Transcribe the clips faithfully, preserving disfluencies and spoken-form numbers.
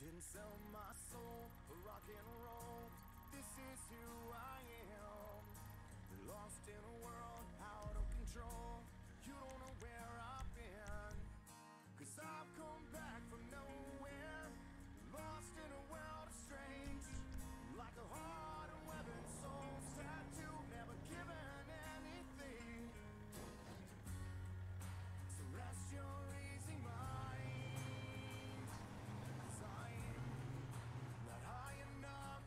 didn't sell my soul for rock and roll. This is who I am. Lost in a world out of control. You don't know where I've been, 'cause I've come back from nowhere. Lost in a world of strange. Like a heart and weapon, souls tattooed, never given anything. So rest your easy mind, 'cause I am not high enough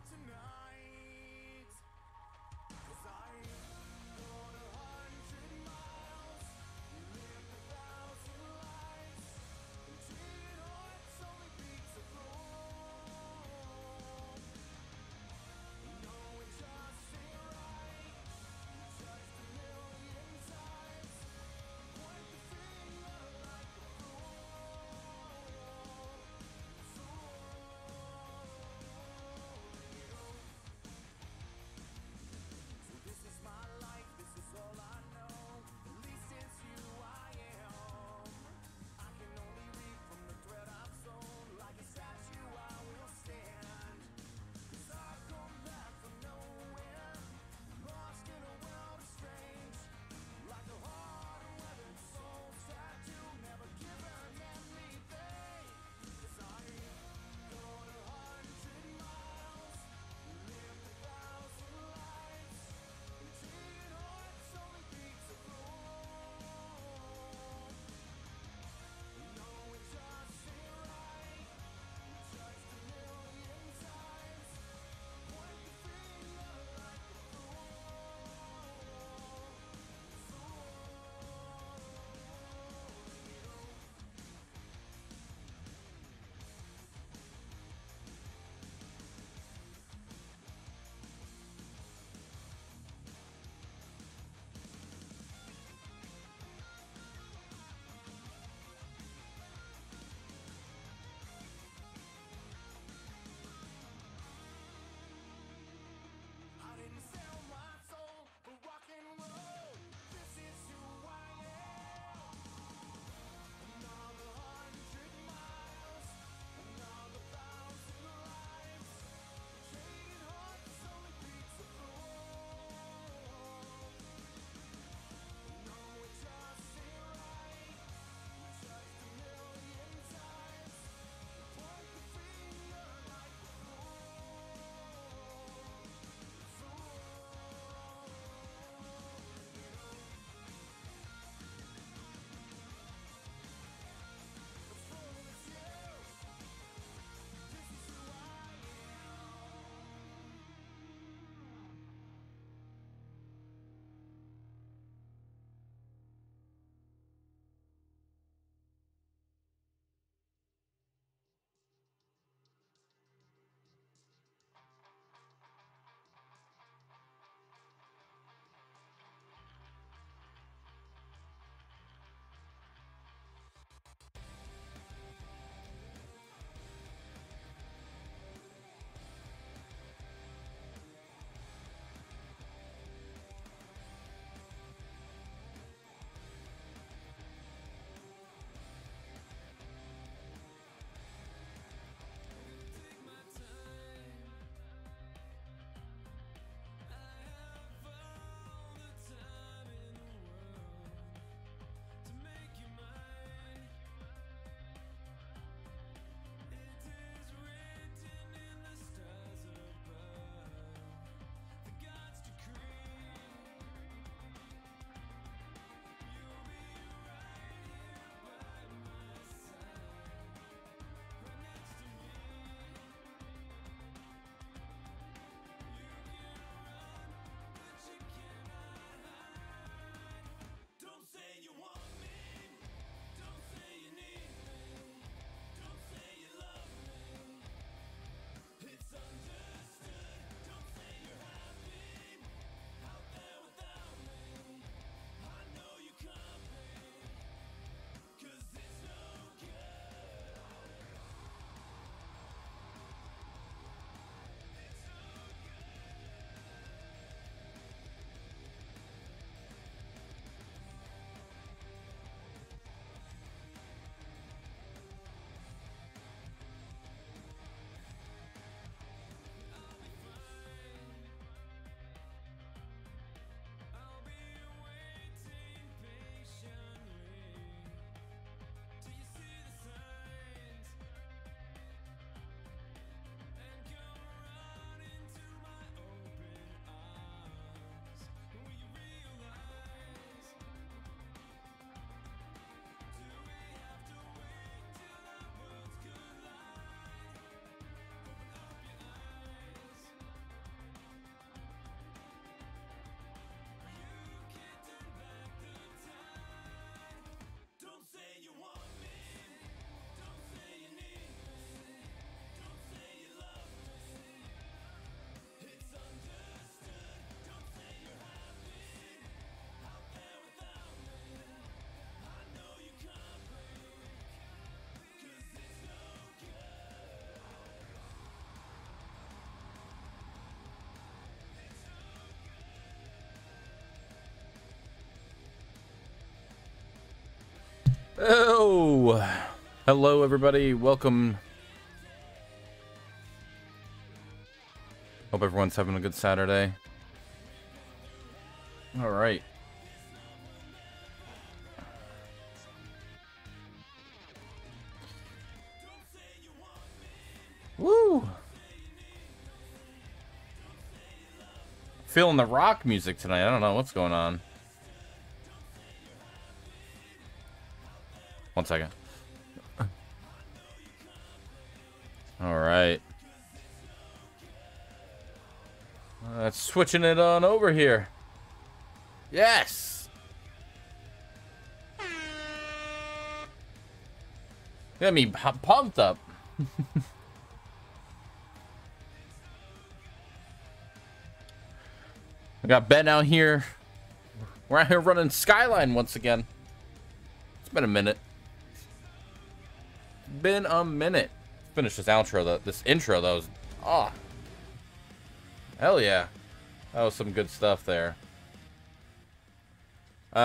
Oh, hello everybody, welcome. Hope everyone's having a good Saturday. All right. Woo! Feeling the rock music tonight. I don't know what's going on. One second. All right. Uh, switching it on over here. Yes. Got me pumped up. I got Ben out here. We're out here running Skyline once again. It's been a minute. Been a minute. Finish this outro though. This intro though. Ah, oh, hell yeah. That was some good stuff there. Uh,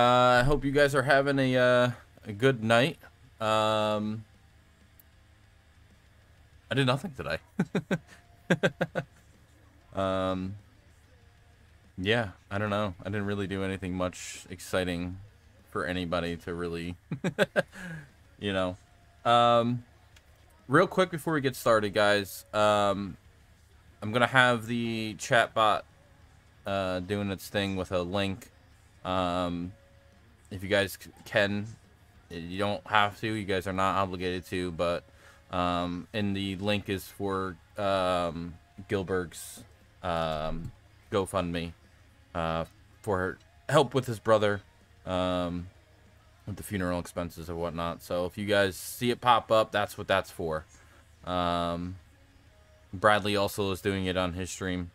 I hope you guys are having a, uh, a good night. Um, I did nothing today. um, yeah, I don't know. I didn't really do anything much exciting for anybody to really, you know. Um, real quick before we get started, guys, um, I'm going to have the chat bot, uh, doing its thing with a link. Um, if you guys can, you don't have to, you guys are not obligated to, but, um, and the link is for, um, Gilberg's, um, GoFundMe, uh, for help with his brother, um, with the funeral expenses and whatnot. So if you guys see it pop up, that's what that's for. Um, Bradley also is doing it on his stream.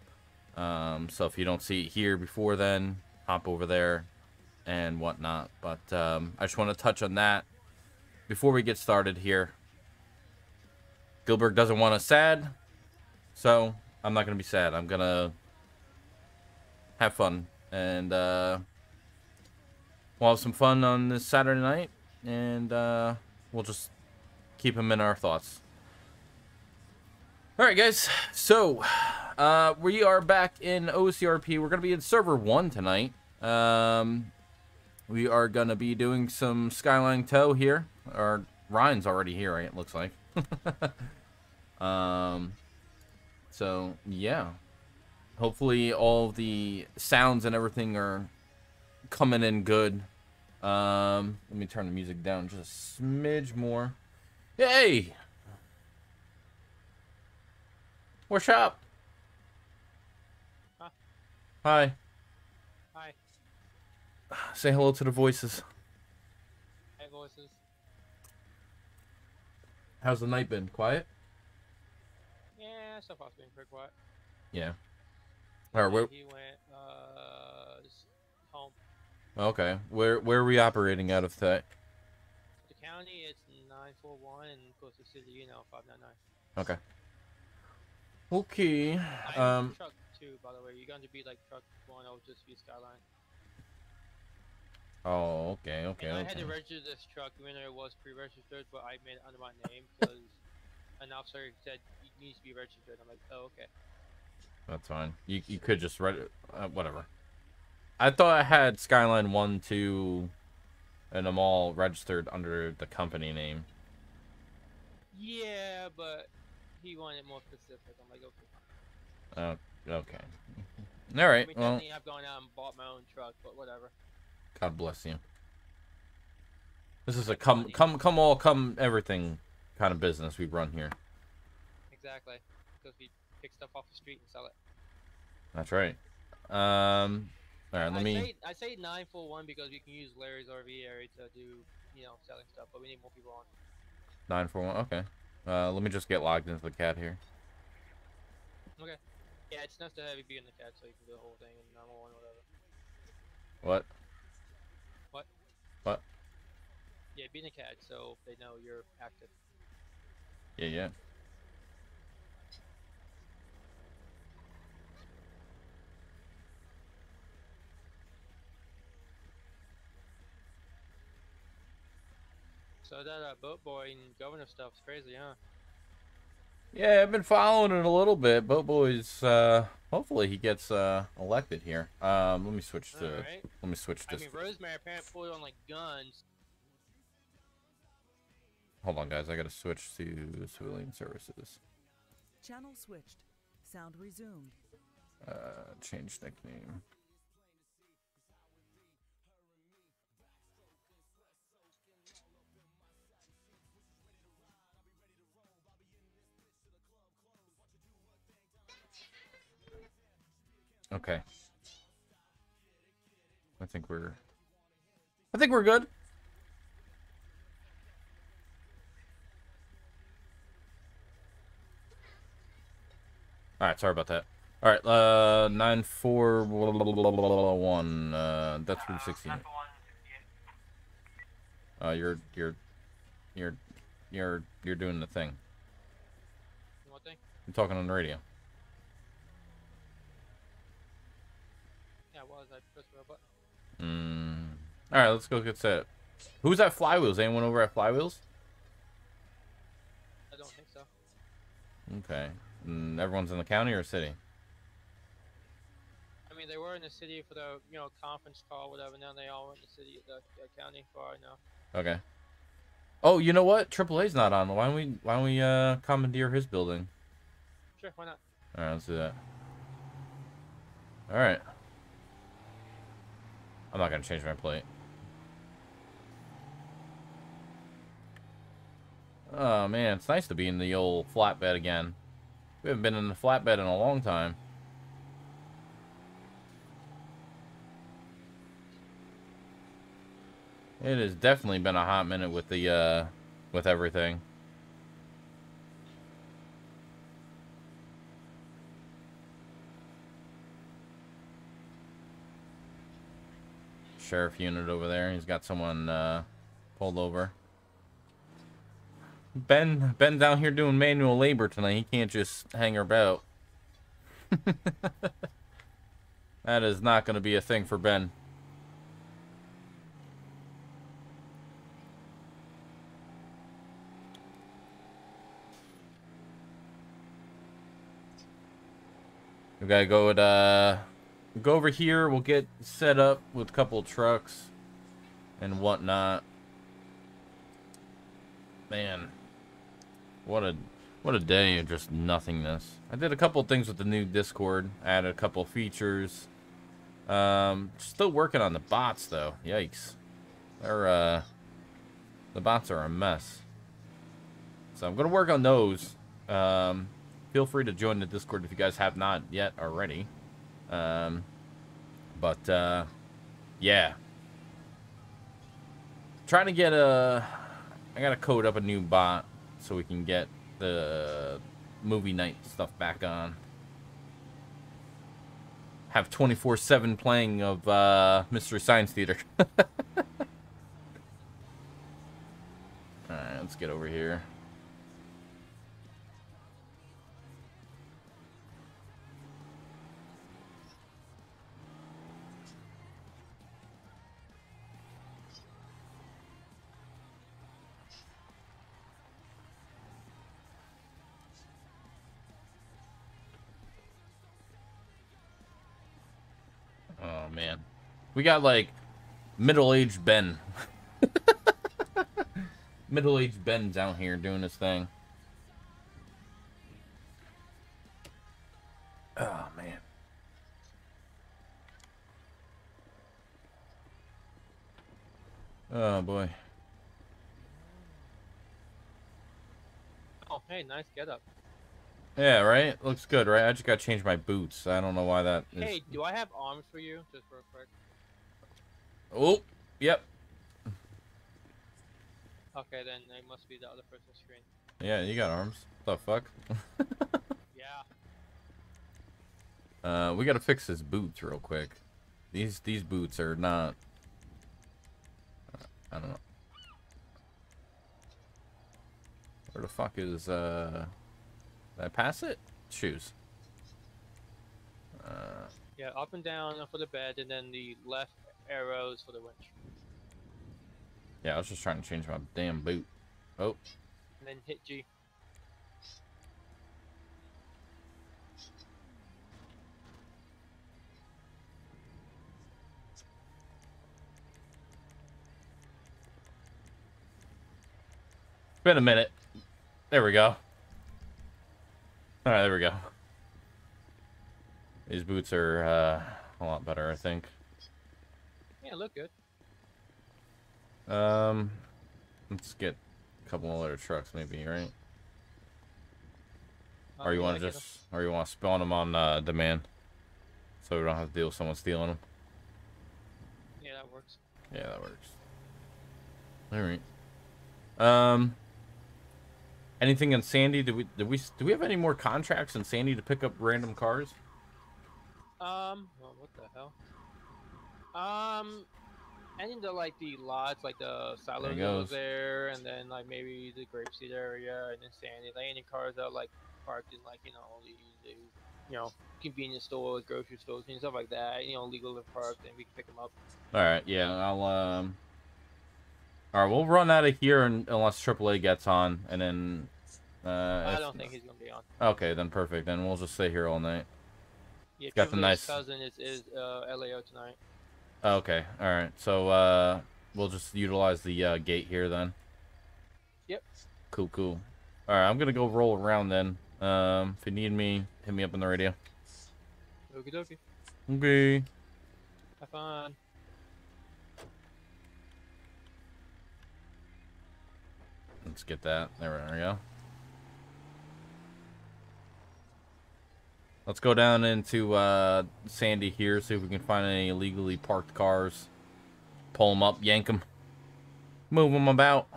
Um, so if you don't see it here before then, hop over there and whatnot. But um, I just want to touch on that before we get started here. Gilberg doesn't want us sad, so I'm not going to be sad. I'm going to have fun. And uh, we'll have some fun on this Saturday night, and uh, we'll just keep him in our thoughts. All right, guys. So uh, we are back in O C R P. We're going to be in server one tonight. Um, we are going to be doing some Skyline tow here. Or Ryan's already here, it looks like. um, so, yeah. Hopefully all the sounds and everything are coming in good. Um, let me turn the music down just a smidge more. Yay! What's up? Huh? Hi. Hi. Say hello to the voices. Hey, voices. How's the night been? Quiet? Yeah, so far it's been pretty quiet. Yeah. Alright, where... He went, uh, home. Okay. Where, where are we operating out of that? The county, it's nine four one, and of course the city, you know, five nine nine. Okay. Okay. Um, truck two, by the way. You're going to be like truck one. I'll just be Skyline. Oh, okay, okay. And I okay. had to register this truck, even though it was pre-registered, but I made it under my name because an officer said it needs to be registered. I'm like, oh, okay. That's fine. You you could just register uh, whatever. I thought I had Skyline one, two, and them all registered under the company name. Yeah, but. He wanted more specific. I'm like, okay. Oh, okay. All right. I mean, well, I've gone out and bought my own truck, but whatever. God bless you. This is a come, come, come all, come everything kind of business we run here. Exactly, because we pick stuff off the street and sell it. That's right. Um, all right. Let I me. Say, I say nine four one because we can use Larry's R V area to do, you know, selling stuff, but we need more people on. Nine four one. Okay. Uh, let me just get logged into the C A D here. Okay. Yeah, it's nice to have you be in the C A D so you can do the whole thing in normal one or whatever. What? What? What? Yeah, be in the C A D so they know you're active. Yeah, yeah. So that uh, Boat Boy and governor stuff's crazy, huh? Yeah, I've been following it a little bit. Boat Boy's, uh, hopefully he gets uh, elected here. Um, let me switch to. Right. Let me switch to. I mean, Rosemary apparently pulled on like guns. Hold on, guys. I gotta switch to civilian services. Channel switched. Sound resumed. Uh, change nickname. Okay. I think we're. I think we're good. All right. Sorry about that. All right. Uh, nine four blah, blah, blah, blah, blah, one. Uh, that's room sixteen. Uh, you're you're you're you're you're doing the thing. What thing? You're talking on the radio. Mm. All right, let's go get set. Who's at Flywheels? Anyone over at Flywheels? I don't think so. Okay. And everyone's in the county or city? I mean, they were in the city for the you know conference call, or whatever. Now they all went to the city, the, the county bar now. Okay. Oh, you know what? triple A's not on. Why don't we why don't we uh, commandeer his building? Sure, why not? All right, let's do that. All right. I'm not gonna change my plate. Oh man, it's nice to be in the old flatbed again. We haven't been in the flatbed in a long time. It has definitely been a hot minute with the uh, with everything. Sheriff unit over there. He's got someone uh, pulled over. Ben, Ben down here doing manual labor tonight. He can't just hang about. That is not going to be a thing for Ben. We gotta go with uh. Go over here, we'll get set up with a couple of trucks and whatnot. Man, what a what a day of just nothingness. I did a couple of things with the new Discord, added a couple of features. Um, still working on the bots though. Yikes. They're uh the bots are a mess. So I'm gonna work on those. Um, feel free to join the Discord if you guys have not yet already. Um, but, uh, yeah, trying to get a, I gotta code up a new bot so we can get the movie night stuff back on. Have twenty-four seven playing of, uh, Mystery Science Theater. Alright, let's get over here. Man, we got like middle-aged Ben. Middle-aged Ben's out here doing his thing. Oh man. Oh boy. Oh hey, nice getup. Yeah, right? Looks good, right? I just gotta change my boots. I don't know why that is. Hey, do I have arms for you? Just real quick. Oh, yep. Okay, then it must be the other person's screen. Yeah, you got arms. What the fuck? Yeah. Uh, we gotta fix his boots real quick. These these boots are not... I don't know. Where the fuck is, uh... Did I pass it? Shoes. Uh, yeah, up and down for the bed, and then the left arrows for the winch. Yeah, I was just trying to change my damn boot. Oh. And then hit G. It's been a minute. There we go. Alright, there we go. These boots are uh, a lot better, I think. Yeah, look good. Um, let's get a couple other trucks, maybe, right? Oh, or you yeah, want to just, or you want to spawn them on uh, demand, so we don't have to deal with someone stealing them. Yeah, that works. Yeah, that works. All right. Um. Anything in Sandy? Do we do we do we have any more contracts in Sandy to pick up random cars? Um. Well, what the hell? Um. And into like the lots, like the silo goes there, and then like maybe the grapeseed area, and then Sandy. Like any cars that are like parked in like you know all these, you know, convenience stores, grocery stores, and stuff like that. You know, legal to park, then we can pick them up. All right, yeah, I'll um. All right, we'll run out of here unless triple A gets on, and then. Uh, I don't if... think he's gonna be on. Okay, then perfect. Then we'll just stay here all night. Yeah, got the nice cousin is is uh, L A O tonight. Okay, all right. So uh, we'll just utilize the uh, gate here then. Yep. Cool, cool. All right, I'm gonna go roll around then. Um, if you need me, hit me up on the radio. Okie dokie. Okay. Have fun. Let's get that. There we go. Let's go down into uh, Sandy here, see if we can find any illegally parked cars. Pull them up, yank them, move them about.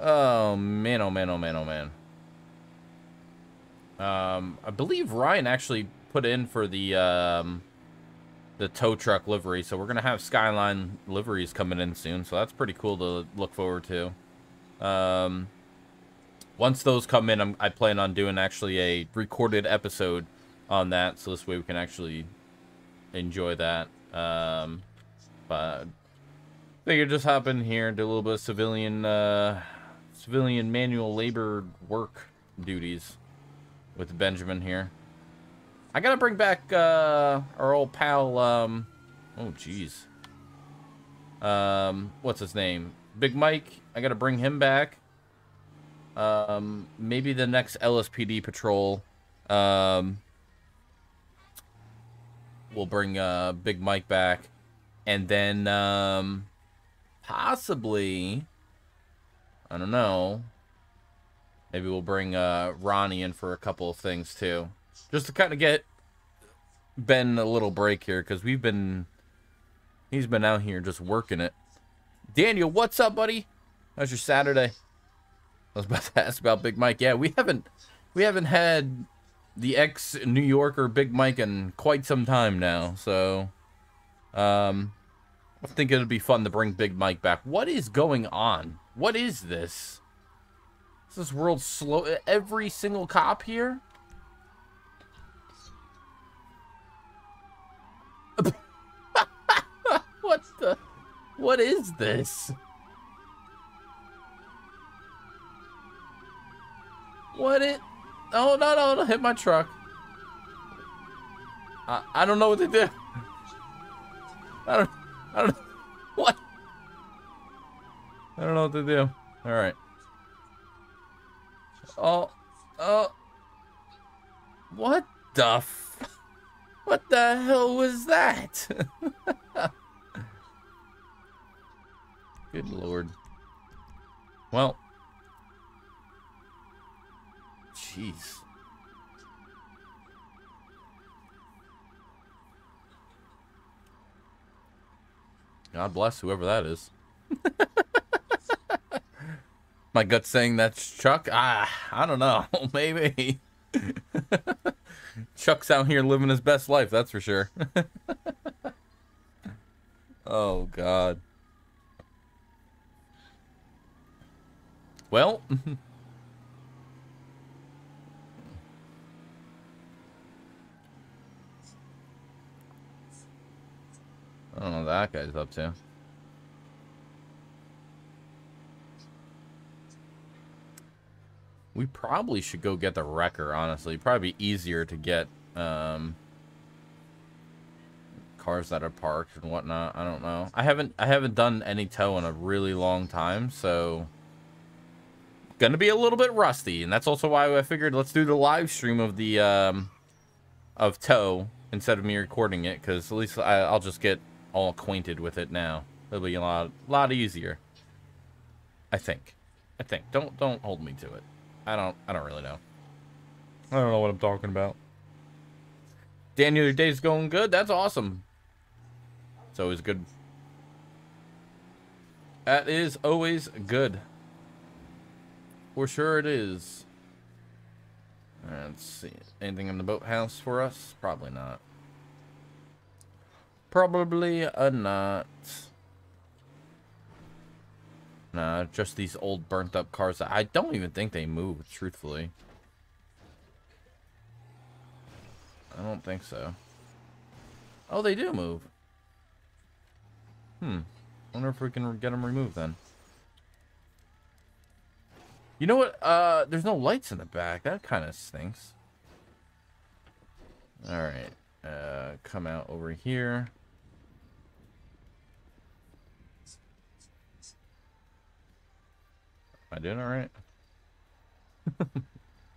Oh man! Oh man! Oh man! Oh man! Um, I believe Ryan actually put in for the um, the tow truck livery, so we're gonna have Skyline liveries coming in soon. So that's pretty cool to look forward to. Um. Once those come in, I'm, I plan on doing actually a recorded episode on that, so this way we can actually enjoy that. Um, but I figured just hop in here, do a little bit of civilian, uh, civilian manual labor work duties with Benjamin here. I gotta bring back uh, our old pal. Um, oh, jeez. Um, what's his name? Big Mike. I gotta bring him back. Um, maybe the next L S P D patrol, um, we'll bring, uh, Big Mike back, and then, um, possibly, I don't know, maybe we'll bring, uh, Ronnie in for a couple of things, too, just to kind of get Ben a little break here, because we've been, he's been out here just working it. Daniel, what's up, buddy? How's your Saturday? I was about to ask about Big Mike. Yeah, we haven't we haven't had the ex New Yorker Big Mike in quite some time now. So, um, I think it'd be fun to bring Big Mike back. What is going on? What is this? Is this world slow? Every single cop here. What the? What is this? What it? Oh, no, no, no, hit my truck. I, I don't know what to do. I don't, I don't, what? I don't know what to do. All right. Oh, oh. What the f? What the hell was that? Good Lord. Well. Jeez. God bless whoever that is. My gut's saying that's Chuck. Ah, I don't know. Maybe. Chuck's out here living his best life, that's for sure. Oh, God. Well... I don't know what that guy's up to. We probably should go get the wrecker, honestly. Probably easier to get um, cars that are parked and whatnot. I don't know. I haven't I haven't done any tow in a really long time, so gonna be a little bit rusty, and that's also why I figured let's do the live stream of the um, of tow instead of me recording it, because at least I, I'll just get all acquainted with it now. It'll be a lot lot easier. I think. I think. Don't don't hold me to it. I don't I don't really know. I don't know what I'm talking about. Daniel, your day's going good? That's awesome. It's always good. That is always good. For sure it is. Alright, let's see. Anything in the boathouse for us? Probably not. Probably uh, not. Nah, just these old burnt up cars. I don't even think they move, truthfully. I don't think so. Oh, they do move. Hmm. Wonder if we can get them removed then. You know what? Uh, there's no lights in the back. That kind of stinks. Alright. Uh, come out over here. Am I doing all right?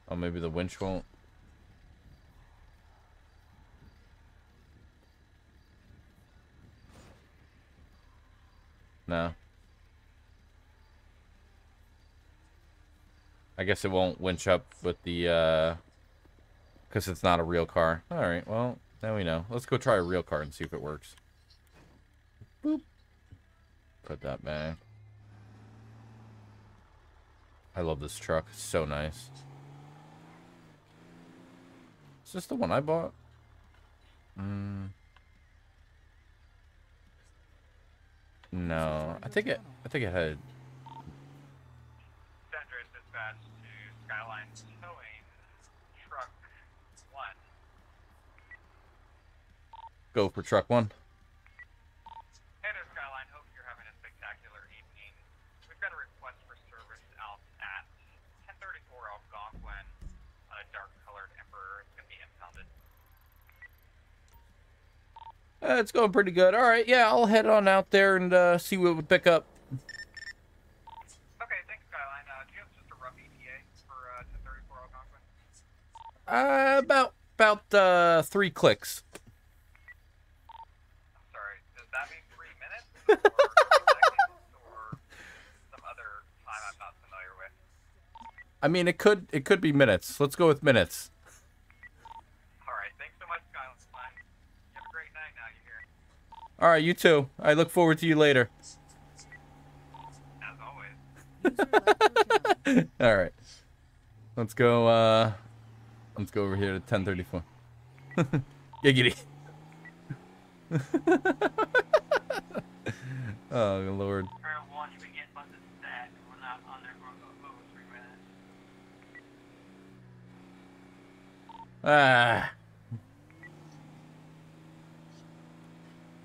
Oh, maybe the winch won't. No. I guess it won't winch up with the, uh, because it's not a real car. All right, well, now we know. Let's go try a real car and see if it works. Boop. Put that back. I love this truck. It's so nice. Is this the one I bought? Mm. No, I think it. I think it had. Senders dispatched to Skyline Towing, truck one. Go for truck one. Uh, it's going pretty good. All right, yeah, I'll head on out there and uh, see what we pick up. Okay, thanks, Skyline. Uh, do you have just a rough E T A for uh, ten thirty-four Algonquin? Uh, about about uh, three clicks. I'm sorry, does that mean three minutes or seconds or some other time I'm not familiar with? I mean, it could it could be minutes. Let's go with minutes. All right, you too. I look forward to you later. As always. All right. Let's go. Uh, let's go over here to ten thirty-four. Giggity. Oh, Lord. Ah.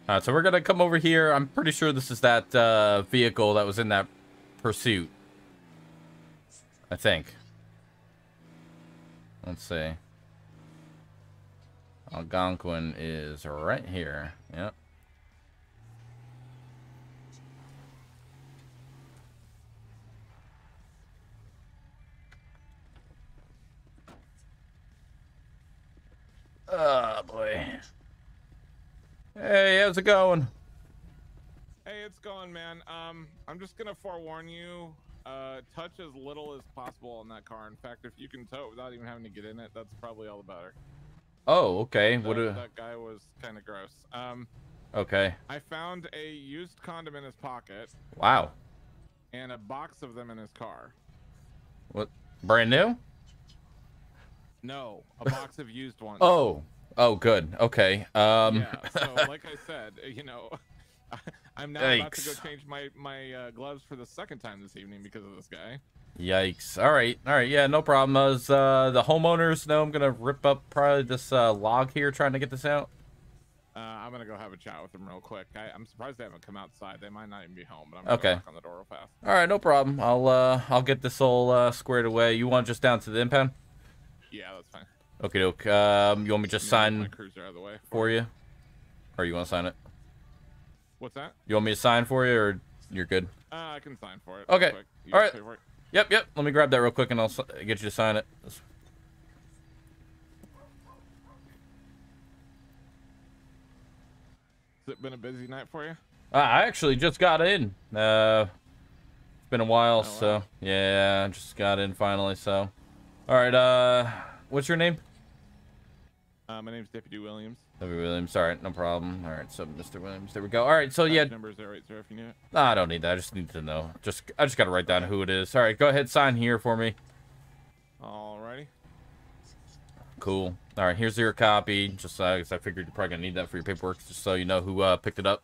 Uh, so we're gonna come over here. I'm pretty sure this is that uh, vehicle that was in that pursuit. I think. Let's see. Algonquin is right here. Yep. Oh boy. Hey, how's it going? Hey, it's going, man. Um, I'm just gonna forewarn you, uh, touch as little as possible on that car. In fact, if you can tow it without even having to get in it, that's probably all the better. Oh, okay. That, what a... that guy was kind of gross. Um, okay. I found a used condom in his pocket. Wow. And a box of them in his car. What? Brand new? No, a box of used ones. Oh. Oh, good. Okay. Um, yeah, so, like I said, you know, I'm now Yikes. about to go change my, my uh, gloves for the second time this evening because of this guy. Yikes. All right. All right. Yeah, no problem. As uh, the homeowners know, I'm going to rip up probably this uh, log here trying to get this out. Uh, I'm going to go have a chat with them real quick. I, I'm surprised they haven't come outside. They might not even be home, but I'm going to knock on the door real fast. All right, no problem. I'll uh, I'll get this all uh, squared away. You want just down to the impound? Yeah, that's fine. Okay, doke. Um, you want me to just sign my cruiser out of the way for you? Or you want to sign it? What's that? You want me to sign for you, or you're good? Uh, I can sign for it. Okay. All right. Yep, yep. Let me grab that real quick, and I'll get you to sign it. Has it been a busy night for you? Uh, I actually just got in. Uh, it's been a while, oh, so wow. Yeah, I just got in finally. So, all right. Uh, what's your name? Uh, my name's Deputy Williams. Deputy Williams. All right, no problem. All right, so Mister Williams, there we go. All right, so yeah. Numbers there, right, sir? If you need it. No, I don't need that. I just need to know. Just I just gotta write down who it is. All right, go ahead, sign here for me. Alrighty. Cool. All right, here's your copy. Just uh, I guess I figured you're probably gonna need that for your paperwork, just so you know who uh, picked it up.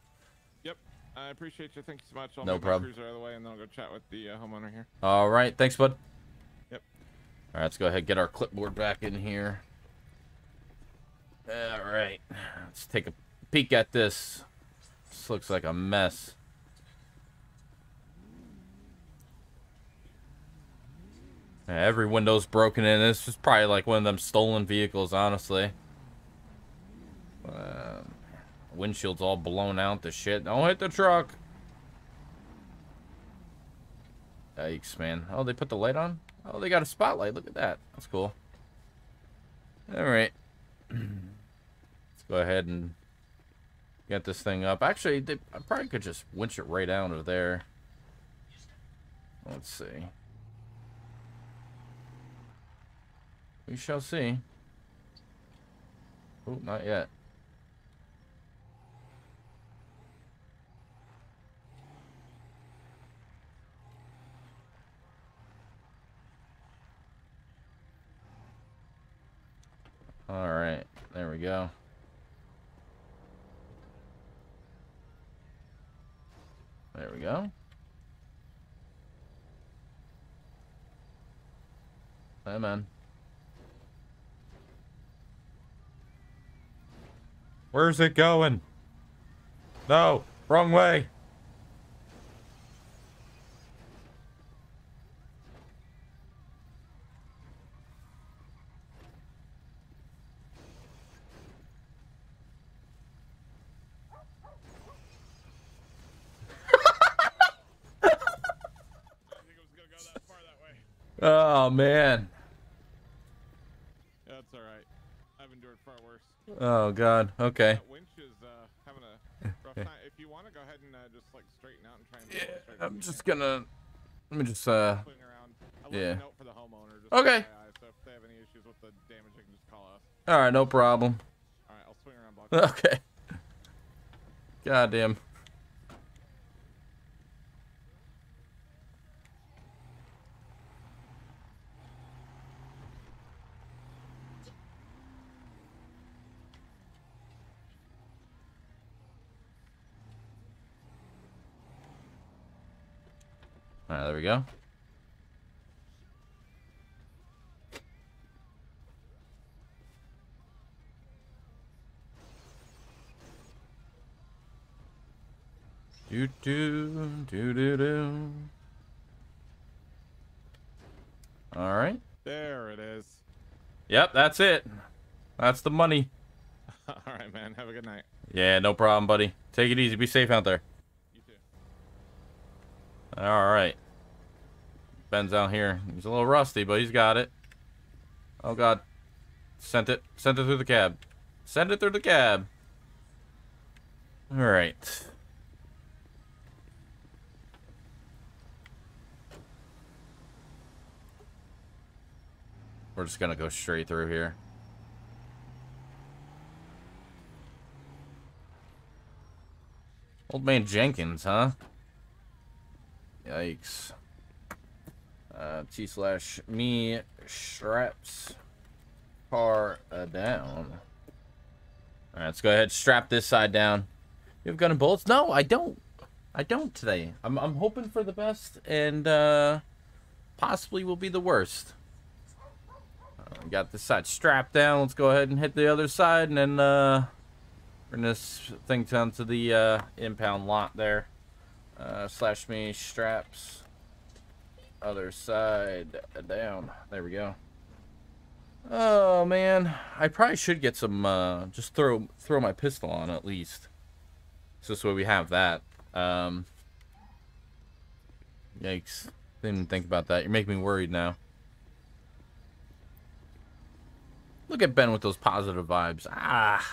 Yep, I appreciate you. Thank you so much. I'll no problem. Cruiser out of the way, and then I'll go chat with the uh, homeowner here. All right, thanks, bud. Yep. All right, let's go ahead and get our clipboard back in here. All right, let's take a peek at this. This looks like a mess. Every window's broken in. This is probably like one of them stolen vehicles, honestly. Uh, windshield's all blown out to shit. Don't hit the truck. Yikes, man. Oh, they put the light on? Oh, they got a spotlight. Look at that. That's cool. All right. Let's go ahead and get this thing up. Actually, they, I probably could just winch it right out of there. Let's see. We shall see. Oh, not yet. All right, there we go. There we go. Amen. Where's it going? No, wrong way. I didn't think it was gonna go that far that way. Oh man. That's all right. I've endured far worse. Oh god. Okay. That winch is uh, having a rough time. If you want to go ahead and uh, just like straighten out and try and yeah, I'm and just gonna. Let me just uh. Yeah. Note for the homeowner, just okay. So if they have any issues with the damage, they can just call us. All right, no problem. All right, I'll swing around block. Okay. Goddamn. All right, there we go. Do do do do do. All right. There it is. Yep, that's it. That's the money. All right, man. Have a good night. Yeah, no problem, buddy. Take it easy. Be safe out there. All right, Ben's out here. He's a little rusty, but he's got it. Oh god, sent it, sent it through the cab, send it through the cab. All right. We're just gonna go straight through here. Old man Jenkins, huh? Yikes. Uh, T slash me straps car uh, down. All right, let's go ahead and strap this side down. You have gun and bullets? No, I don't. I don't today. I'm, I'm hoping for the best and uh, possibly will be the worst. Uh, got this side strapped down. Let's go ahead and hit the other side and then uh, Bring this thing down to the uh, impound lot there. Uh, slash me straps. Other side down. There we go. Oh man, I probably should get some. Uh, just throw throw my pistol on at least. So this way we have that. Um, yikes! Didn't even think about that. You're making me worried now. Look at Ben with those positive vibes. Ah.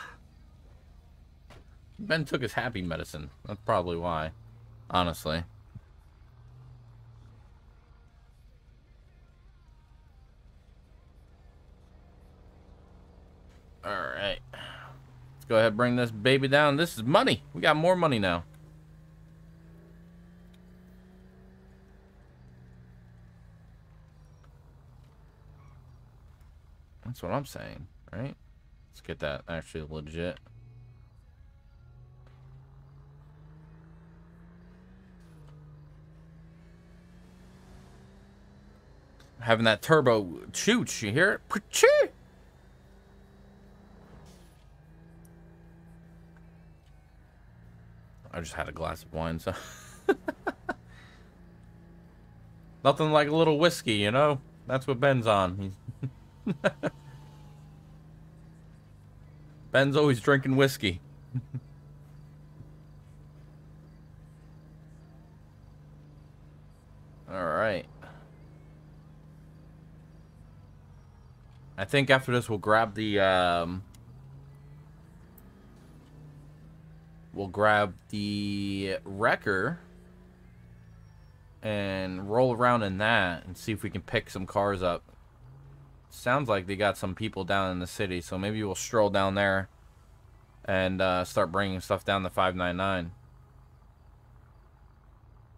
Ben took his happy medicine. That's probably why, honestly. All right. Let's go ahead and bring this baby down. This is money. We got more money now. That's what I'm saying, right? Let's get that actually legit. Having that turbo chooch, you hear it? Choo! I just had a glass of wine, so nothing like a little whiskey, you know? That's what Ben's on. He's Ben's always drinking whiskey. All right. I think after this, we'll grab the, um, we'll grab the wrecker and roll around in that and see if we can pick some cars up. Sounds like they got some people down in the city, so maybe we'll stroll down there and uh, start bringing stuff down to five ninety-nine.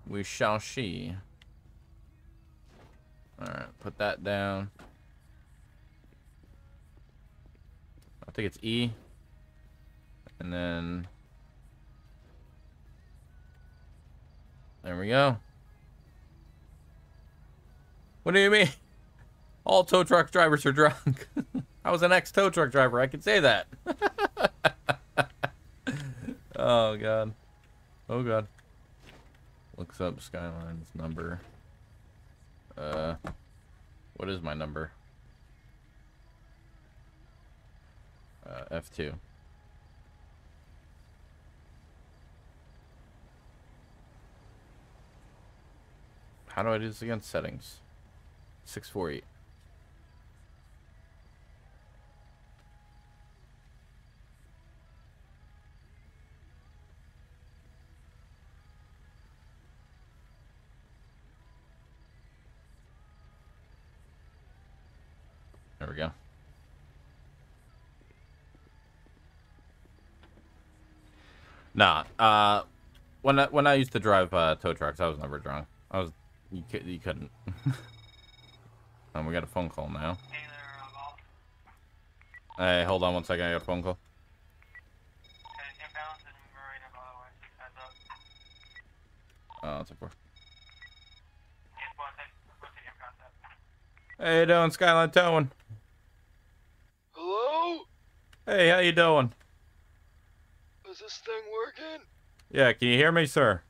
We shall see. All right, put that down. I think it's E. And then... there we go. What do you mean? All tow truck drivers are drunk. I was an ex-tow truck driver. I could say that. Oh, God. Oh, God. Looks up Skyline's number. Uh, what is my number? Uh, F two. How do I do this again? Settings. six forty-eight. There we go. Nah, uh, when I, when I used to drive uh, tow trucks, I was never drunk. I was, you, you couldn't. Um, we got a phone call now. Hey, there, hey, hold on one second, I got a phone call. Oh, it's a four. Hey, how you doing, Skyline Towing? Hello? Hey, how you doing? Is this thing working? Yeah, can you hear me, sir?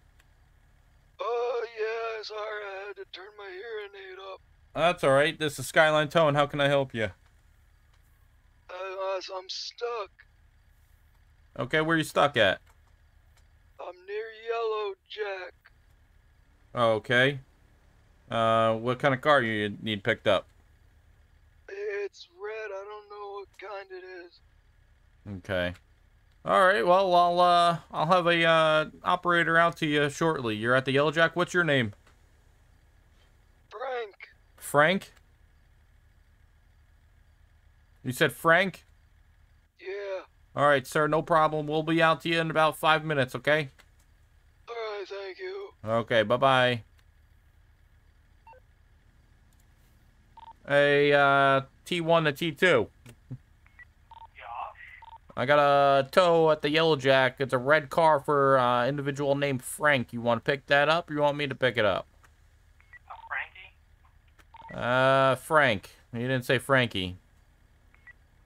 Oh, uh, yeah, sorry, I had to turn my hearing aid up. That's alright, this is Skyline Towing, how can I help you? Uh, I'm stuck. Okay, where are you stuck at? I'm near Yellow Jack. Okay. Uh, what kind of car you need picked up? It's red, I don't know what kind it is. Okay. All right, well, I'll uh, I'll have a uh, operator out to you shortly. You're at the Yellow Jack. What's your name? Frank. Frank? You said Frank? Yeah. All right, sir, no problem. We'll be out to you in about five minutes, okay? All right, thank you. Okay, bye-bye. A uh, T one to T two. I got a tow at the Yellow Jack. It's a red car for uh, an individual named Frank. You want to pick that up, or you want me to pick it up? Uh, Frankie? Uh, Frank. You didn't say Frankie.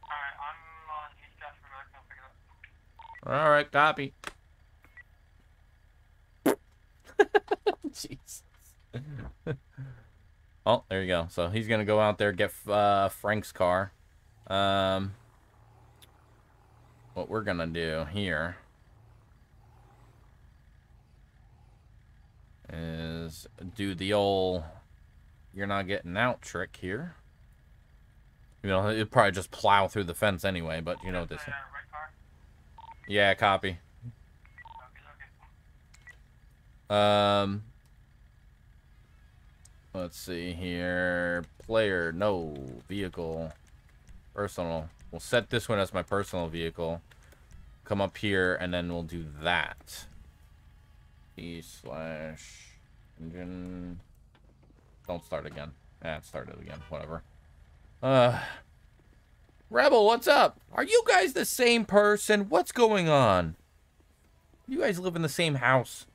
Alright, I'm on East Jack. I'm going to pick it up. Alright, copy. Jesus. Oh, there you go. So he's going to go out there, get uh, Frank's car. Um, what we're going to do here is do the old you're not getting out trick here. You know, it'll probably just plow through the fence anyway, but you know what this is. Yeah, copy. Um, let's see here. Player, no. Vehicle, personal. We'll set this one as my personal vehicle. Come up here, and then we'll do that. E slash engine. Don't start again. Ah, it started again. Whatever. Uh, Rebel, what's up? Are you guys the same person? What's going on? You guys live in the same house.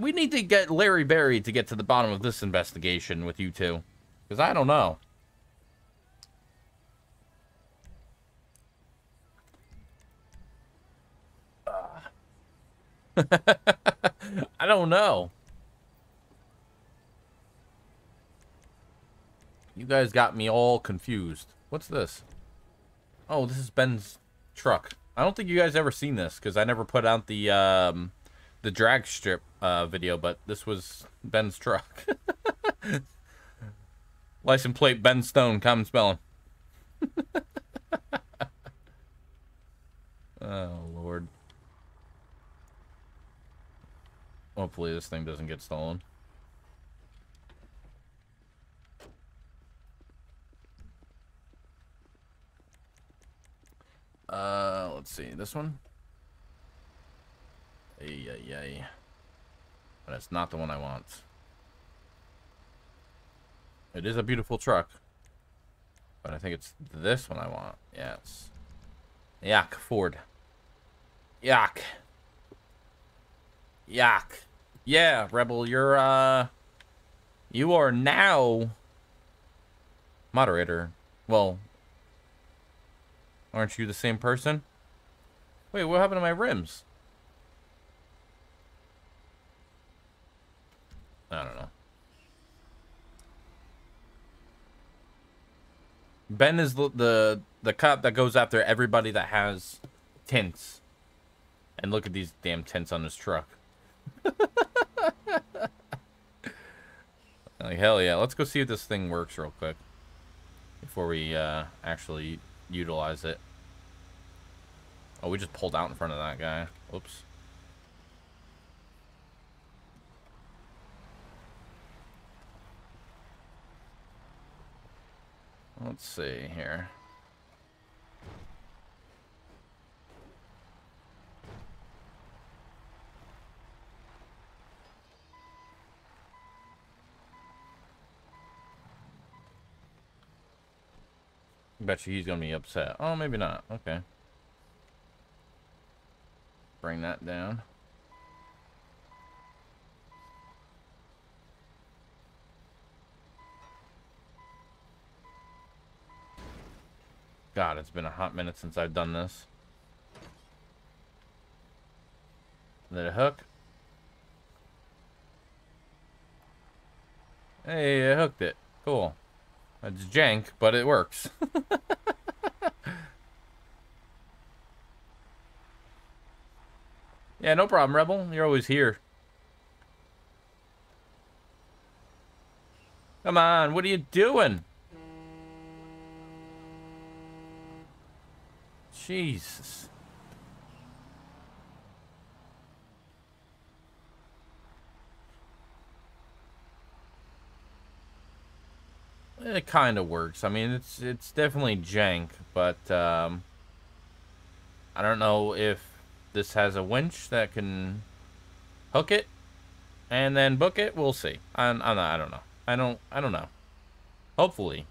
We need to get Larry Berry to get to the bottom of this investigation with you two. Because I don't know. Uh. I don't know. You guys got me all confused. What's this? Oh, this is Ben's truck. I don't think you guys ever seen this because I never put out the um, the drag strip uh, video, but this was Ben's truck. License plate Ben Stone, common spelling. Oh, Lord. Hopefully this thing doesn't get stolen. Uh, let's see, this one? Ay, ay, ay. But it's not the one I want. It is a beautiful truck. But I think it's this one I want. Yes. Yuck, Ford. Yuck. Yuck. Yeah, Rebel, you're, uh... you are now... moderator. Well... aren't you the same person? Wait, what happened to my rims? I don't know. Ben is the, the the cop that goes after everybody that has tints. And look at these damn tints on his truck. Like, hell yeah. Let's go see if this thing works real quick. Before we uh, actually... utilize it. Oh, we just pulled out in front of that guy. Oops. Let's see here. Bet you he's gonna be upset. Oh, maybe not. Okay. Bring that down. God, it's been a hot minute since I've done this. Is that a hook? Hey, I hooked it. Cool. It's jank, but it works. Yeah, no problem, Rebel. You're always here. Come on, what are you doing? Jesus. It kind of works. I mean, it's it's definitely jank, but um, I don't know if this has a winch that can hook it and then book it. We'll see. I'm, I'm not, I don't know. I don't. I don't know. Hopefully,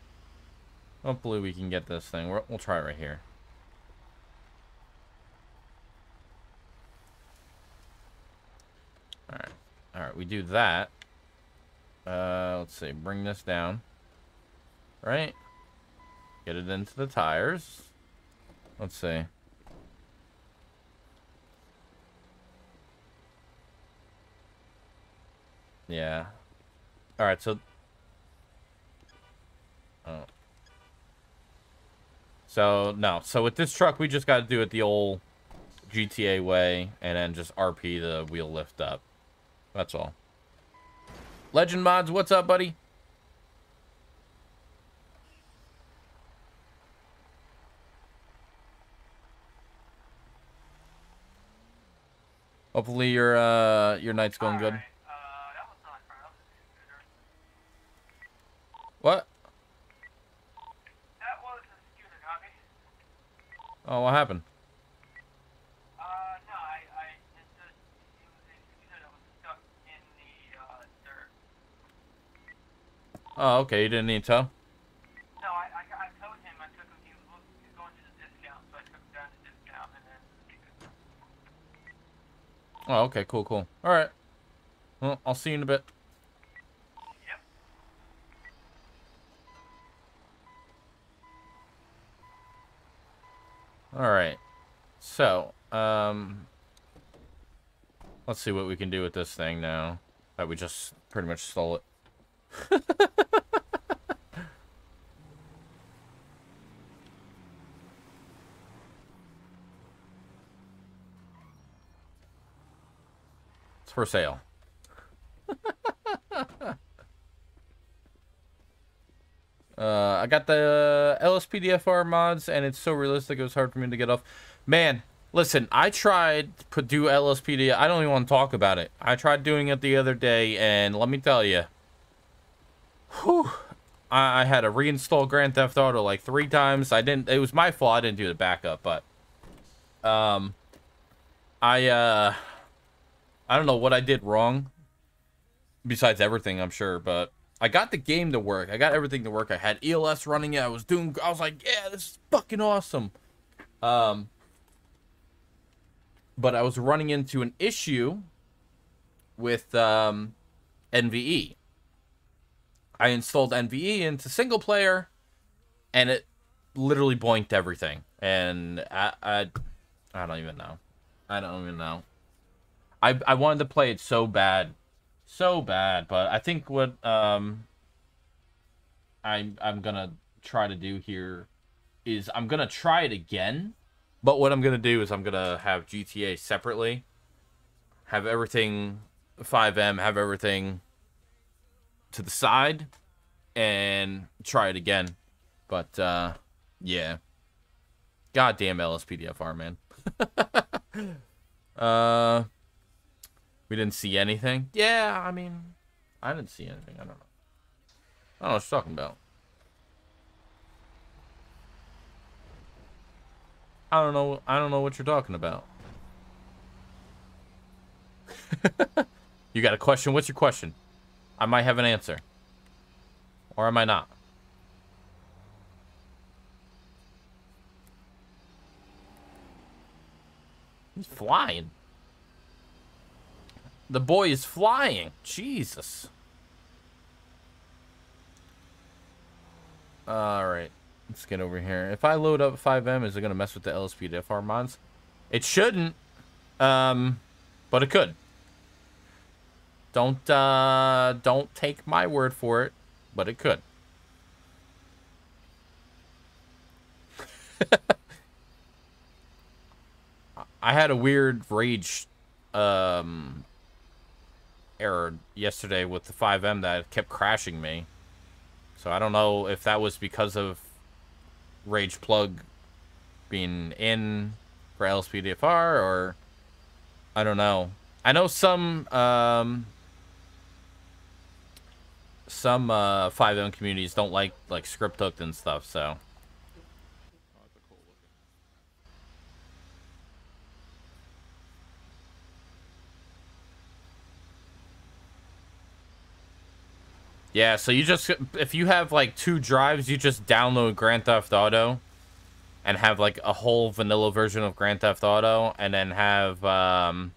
hopefully we can get this thing. We're, we'll try right here. All right. All right. We do that. Uh, let's see. Bring this down. Right, get it into the tires. Let's see. Yeah. All right, so... Oh. So, no. So, with this truck, we just got to do it the old G T A way and then just R P the wheel lift up. That's all. Legend Mods, what's up, buddy? Hopefully your uh, your night's going all good. Right. Uh, that was not a scooter. What? That was a scooter, copy. Oh, what happened? Uh, no, I, I it just it was a scooter that was stuck in the uh, dirt. Oh, okay. You didn't need to tow? No, I, I, I towed him. I took him. He was, he was going to the discount, so I took him down to the discount and then. Oh, okay, cool, cool. All right. Well, I'll see you in a bit. Yep. All right. So, um, let's see what we can do with this thing now that we just pretty much stole it. For sale. uh, I got the L S P D F R mods, and it's so realistic it was hard for me to get off. Man, listen, I tried to do L S P D. I don't even want to talk about it. I tried doing it the other day, and let me tell you, whew, I, I had to reinstall Grand Theft Auto like three times. I didn't. It was my fault. I didn't do the backup, but um, I uh. I don't know what I did wrong, besides everything, I'm sure, but I got the game to work. I got everything to work. I had E L S running it. I was doing, I was like, yeah, this is fucking awesome. Um, but I was running into an issue with um, N V E. I installed N V E into single player, and it literally boinked everything. And I, I, I don't even know. I don't even know. I, I wanted to play it so bad, so bad, but I think what um, I'm, I'm going to try to do here is I'm going to try it again, but what I'm going to do is I'm going to have G T A separately, have everything five M, have everything to the side, and try it again, but uh, yeah, goddamn L S P D F R, man. uh... We didn't see anything? Yeah, I mean, I didn't see anything. I don't know. I don't know what you're talking about. I don't know. I don't know what you're talking about. You got a question? What's your question? I might have an answer. Or am I not? He's flying. The boy is flying. Jesus. Alright. Let's get over here. If I load up five M, is it going to mess with the L S P D F R mods? It shouldn't. Um, but it could. Don't, uh, don't take my word for it. But it could. I had a weird rage, um... error yesterday with the five M that kept crashing me, so I don't know if that was because of Rage Plug being in for L S P D F R, or I don't know. I know some um, some uh, five M communities don't like like script hooked and stuff, so yeah, so you just, if you have like two drives, you just download Grand Theft Auto and have like a whole vanilla version of Grand Theft Auto, and then have, um,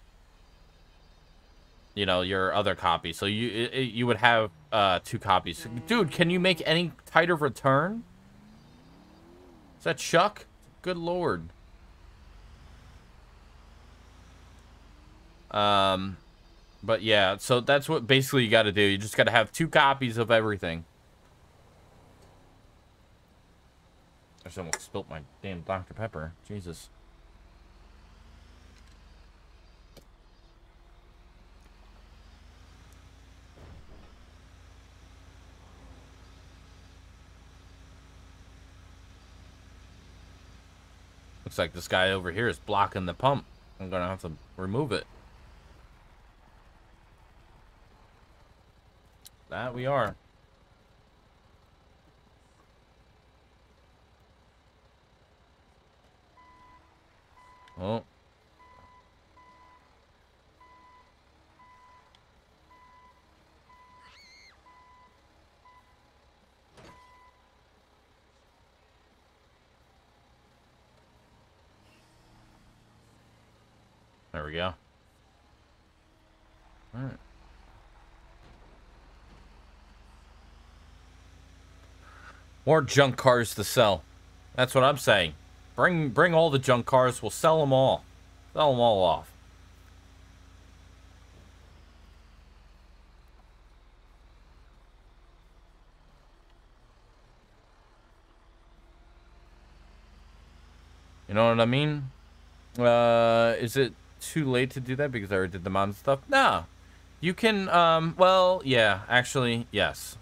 you know, your other copy. So you it, you would have uh, two copies. Dude, can you make any tighter return? Is that Chuck? Good Lord. Um, But yeah, so that's what basically you got to do. You just got to have two copies of everything. I just almost spilt my damn Doctor Pepper. Jesus. Looks like this guy over here is blocking the pump. I'm gonna have to remove it. That we are. Oh. There we go. All right. More junk cars to sell. That's what I'm saying. Bring bring all the junk cars. We'll sell them all. Sell them all off. You know what I mean? Uh, is it too late to do that because I already did the mod and stuff? No. You can, um, well, yeah, actually, yes.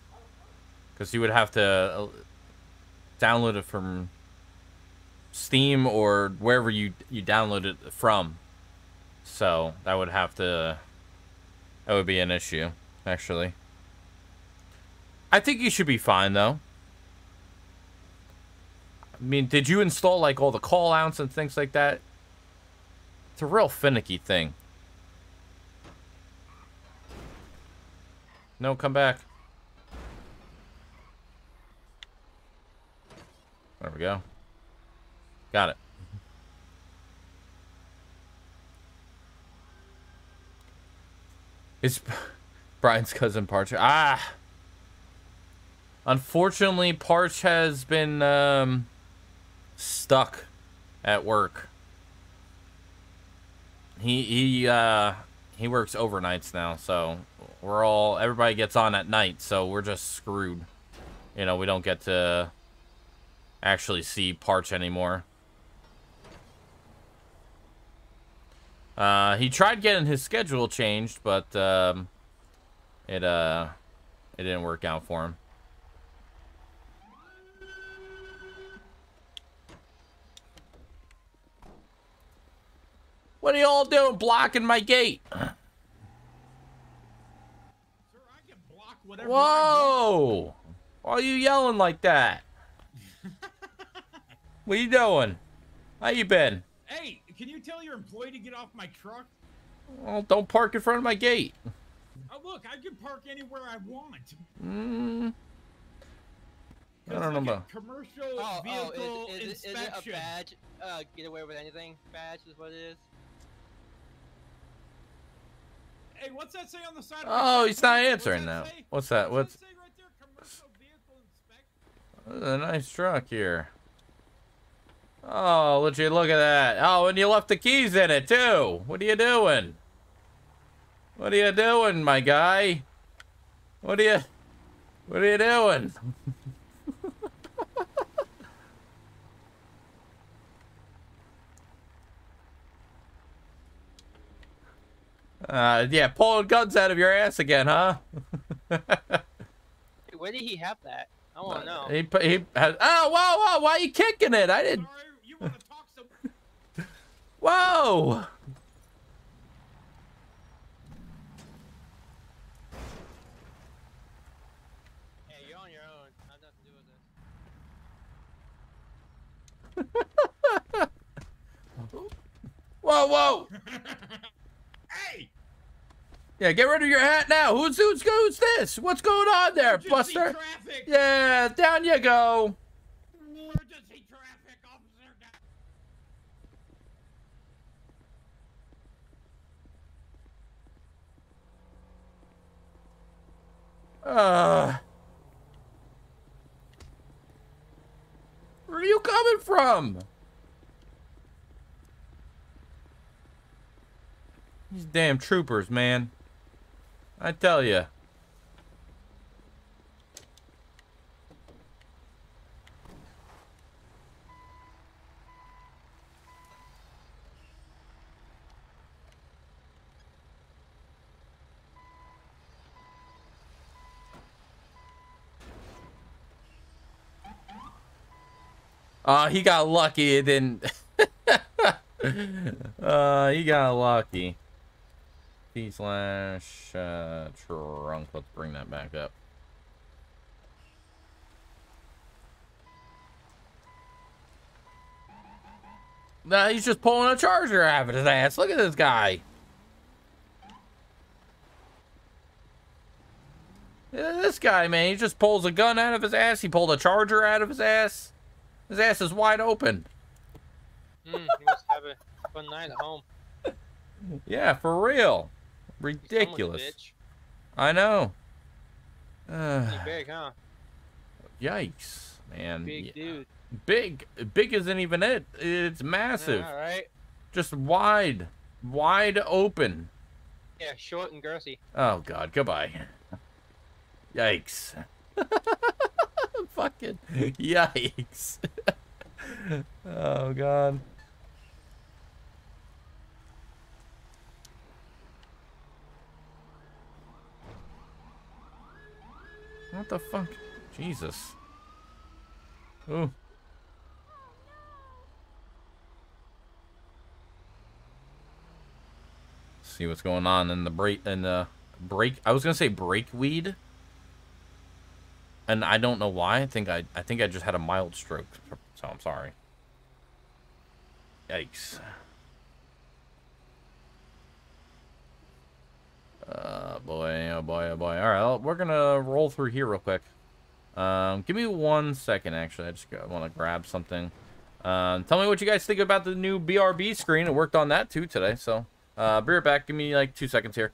Because you would have to download it from Steam or wherever you, you download it from. So that would have to, that would be an issue, actually. I think you should be fine, though. I mean, did you install, like, all the call-outs and things like that? It's a real finicky thing. No, come back. There we go. Got it. It's Brian's cousin Parch. Ah! Unfortunately, Parch has been um, stuck at work. He he uh he works overnights now, so we're all everybody gets on at night, so we're just screwed. You know, we don't get to actually see Parch anymore. Uh, he tried getting his schedule changed, but um, it uh it didn't work out for him. What are y'all doing blocking my gate? Sir, I can block whatever. Whoa! Why are you yelling like that? What are you doing? How you been? Hey, can you tell your employee to get off my truck? Well, don't park in front of my gate. Oh, look, I can park anywhere I want. Mm. I don't like know about commercial oh, vehicle oh, is, is, inspection. Is it a badge? Uh, get away with anything? Badge is what it is. Hey, what's that say on the side? Oh, he's not answering now. What's that? What's that say right there? Commercial vehicle inspection. That's a nice truck here. Oh, legit! Look at that. Oh, and you left the keys in it too. What are you doing? What are you doing, my guy? What are you? What are you doing? Uh, yeah, pulling guns out of your ass again, huh? Where did he have that? I want to uh, know. He, he has, oh, whoa, whoa, why are you kicking it? I didn't... Sorry, you want to talk some... Whoa! Hey, you're on your own. I have nothing to do with this. Whoa, whoa! Hey! Yeah, get rid of your hat now. Who's who's who's this? What's going on there, Buster? Yeah, down you go. Emergency traffic officer down. Uh, where are you coming from? These damn troopers, man. I tell you. Uh, he got lucky. It didn't. uh, he got lucky. T slash uh, trunk. Let's bring that back up. Nah, he's just pulling a charger out of his ass. Look at this guy. Yeah, this guy, man, he just pulls a gun out of his ass. He pulled a charger out of his ass. His ass is wide open. Mm, he must have a fun night at home. Yeah, for real. Ridiculous. Bitch. I know. Uh, You're big, huh? Yikes, man. Big yeah. dude. Big, big isn't even it. It's massive. Yeah, all right. Just wide, wide open. Yeah, short and girthy. Oh God, goodbye. Yikes. Fucking yikes. Oh God. What the fuck? Jesus. Ooh. See what's going on in the break in the break I was gonna say breakweed. And I don't know why. I think I I think I just had a mild stroke, so I'm sorry. Yikes. Uh, boy, oh boy, oh boy. All right, we're gonna roll through here real quick. Um, give me one second. Actually, I just want to grab something. Um, tell me what you guys think about the new B R B screen. I worked on that too today, so uh, be right back. Give me like two seconds here.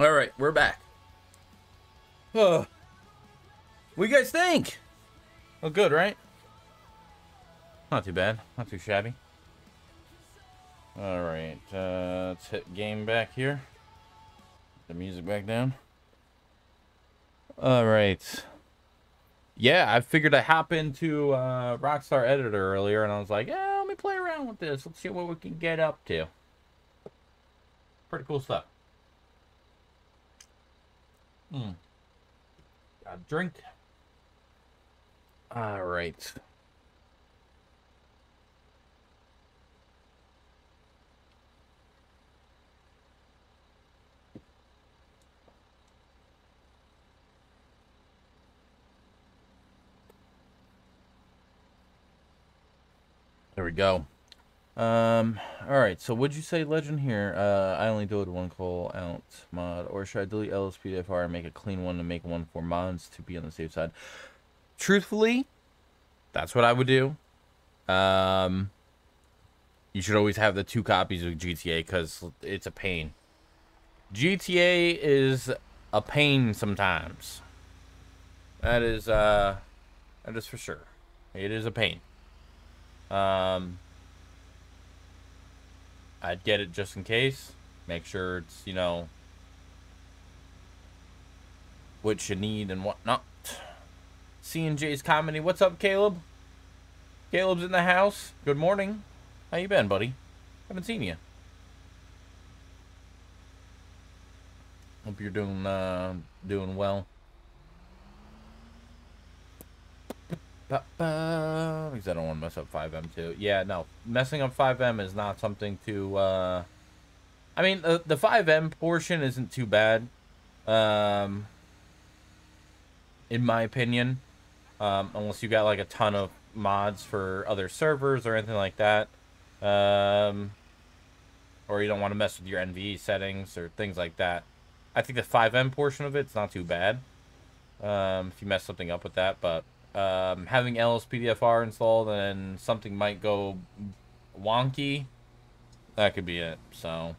All right, we're back. Oh. What do you guys think? Oh, good, right? Not too bad. Not too shabby. All right, uh, let's hit game back here. The music back down. All right. Yeah, I figured I hop into uh, Rockstar Editor earlier, and I was like, yeah, let me play around with this. Let's see what we can get up to. Pretty cool stuff. Hmm. Got a drink. All right. There we go. Um, all right, so would you say legend here? Uh, I only do it one call out mod, or should I delete L S P D F R and make a clean one to make one for mods to be on the safe side? Truthfully, that's what I would do. Um, you should always have the two copies of G T A because it's a pain. G T A is a pain sometimes. That is, uh, that is for sure. It is a pain. Um, I'd get it just in case. Make sure it's, you know, what you need and whatnot. C and J's Comedy. What's up, Caleb? Caleb's in the house. Good morning. How you been, buddy? Haven't seen you. Hope you're doing, uh, doing well. Ba-ba, because I don't want to mess up five M too. Yeah, no, messing up five M is not something to, uh, I mean, the, the five M portion isn't too bad, um, in my opinion, um, unless you got, like, a ton of mods for other servers or anything like that, um, or you don't want to mess with your N V E settings or things like that. I think the five M portion of it's not too bad, um, if you mess something up with that, but... Um, having L S P D F R installed and something might go wonky, that could be it. So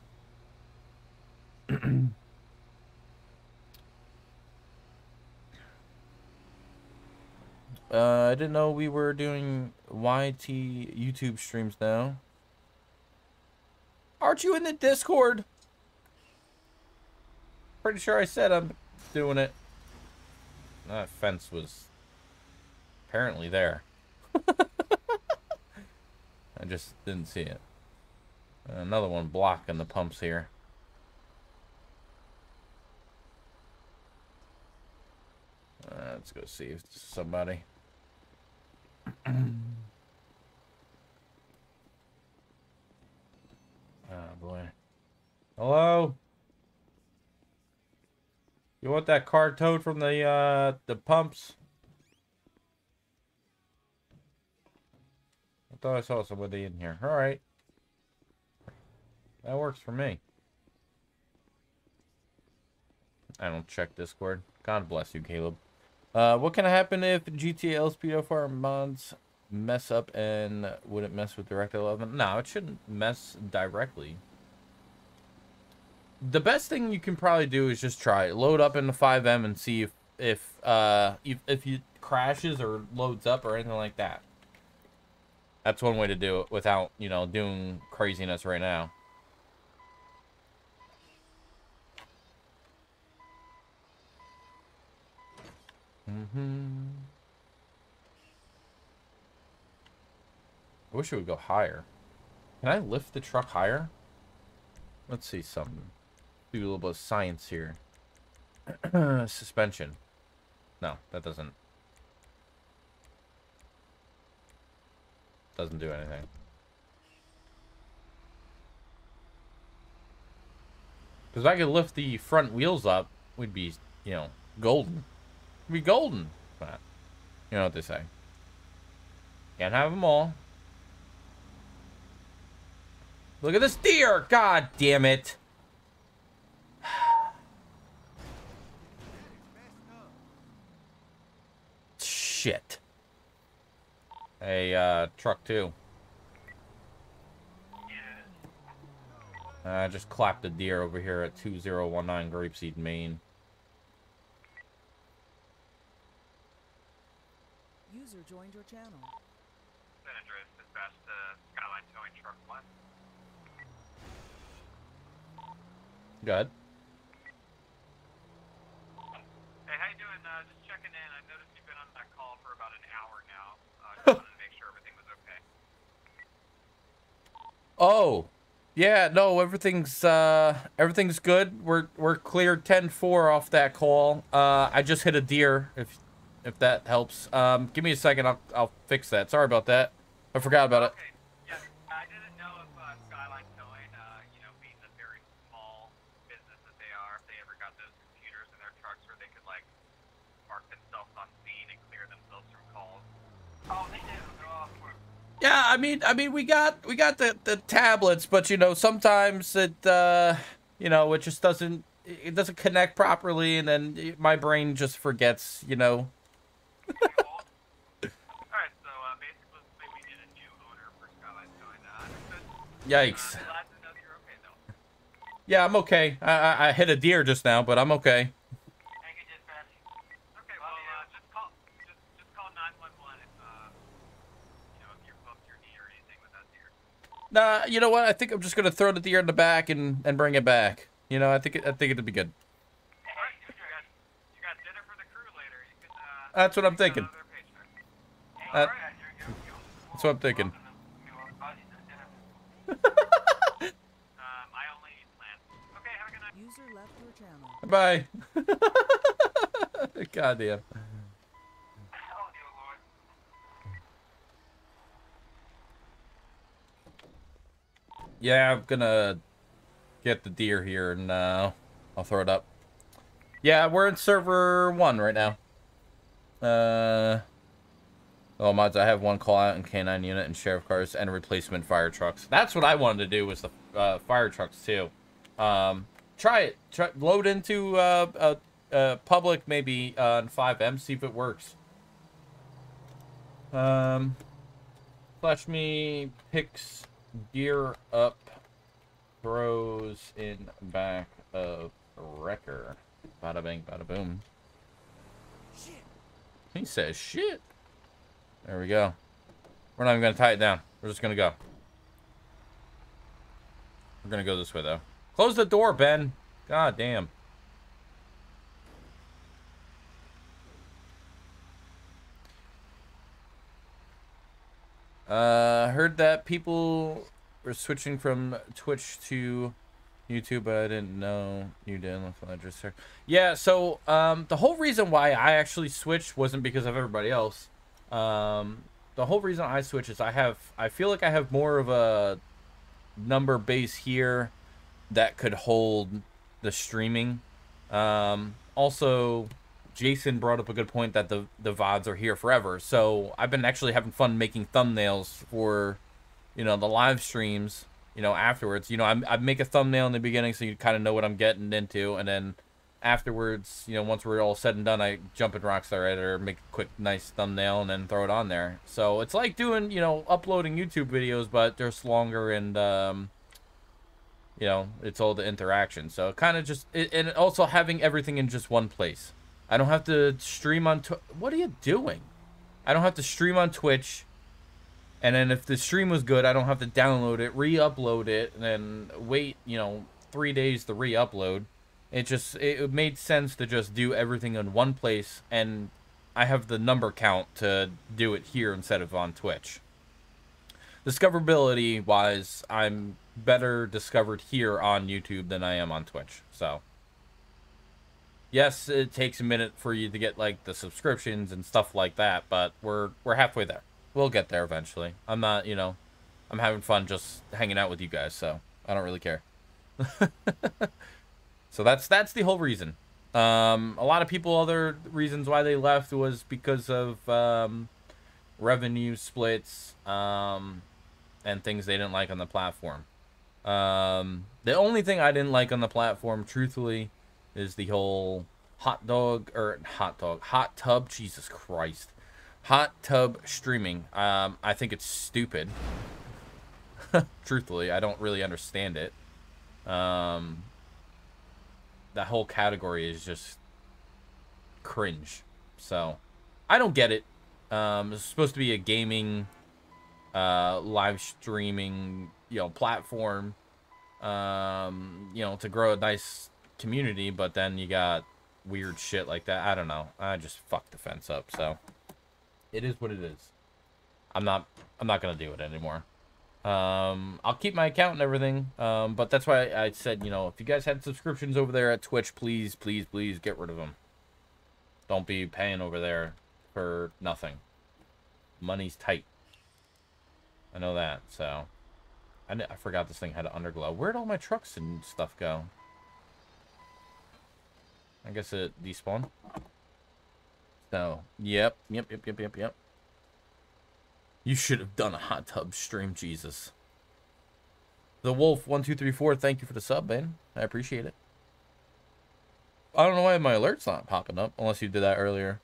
uh, I didn't know we were doing Y T YouTube streams now. Aren't you in the Discord? Pretty sure I said I'm doing it. That fence was apparently there. I just didn't see it. Another one blocking the pumps here. Uh, let's go see if it's somebody. Oh, boy. Hello? You want that car towed from the, uh, the pumps? I thought I saw somebody in here. All right. That works for me. I don't check Discord. God bless you, Caleb. Uh, what can happen if G T A L S P D F R mods mess up and would it mess with DirectX eleven? No, it shouldn't mess directly. The best thing you can probably do is just try it. Load up into five M and see if, if, uh, if, if it crashes or loads up or anything like that. That's one way to do it without, you know, doing craziness right now. Mm-hmm. I wish it would go higher. Can I lift the truck higher? Let's see something. Do a little bit of science here. Suspension. No, that doesn't. Doesn't do anything. Because if I could lift the front wheels up, we'd be, you know, golden. We'd be golden. But, you know what they say. Can't have them all. Look at this deer! God damn it! Shit. A uh, truck too. I uh, just clapped a deer over here at two zero one nine Grapeseed, Maine. User joined your channel. That address is past the Skyline Towing Truck one. Go ahead. Hey, how you doing? Uh, just checking in. I noticed you've been on that call for about an hour now. Uh, just wanted to make sure everything was okay. Oh. Yeah, no, everything's uh, everything's good. We're we're cleared ten four off that call. Uh, I just hit a deer. If if that helps, um, give me a second. I'll I'll fix that. Sorry about that. I forgot about it. Okay. Yeah, I didn't know if uh, Skyline Towing, uh, you know, being the very small business that they are, if they ever got those computers in their trucks where they could like mark themselves on scene and clear themselves from calls. Oh, they did. Yeah, I mean, I mean, we got we got the the tablets, but you know, sometimes it, uh, you know, it just doesn't it doesn't connect properly, and then my brain just forgets, you know. All right, so uh, basically we need a new owner for Skyline Towing. Yikes. Uh, glad to know you're okay, though. Yeah, I'm okay. I, I I hit a deer just now, but I'm okay. Nah, you know what? I think I'm just gonna throw the deer in the back and and bring it back. You know, I think it, I think it'd be good. Hey, you got, you got dinner for the crew later. You can, uh, that's what I'm thinking. Hey, uh, right. you're, you're, you're, that's what I'm thinking. Bye. Goddamn. Yeah, I'm gonna get the deer here, and uh, I'll throw it up. Yeah, we're in server one right now. Uh, oh, mods, I have one call out and canine unit and sheriff cars and replacement fire trucks. That's what I wanted to do was the uh, fire trucks, too. Um, try it. Try, load into uh, a, a public, maybe uh, on five M, see if it works. Um, flash me picks... Gear up, throws in back of wrecker. Bada bing, bada boom. Shit. He says shit. There we go. We're not even gonna tie it down. We're just gonna go. We're gonna go this way though. Close the door, Ben. God damn. Uh, heard that people were switching from Twitch to YouTube, but I didn't know you didn't. Yeah, so um, the whole reason why I actually switched wasn't because of everybody else. Um, the whole reason I switched is I have, I feel like I have more of a number base here that could hold the streaming. Um, also... Jason brought up a good point that the, the V O Ds are here forever. So I've been actually having fun making thumbnails for, you know, the live streams, you know, afterwards. You know, I, I make a thumbnail in the beginning so you kind of know what I'm getting into. And then afterwards, you know, once we're all said and done, I jump in Rockstar Editor, make a quick, nice thumbnail, and then throw it on there. So it's like doing, you know, uploading YouTube videos, but they're longer and, um, you know, it's all the interaction. So kind of just, it, and also having everything in just one place. I don't have to stream on Twitch. What are you doing? I don't have to stream on Twitch. And then if the stream was good, I don't have to download it, re-upload it, and then wait, you know, three days to re-upload. It just, it made sense to just do everything in one place. And I have the number count to do it here instead of on Twitch. Discoverability-wise, I'm better discovered here on YouTube than I am on Twitch, so... Yes, it takes a minute for you to get like the subscriptions and stuff like that, but we're we're halfway there. We'll get there eventually. I'm not, you know, I'm having fun just hanging out with you guys, so I don't really care. So that's that's the whole reason. Um, a lot of people, other reasons why they left was because of um, revenue splits um, and things they didn't like on the platform. Um, the only thing I didn't like on the platform, truthfully, is the whole hot dog or hot dog hot tub Jesus Christ hot tub streaming. um I think it's stupid. Truthfully, I don't really understand it. Um, that whole category is just cringe. So, I don't get it. Um, it's supposed to be a gaming, uh, live streaming, you know, platform, um, you know, to grow a nice community, but then you got weird shit like that. I don't know. I just fucked the fence up, so it is what it is. I'm not, I'm not gonna do it anymore. Um, I'll keep my account and everything, um, but that's why I said, you know, if you guys had subscriptions over there at Twitch, please, please, please get rid of them. Don't be paying over there for nothing. Money's tight. I know that, so... I, I forgot this thing had an underglow. Where'd all my trucks and stuff go? I guess it despawned. So, yep, yep, yep, yep, yep, yep. You should have done a hot tub stream, Jesus. The Wolf one two three four, thank you for the sub, man. I appreciate it. I don't know why my alert's not popping up, unless you did that earlier.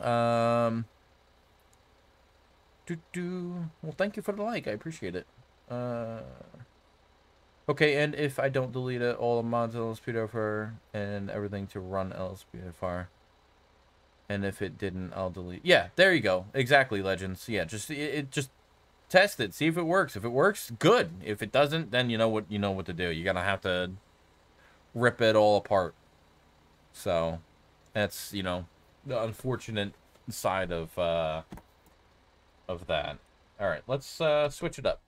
Um... Do, do. Well, thank you for the like. I appreciate it. Uh, okay, and if I don't delete it, all the mods L S P D F R and everything to run L S P D F R. And if it didn't, I'll delete. Yeah, there you go. Exactly, Legends. Yeah, just it, it just test it, see if it works. If it works, good. If it doesn't, then you know what you know what to do. You're gonna have to rip it all apart. So that's, you know, the unfortunate side of. Uh, of that. Alright, let's uh, switch it up.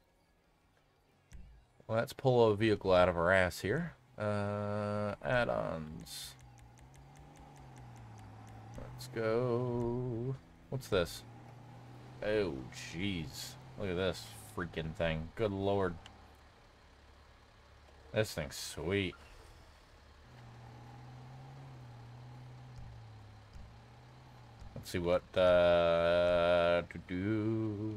Let's pull a vehicle out of our ass here. Uh, add-ons. Let's go... What's this? Oh, jeez. Look at this freaking thing. Good lord. This thing's sweet. Let's see what uh, to do.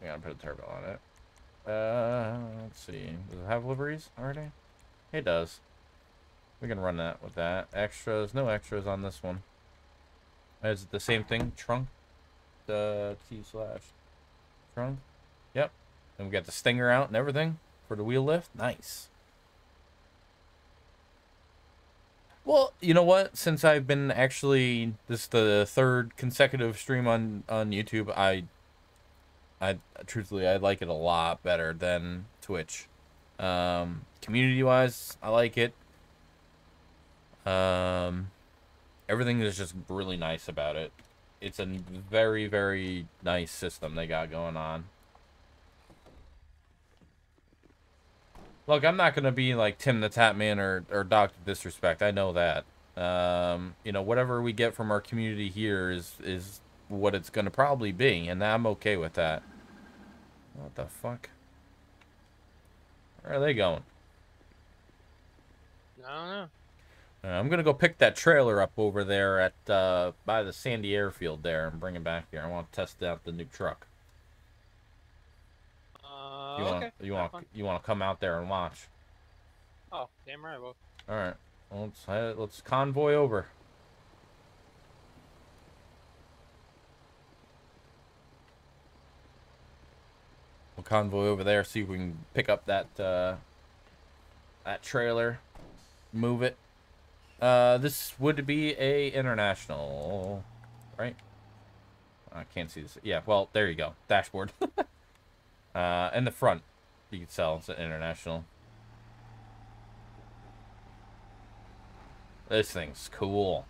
I gotta put a turbo on it. Uh, let's see. Does it have liveries already? It does. We can run that with that. Extras. No extras on this one. Is it the same thing? Trunk? The T slash trunk? Yep. And we got the stinger out and everything for the wheel lift. Nice. Well, you know what? Since I've been actually this is the third consecutive stream on on YouTube, I, I truthfully I like it a lot better than Twitch. Um, community-wise, I like it. Um, everything is just really nice about it. It's a very very nice system they got going on. Look, I'm not going to be like Tim the Tap Man or, or Doctor Disrespect. I know that. Um, you know, whatever we get from our community here is, is what it's going to probably be, and I'm okay with that. What the fuck? Where are they going? I don't know. Uh, I'm going to go pick that trailer up over there at uh, by the Sandy Airfield there and bring it back here. I want to test out the new truck. You want okay. you want you want to come out there and watch? Oh, damn right, well. All right, well, let's head, let's convoy over. We'll convoy over there. See if we can pick up that uh, that trailer, move it. Uh, this would be a international, right? I can't see this. Yeah, well, there you go. Dashboard. Uh, and the front, you can tell it's an international. This thing's cool.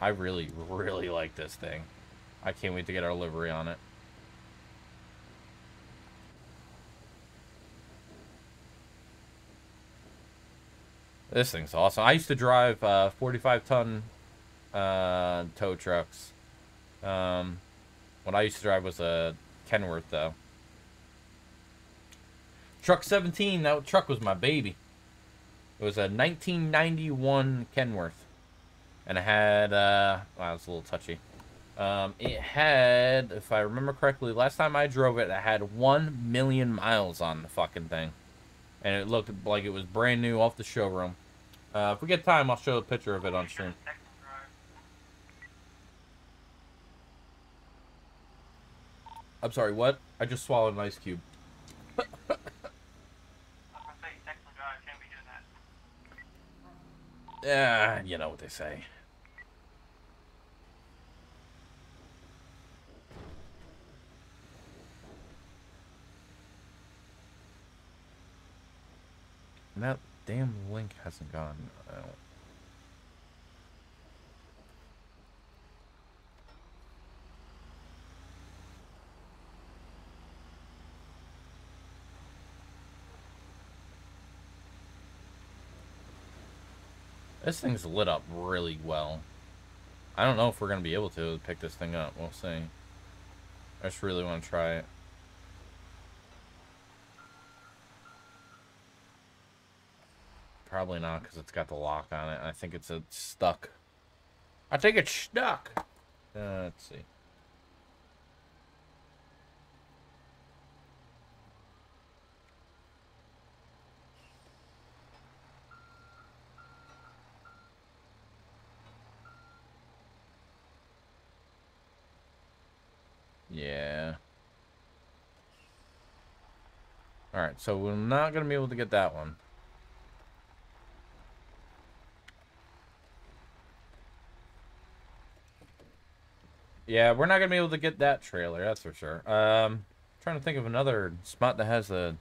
I really, really like this thing. I can't wait to get our livery on it. This thing's awesome. I used to drive uh, forty-five ton uh, tow trucks. Um, what I used to drive was a Kenworth, though. Truck seventeen, that truck was my baby. It was a nineteen ninety-one Kenworth. And it had... Uh, wow, it's a little touchy. Um, it had, if I remember correctly, last time I drove it, it had one million miles on the fucking thing. And it looked like it was brand new off the showroom. Uh, if we get time, I'll show a picture of it on stream. I'm sorry, what? I just swallowed an ice cube. I think next guy can't be doing that. Yeah, you know what they say. And that damn link hasn't gone out. This thing's lit up really well. I don't know if we're going to be able to pick this thing up. We'll see. I just really want to try it. Probably not, because it's got the lock on it. I think it's a stuck. I think it's stuck. Uh, let's see. Yeah. Alright, so we're not going to be able to get that one. Yeah, we're not going to be able to get that trailer, that's for sure. Um, trying to think of another spot that has a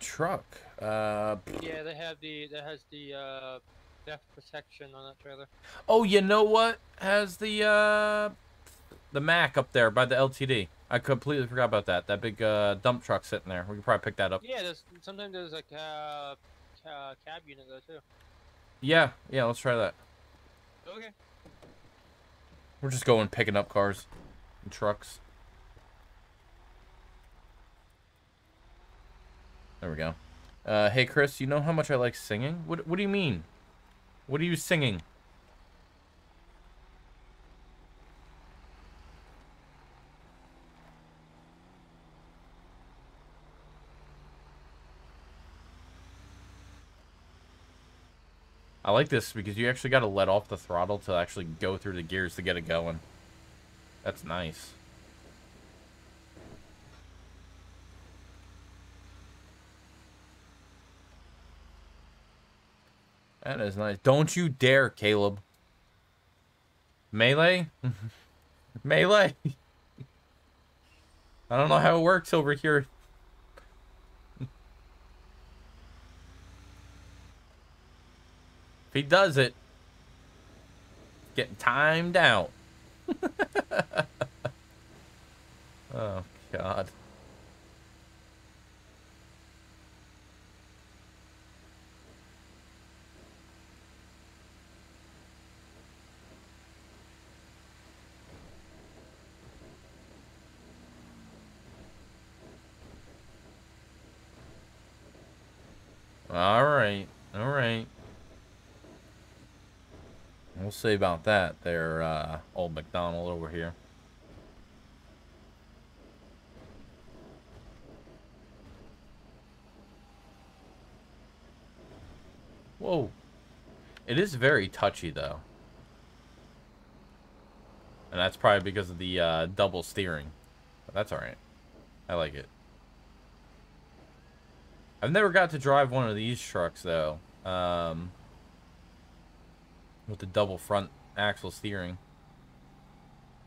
truck. Uh, yeah, they have the, that has the uh, theft protection on that trailer. Oh, you know what has the... Uh... The Mac up there by the L T D. I completely forgot about that. That big uh, dump truck sitting there. We could probably pick that up. Yeah, there's, sometimes there's like a uh, uh, cab unit there too. Yeah, yeah, let's try that. Okay. We're just going picking up cars and trucks. There we go. Uh, hey, Chris, you know how much I like singing? What, what do you mean? What are you singing? I like this because you actually got to let off the throttle to actually go through the gears to get it going. That's nice. That is nice. Don't you dare, Caleb. Melee? Melee? I don't know how it works over here. If he does it, getting timed out. Oh, God. All right. All right. We'll see about that there, uh, old McDonald over here. Whoa. It is very touchy, though. And that's probably because of the uh, double steering. But that's alright. I like it. I've never got to drive one of these trucks, though. Um... With the double front axle steering.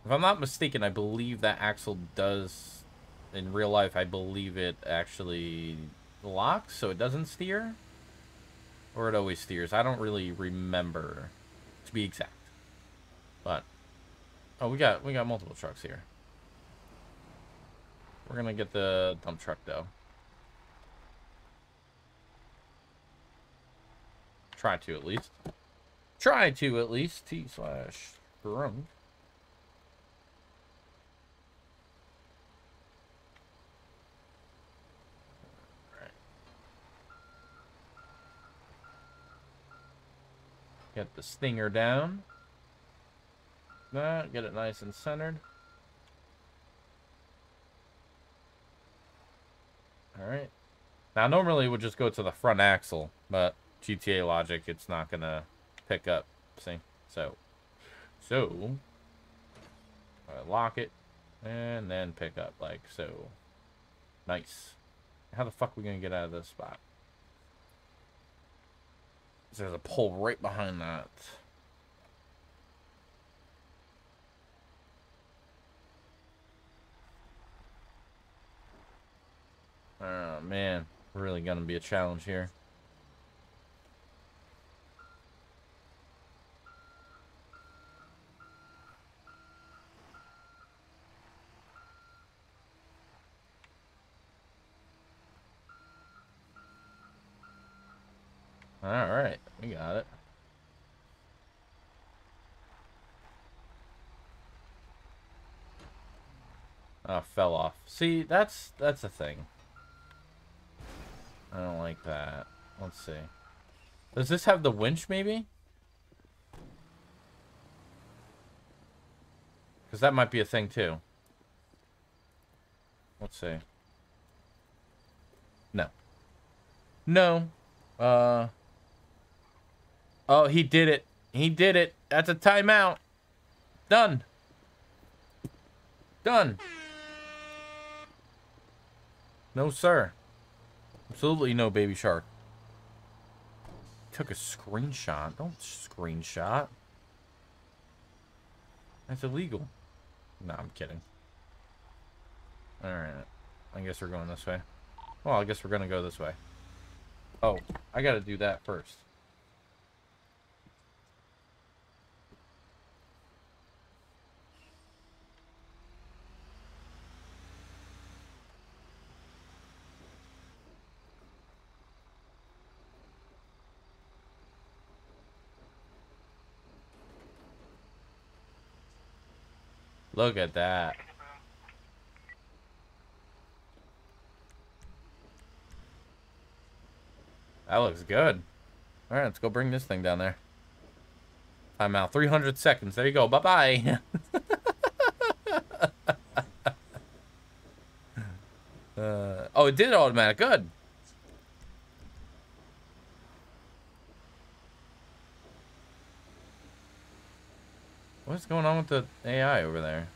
If I'm not mistaken, I believe that axle does... In real life, I believe it actually locks, so it doesn't steer? Or it always steers. I don't really remember, to be exact. But... Oh, we got, we got multiple trucks here. We're gonna get the dump truck, though. Try to, at least. Try to, at least. T slash drunk. Alright. Get the stinger down. That, get it nice and centered. Alright. Now, normally it would just go to the front axle, but G T A logic, it's not gonna... pick up, see? So, so, uh, lock it. and then pick up like so. Nice. How the fuck are we gonna get out of this spot? So there's a pole right behind that. Oh man, really gonna be a challenge here. Alright, we got it. Oh, fell off. See, that's that's a thing. I don't like that. Let's see. Does this have the winch, maybe? Because that might be a thing, too. Let's see. No. No. Uh... Oh, he did it. He did it. That's a timeout. Done. Done. No, sir. Absolutely no baby shark. Took a screenshot. Don't screenshot. That's illegal. No, I'm kidding. Alright. I guess we're going this way. Well, I guess we're going to go this way. Oh, I got to do that first. Look at that. That looks good. All right, let's go bring this thing down there. Time out. three hundred seconds. There you go. Bye-bye. uh, oh, it did automatic. Good. What's going on with the A I over there?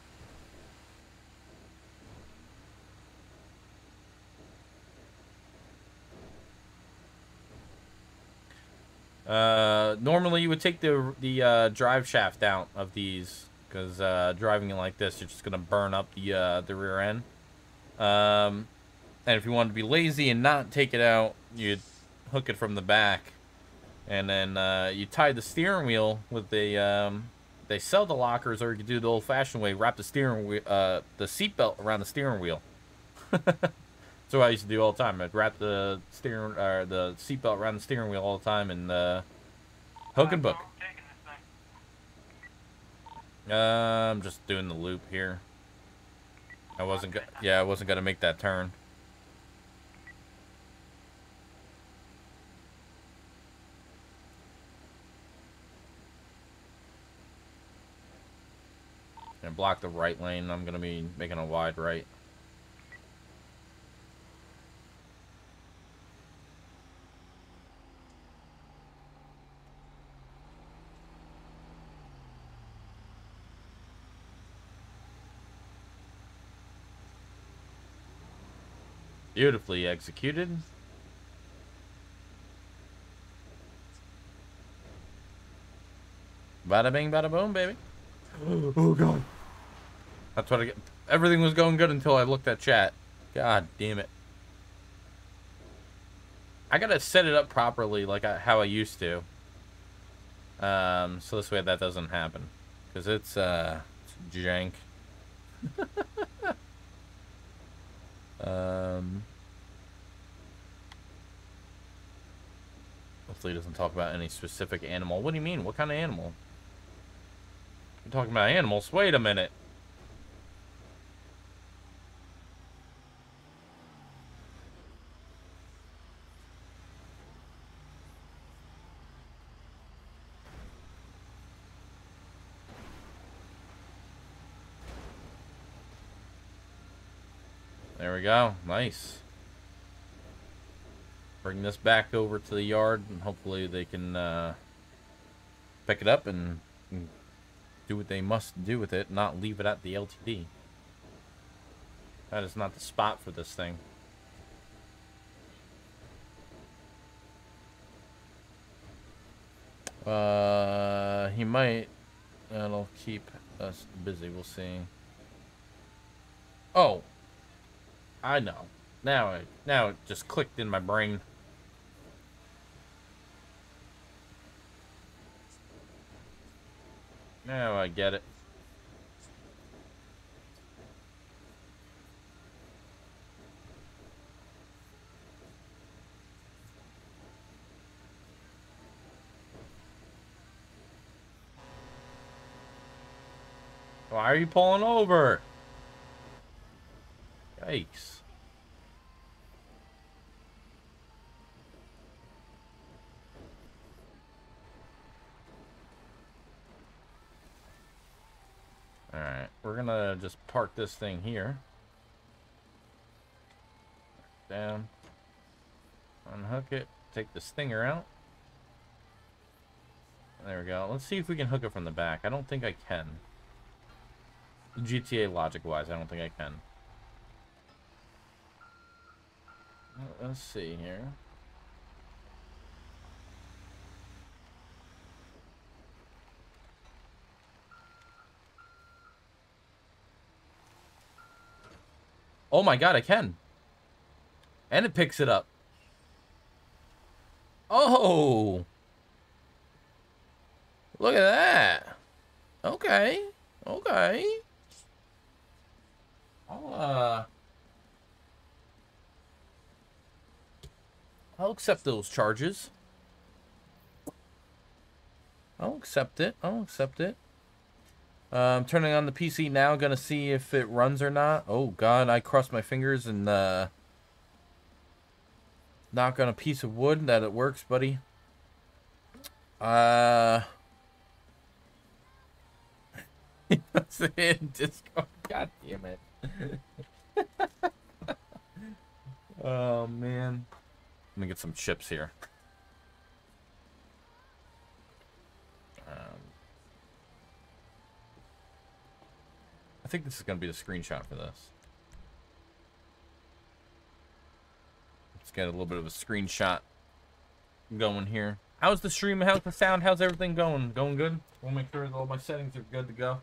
Uh, normally you would take the the uh, drive shaft out of these, because uh, driving it like this, you're just gonna burn up the uh, the rear end. Um, and if you wanted to be lazy and not take it out, you'd hook it from the back, and then uh, you tie the steering wheel with the. Um, They sell the lockers, or you can do the old-fashioned way, wrap the steering wheel, uh, the seatbelt around the steering wheel. That's what I used to do all the time. I'd wrap the steering or the seatbelt around the steering wheel all the time and uh, hook and book. Uh, I'm just doing the loop here. I wasn't, go yeah, I wasn't gonna make that turn. And block the right lane. I'm gonna be making a wide right. Beautifully executed. Bada bing, bada boom, baby. Oh god. That's what I get. Everything was going good until I looked at chat. God damn it. I gotta set it up properly like I, how I used to. Um, so this way that doesn't happen. Because it's, uh, it's jank. um, hopefully it doesn't talk about any specific animal. What do you mean? What kind of animal? You're talking about animals? Wait a minute. There we go. Nice. Bring this back over to the yard, and hopefully they can uh, pick it up and, and do what they must do with it, not leave it at the L T D. That is not the spot for this thing. Uh, he might. That'll keep us busy. We'll see. Oh, I know. Now it now it just clicked in my brain. Now I get it. Why are you pulling over? Yikes. Alright, we're gonna just park this thing here. Down. Unhook it. Take the stinger out. There we go. Let's see if we can hook it from the back. I don't think I can. G T A logic-wise, I don't think I can. Let's see here. Oh my god, I can. And it picks it up. Oh! Look at that. Okay. Okay. I'll, uh... I'll accept those charges. I'll accept it. I'll accept it. Uh, I'm turning on the P C now. Gonna see if it runs or not. Oh, God. I crossed my fingers and, uh... knock on a piece of wood that it works, buddy. Uh... That's in Discord. God damn it. Oh man, let me get some chips here. um, I think this is gonna be the screenshot for this. Let's get a little bit of a screenshot going here. How's the stream? How's the sound? How's everything going? Going good? We'll make sure that all my settings are good to go.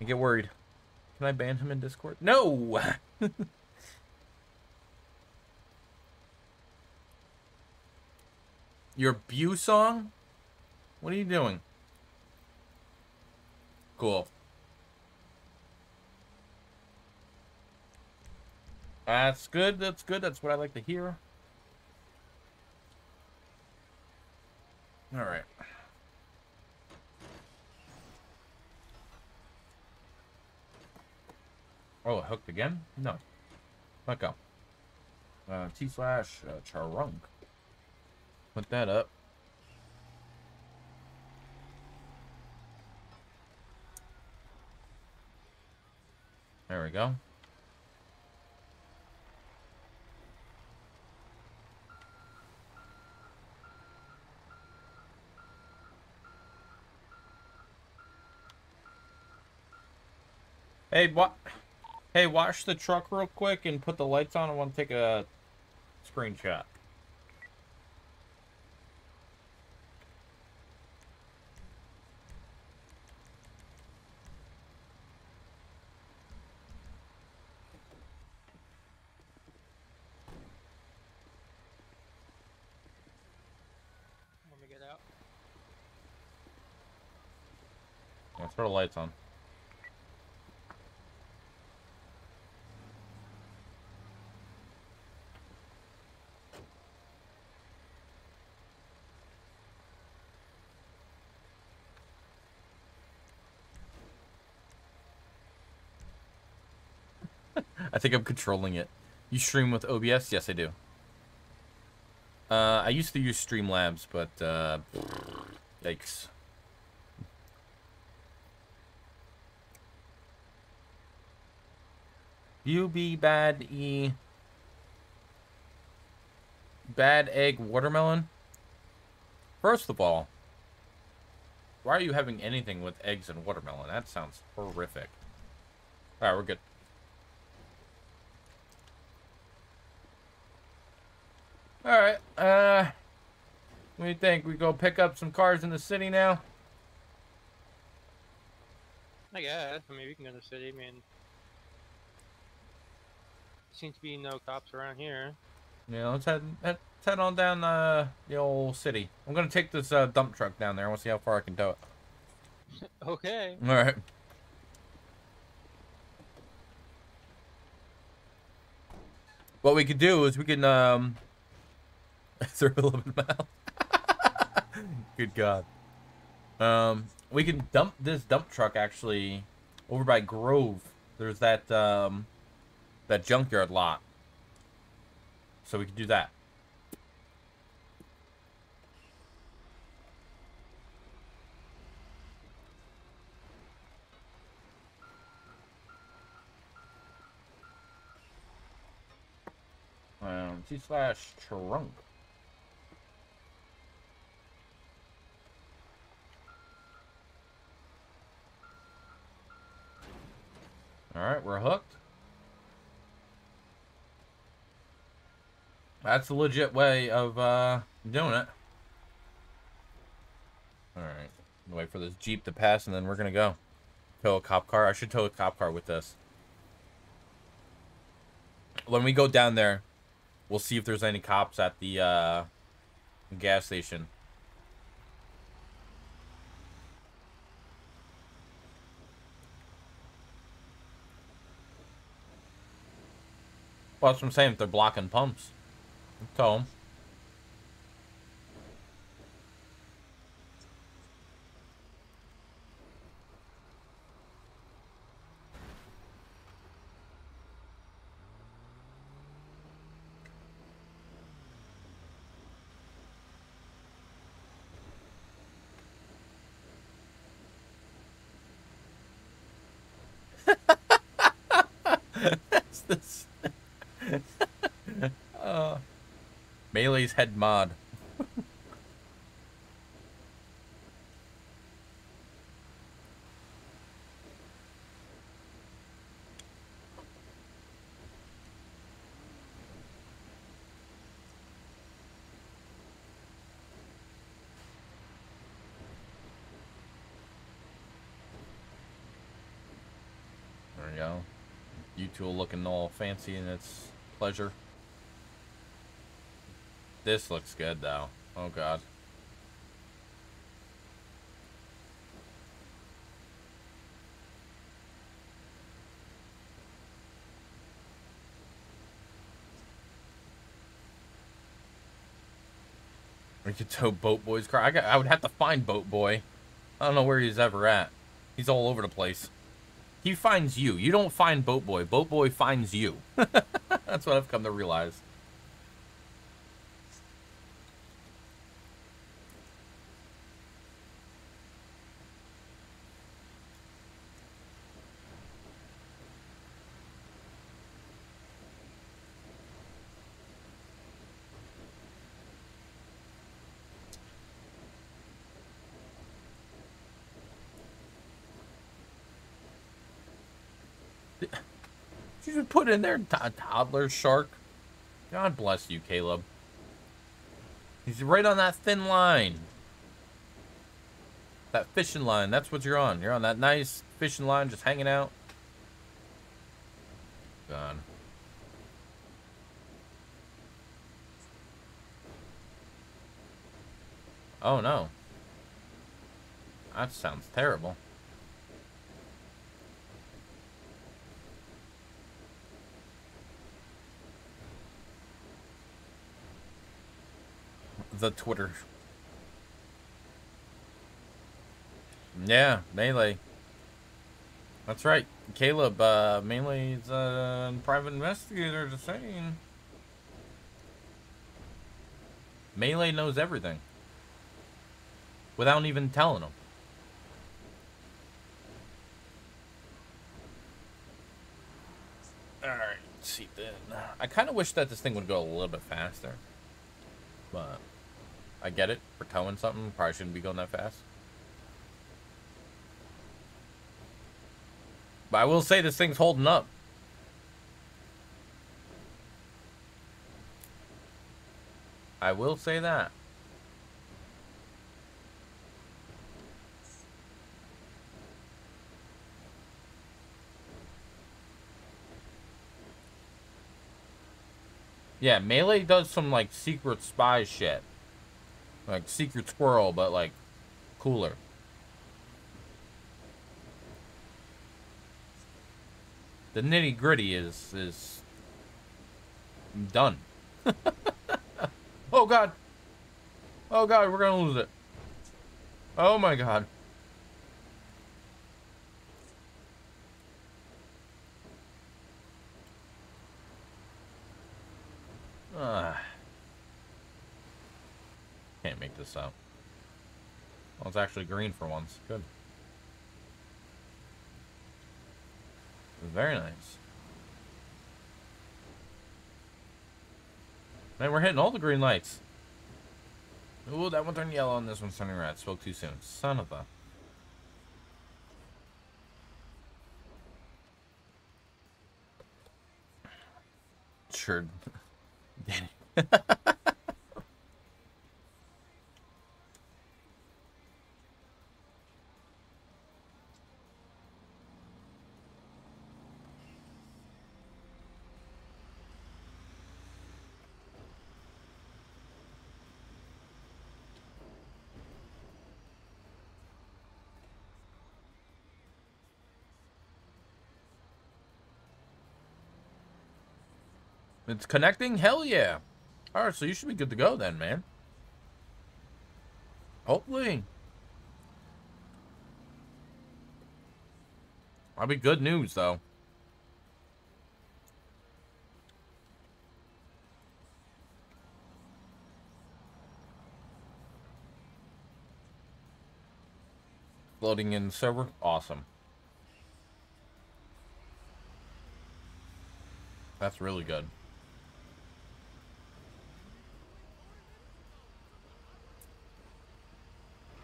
I get worried. Can I ban him in Discord? No! Your Bew song? What are you doing? Cool. That's good, that's good. That's what I like to hear. Alright. Oh, it hooked again? No. Let go. Uh, T slash uh, charunk. Put that up. There we go. Hey, what? Hey, wash the truck real quick and put the lights on. I want to take a screenshot. Let me get out. I'll throw the lights on. I think I'm controlling it. You stream with O B S? Yes, I do. Uh, I used to use Streamlabs, but, uh, yikes. You be bad e... Bad egg watermelon? First of all, why are you having anything with eggs and watermelon? That sounds horrific. Alright, we're good. Alright, uh, what do you think? We go pick up some cars in the city now? I guess. I mean, we can go to the city. I mean, there seems to be no cops around here. Yeah, let's head, head, let's head on down uh, the old city. I'm going to take this uh, dump truck down there. We'll see how far I can tow it. Okay. Alright. What we could do is we can, um... throw a little bit of mouth. Good God. Um, we can dump this dump truck actually over by Grove. There's that um, that junkyard lot, so we can do that. Um, T slash trunk. All right, we're hooked. That's a legit way of uh, doing it. All right, wait for this Jeep to pass, and then we're gonna go tow a cop car. I should tow a cop car with this. When we go down there, we'll see if there's any cops at the uh, gas station. Well, that's what I'm saying, if they're blocking pumps. Tow them. That's this. uh, Melee's head mod. There we go. You two looking all fancy and it's pleasure. This looks good though. Oh God. We could tow Boat Boy's car. I got, I would have to find Boat Boy. I don't know where he's ever at. He's all over the place. He finds you. You don't find Boat Boy. Boat Boy finds you. That's what I've come to realize. Put in there, toddler shark. God bless you, Caleb. He's right on that thin line. That fishing line, that's what you're on. You're on that nice fishing line, just hanging out. Gone. Oh no. That sounds terrible. The Twitter. Yeah, Melee. That's right. Caleb, uh, Melee's a private investigator, just saying. Melee knows everything. Without even telling him. Alright, let's see then. I kind of wish that this thing would go a little bit faster. But... I get it. We're towing something. Probably shouldn't be going that fast. But I will say this thing's holding up. I will say that. Yeah, Melee does some, like, secret spy shit. Like, Secret Squirrel, but, like, cooler. The nitty-gritty is, is done. Oh, God. Oh, God, we're gonna lose it. Oh, my God. Uh, can't make this out. Well, it's actually green for once. Good. Very nice. Man, we're hitting all the green lights. Ooh, that one turned yellow and this one's turning red. Spoke too soon. Son of a... Sure. It's connecting? Hell yeah. All right, so you should be good to go then, man. Hopefully. That'll be good news, though. Loading in the server? Awesome. That's really good.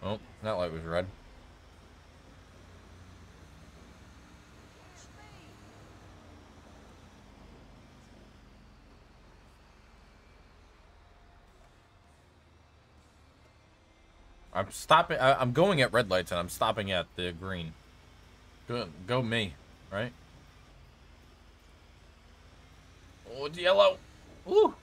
Oh, that light was red. I'm stopping. I, I'm going at red lights and I'm stopping at the green. Go, go me, right? Oh, it's yellow. Woo!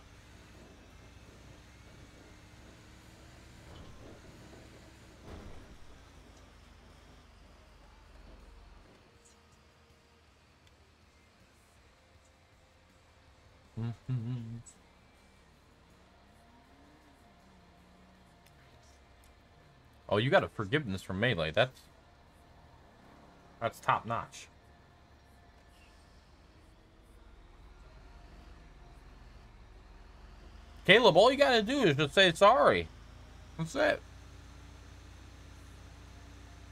Oh, you got a forgiveness from Melee. That's that's top notch. Caleb, all you gotta do is just say sorry. That's it.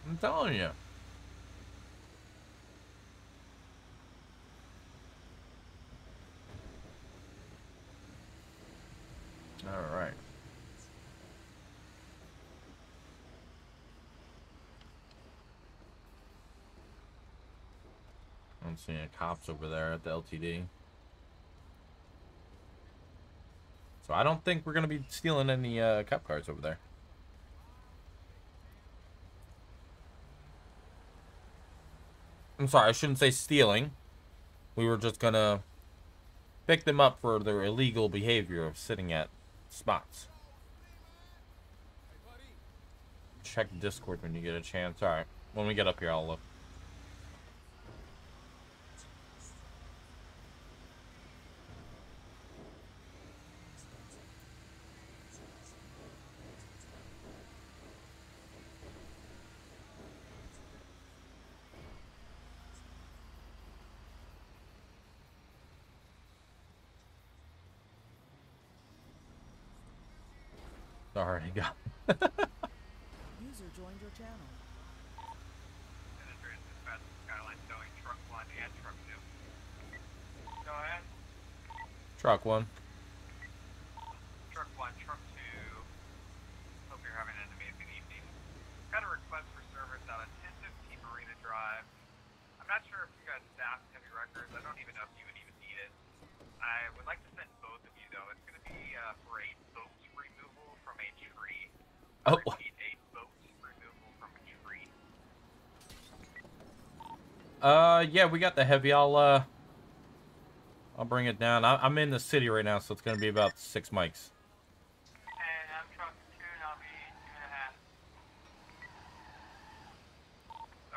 I'm telling you. All right. I don't see any cops over there at the L T D. So I don't think we're going to be stealing any uh, cop cars over there. I'm sorry, I shouldn't say stealing. We were just going to pick them up for their illegal behavior of sitting at spots. Check Discord when you get a chance. All right, when we get up here, I'll look. Already got. User joined your channel. Skyline towing truck one and truck two. Go ahead. Truck one. Truck one, truck two. Hope you're having an amazing evening. Got a request for service out of ten fifteen Marina Drive. I'm not sure if you guys staff heavy records. I don't even know if you would even need it. I would like to send both of you though. It's going to be uh, for a boat. Uh, yeah, we got the heavy. I'll, uh, I'll bring it down. I I'm in the city right now, so it's going to be about six mics. And I'm truck two, and I'll be two and a half.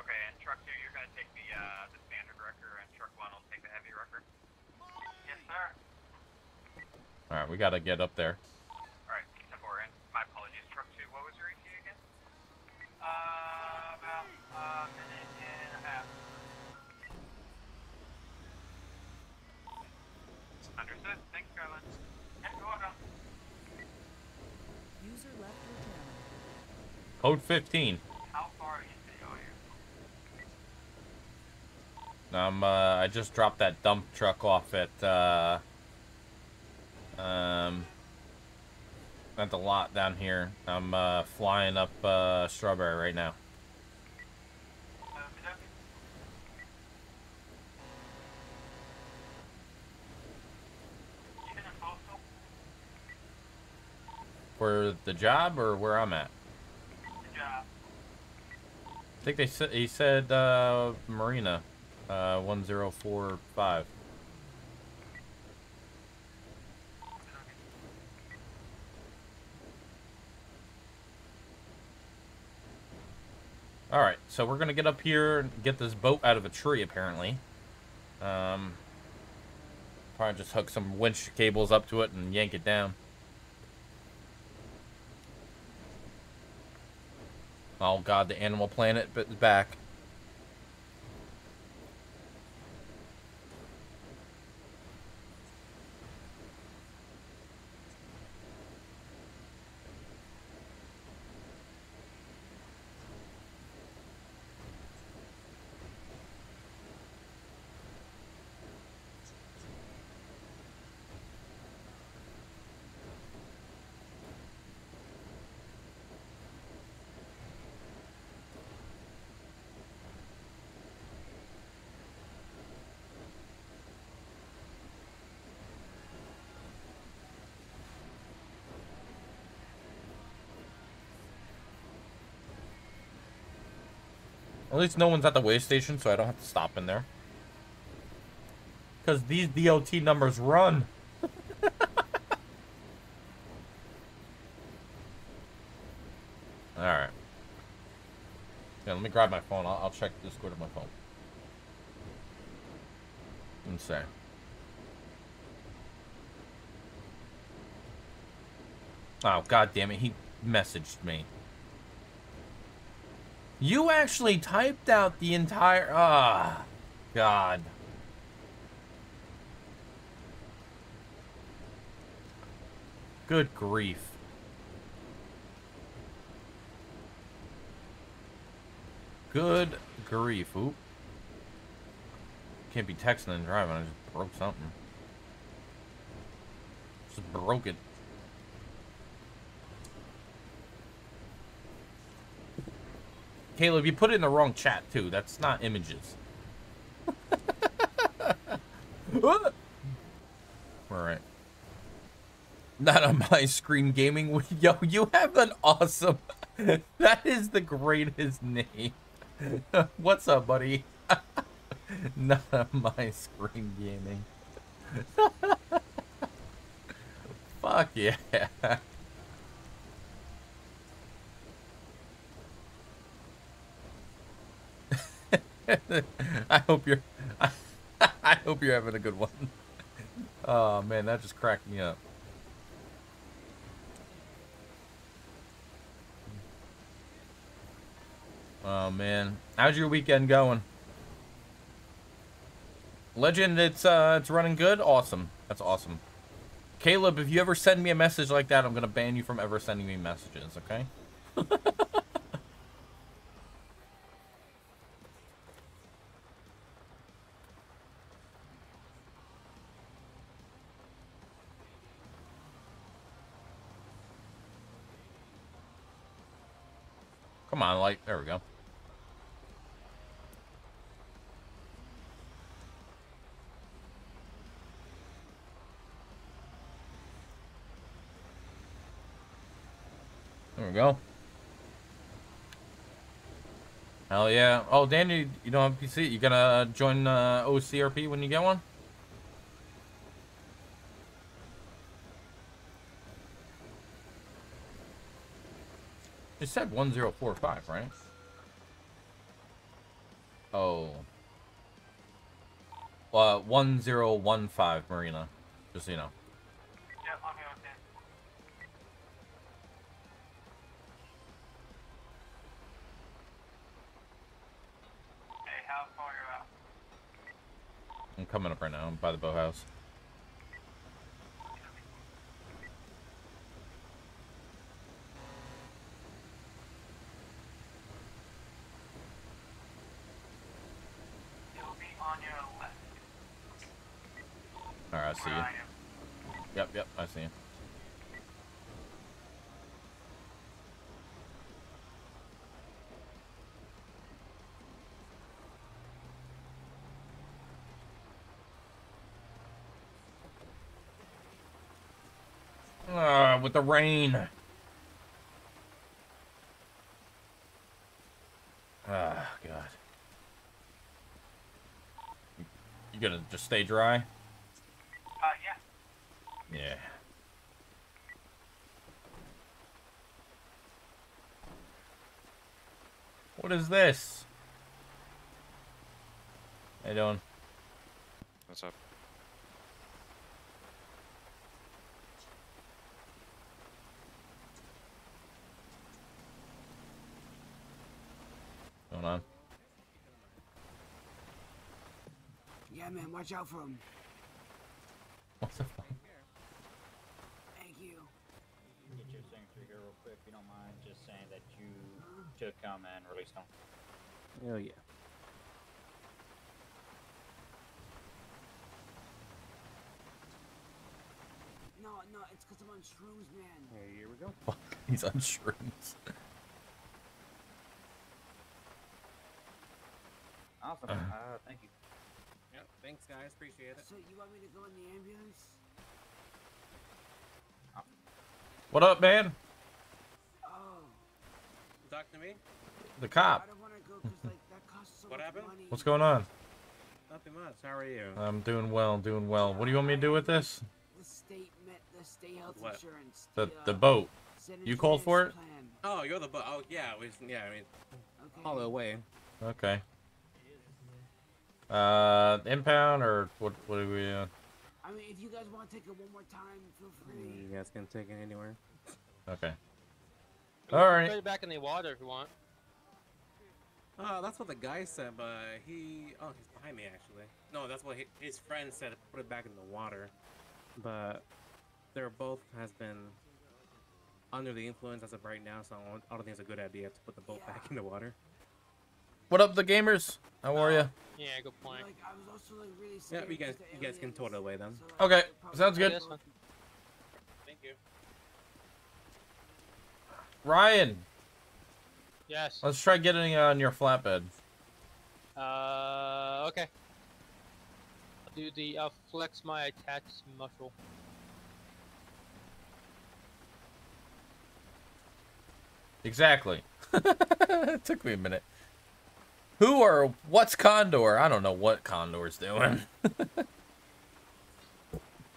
Okay, and truck two, you're going to take the, uh, the standard wrecker, and truck one will take the heavy wrecker. Yes, sir. All right, we got to get up there. Code fifteen. How far are you from here? Um, uh, I just dropped that dump truck off at, uh, um, at the lot down here. I'm, uh, flying up, uh, Strawberry right now. For the job or where I'm at? I think they said he said uh, Marina, uh, one zero four five. All right, so we're gonna get up here and get this boat out of a tree. Apparently, um, probably just hook some winch cables up to it and yank it down. Oh God, the Animal Planet but back. At least no one's at the weigh station, so I don't have to stop in there. Because these D O T numbers run. Alright. Yeah, let me grab my phone. I'll, I'll check Discord on my phone. Let's see. Oh, God damn it. He messaged me. You actually typed out the entire... Ah, oh, God. Good grief. Good grief. Oop. Can't be texting and driving. I just broke something. Just broke it. Caleb, you put it in the wrong chat, too. That's not images. All right. Not on my screen gaming. Yo, you have an awesome... That is the greatest name. What's up, buddy? Not on my screen gaming. Fuck yeah. I hope you're I, I hope you're having a good one. Oh man, that just cracked me up. Oh man. How's your weekend going? Legend, it's uh it's running good? Awesome. That's awesome. Caleb, if you ever send me a message like that, I'm gonna ban you from ever sending me messages, okay? Come on, light. There we go. There we go. Hell yeah. Oh, Danny, you don't have a P C? You gonna join uh, O C R P when you get one? It said one zero four five, right? Oh. Uh, one zero one five, Marina. Just so you know. Yeah, I'll be okay. Hey, how far are you out? I'm coming up right now. I'm by the boathouse. Alright, I see you. Yep, yep, I see you. Ah, with the rain. Ah, God. You gonna just stay dry? Yeah. What is this? How you doing? What's up? What's going on? Yeah, man, watch out for him. What the fuck? If you don't mind just saying that you took him and released him. Hell yeah. No, no, it's because I'm on shrooms, man. Hey, here we go. Fuck, he's on shrooms. Awesome. Uh, uh, thank you. Yep, thanks, guys. Appreciate it. So, you want me to go in the ambulance? Oh. What up, man? Talk to me? The cop. I don't wanna go 'cause, like, that costs so what much happened? Money. What's going on? Nothing much. How are you? I'm doing well, doing well. What do you want me to do with this? The state met the state health what? Insurance. The, the, uh, the boat. You called for it? Plan. Oh, you're the boat. Oh, yeah. We, yeah, I mean, okay. All the way. Okay. Uh, impound or what, what are we doing? I mean, if you guys want to take it one more time, feel free. You guys can take it anywhere. Okay. Alright. Put it back in the water if you want. Oh, that's what the guy said, but he... Oh, he's behind me, actually. No, that's what he, his friend said, put it back in the water. But they're both has been under the influence as of right now, so I don't, I don't think it's a good idea to put the boat yeah. back in the water. What up, the gamers? How are uh, you? Yeah, good point. Like, I was also, like, really yeah, you guys, you guys can tow it away, then. So, like, okay, sounds good. Hey, thank you. Ryan. Yes. Let's try getting on your flatbed. Uh, okay. I'll do the. I'll flex my attached muscle. Exactly. It took me a minute. Who or what's Condor? I don't know what Condor's doing.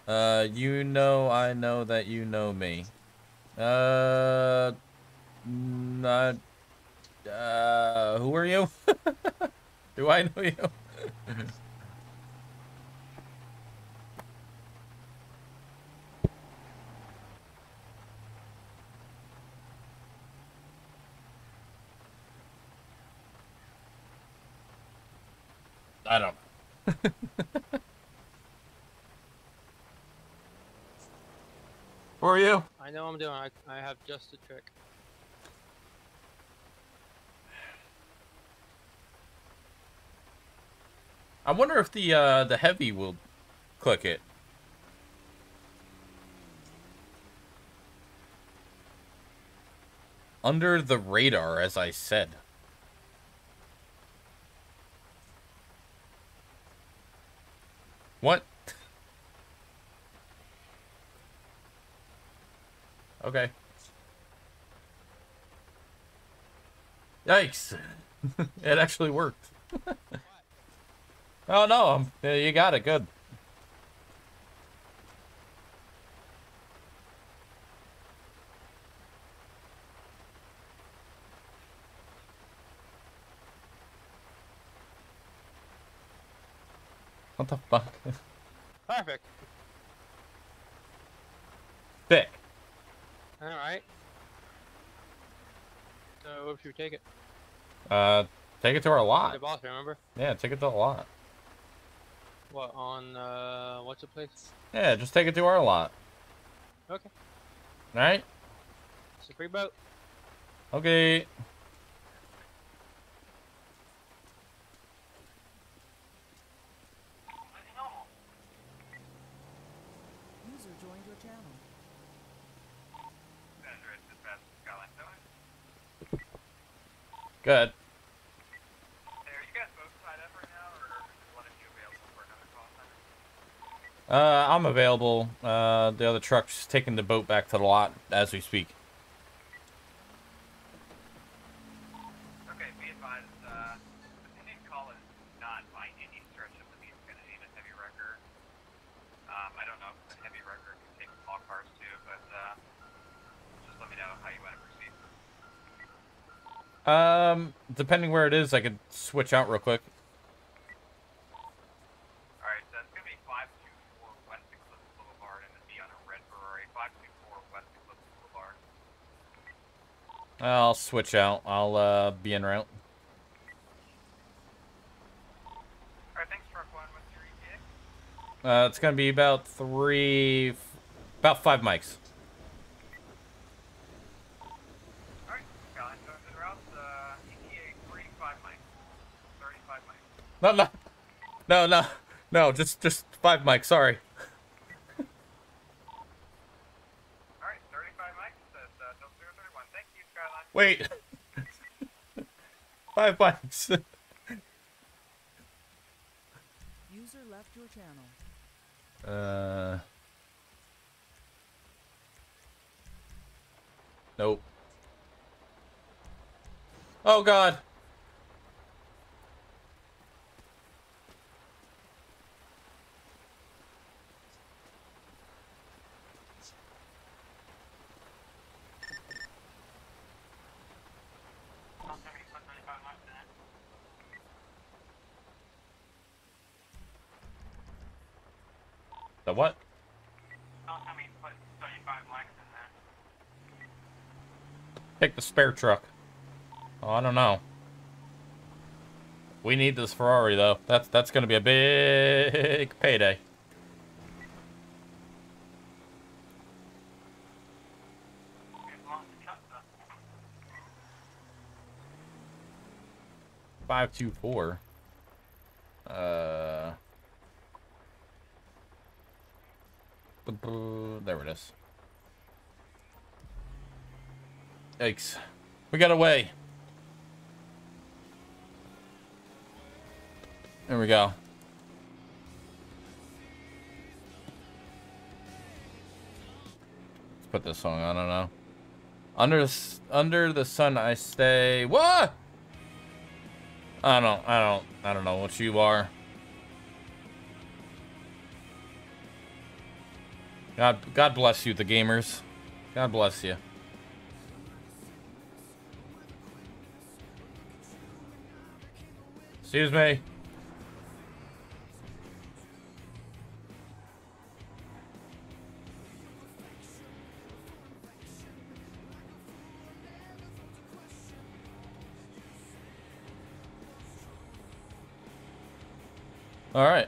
uh, you know, I know that you know me. Uh. Not, uh, who are you? Do I know you? I don't know. Who are you? I know what I'm doing. I, I have just a trick. I wonder if the uh, the heavy will click it. Under the radar, as I said. What? Okay. Yikes. It actually worked. Oh no, I'm, you got it, good. What the fuck? Perfect. Thick. Alright. So, where should we take it? Uh, take it to our lot. The boss, remember? Yeah, take it to the lot. What, on, uh, what's the place? Yeah, just take it to our lot. Okay. Alright? It's a free boat. Okay. Good. Are you guys both tied up right now, or is one of you available for another call center? Uh, I'm available. Uh, the other truck's taking the boat back to the lot as we speak. Okay, be advised, uh, the pending call is not by any stretch of the means going to need a heavy wrecker. Um, I don't know if the heavy wrecker can take small cars too, but uh, just let me know how you want to proceed. Um, depending where it is, I could switch out real quick. Alright, so it's going to be five two four West Eclipse Boulevard, and it'd be on a red Ferrari. five two four West Eclipse Boulevard. I'll switch out. I'll, uh, be en route. Alright, thanks, Truck one. What's your E T A? Uh, it's going to be about three... about five mics. No, no, no, no, no, just, just five mics, sorry. All right, thirty-five mics, that's uh, zero zero three one. Thank you, Skyline. Wait. Five mics. User left your channel. Uh. Nope. Oh, God. The what? Don't tell me to put thirty-five mics in there. Take the spare truck. Oh, I don't know. We need this Ferrari though. That's that's gonna be a big payday. Five two four. Uh There it is. Yikes. We got away. There we go. Let's put this song on, I don't know. Under the, under the sun I stay. What? I don't, I don't, I don't know what you are. God, God bless you, the gamers. God bless you. Excuse me. All right.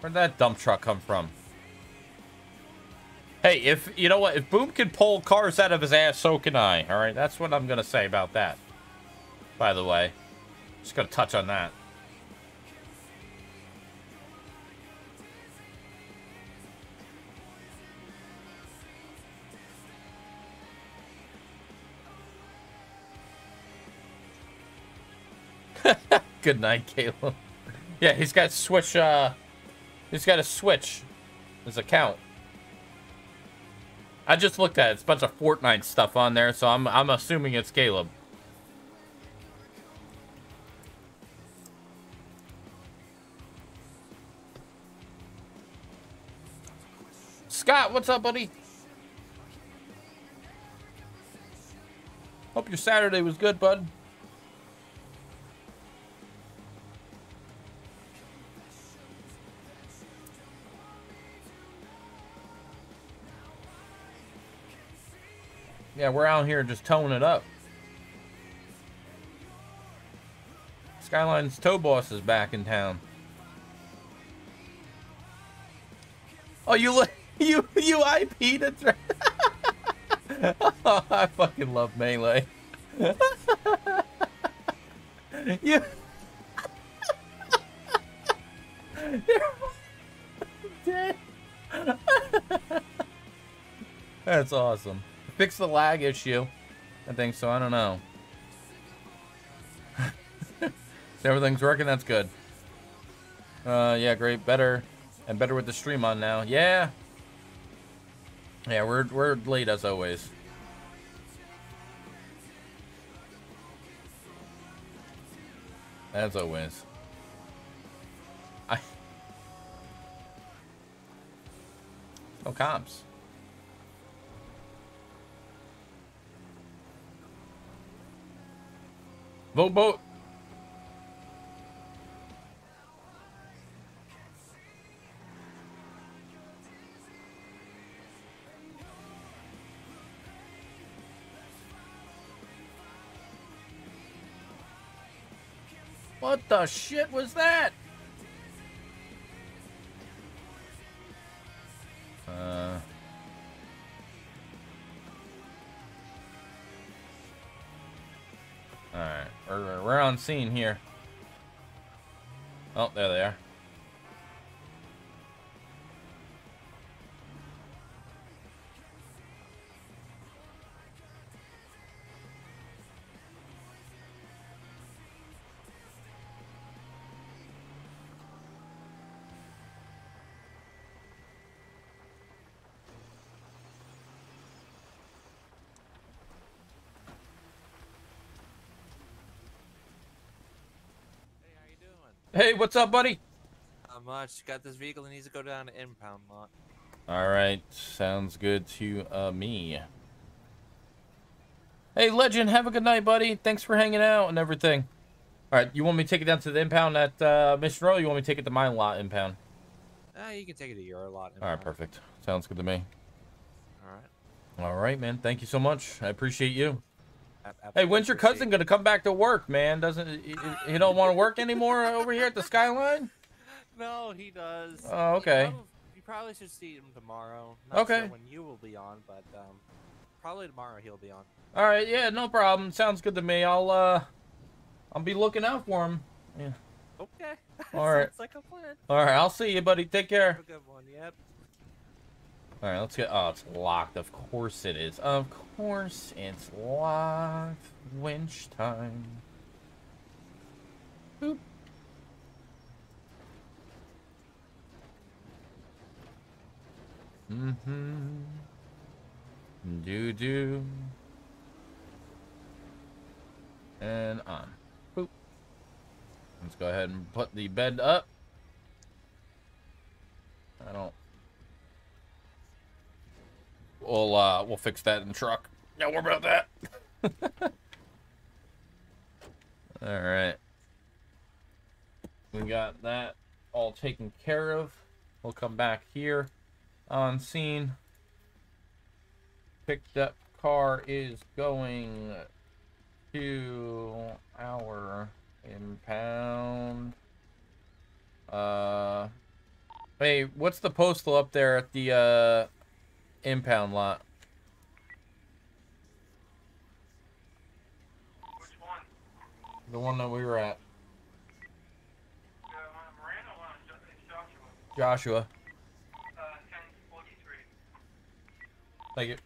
Where'd that dump truck come from? Hey, if you know what, if Boom can pull cars out of his ass, so can I. All right, that's what I'm gonna say about that. By the way, just gonna touch on that. Good night, Caleb. Yeah, he's got switch. Uh. He's got to switch his account. I just looked at it. It's a bunch of Fortnite stuff on there, so I'm, I'm assuming it's Caleb. Scott, what's up, buddy? Hope your Saturday was good, bud. Yeah, we're out here just towing it up. Skyline's tow boss is back in town. Oh, you look, you you I P'd it through. Oh, I fucking love Melee. You. Dead. That's awesome. Fix the lag issue, I think so. I don't know. So everything's working. That's good. Uh, yeah, great, better, and better with the stream on now. Yeah, yeah, we're we're late as always. As always. I. No comps. Boat Boy. What the shit was that? Uh. All right. We're, we're on scene here. Oh, there they are. Hey, what's up, buddy? Not much. Got this vehicle that needs to go down to impound lot. All right, sounds good to uh, me. Hey, Legend, have a good night, buddy. Thanks for hanging out and everything. All right, you want me to take it down to the impound at uh, Mission Row? Or you want me to take it to my lot impound? Uh, you can take it to your lot impound. All right, perfect. Sounds good to me. All right. All right, man. Thank you so much. I appreciate you. Absolutely. Hey, when's your cousin gonna come back to work, man? Doesn't he, he don't want to work anymore over here at the Skyline? No, he does. Oh, okay. You, know, you probably should see him tomorrow. Not okay. Sure when you will be on, but um, probably tomorrow he'll be on. All right, yeah, no problem. Sounds good to me. I'll uh, I'll be looking out for him. Yeah. Okay. All right. Sounds like a plan. All right, I'll see you, buddy. Take care. Have a good one. Yep. All right, let's get... Oh, it's locked. Of course it is. Of course it's locked. Winch time. Boop. Mm-hmm. Do-do. And on. Boop. Let's go ahead and put the bed up. I don't... We'll, uh, we'll fix that in the truck. Don't worry about that. All right. We got that all taken care of. We'll come back here on scene. Picked up car is going to our impound. Uh, hey, what's the postal up there at the, uh, impound lot? Which one? The one that we were at. The one in Miranda one is Joshua. Joshua. Uh, ten forty-three. Thank you.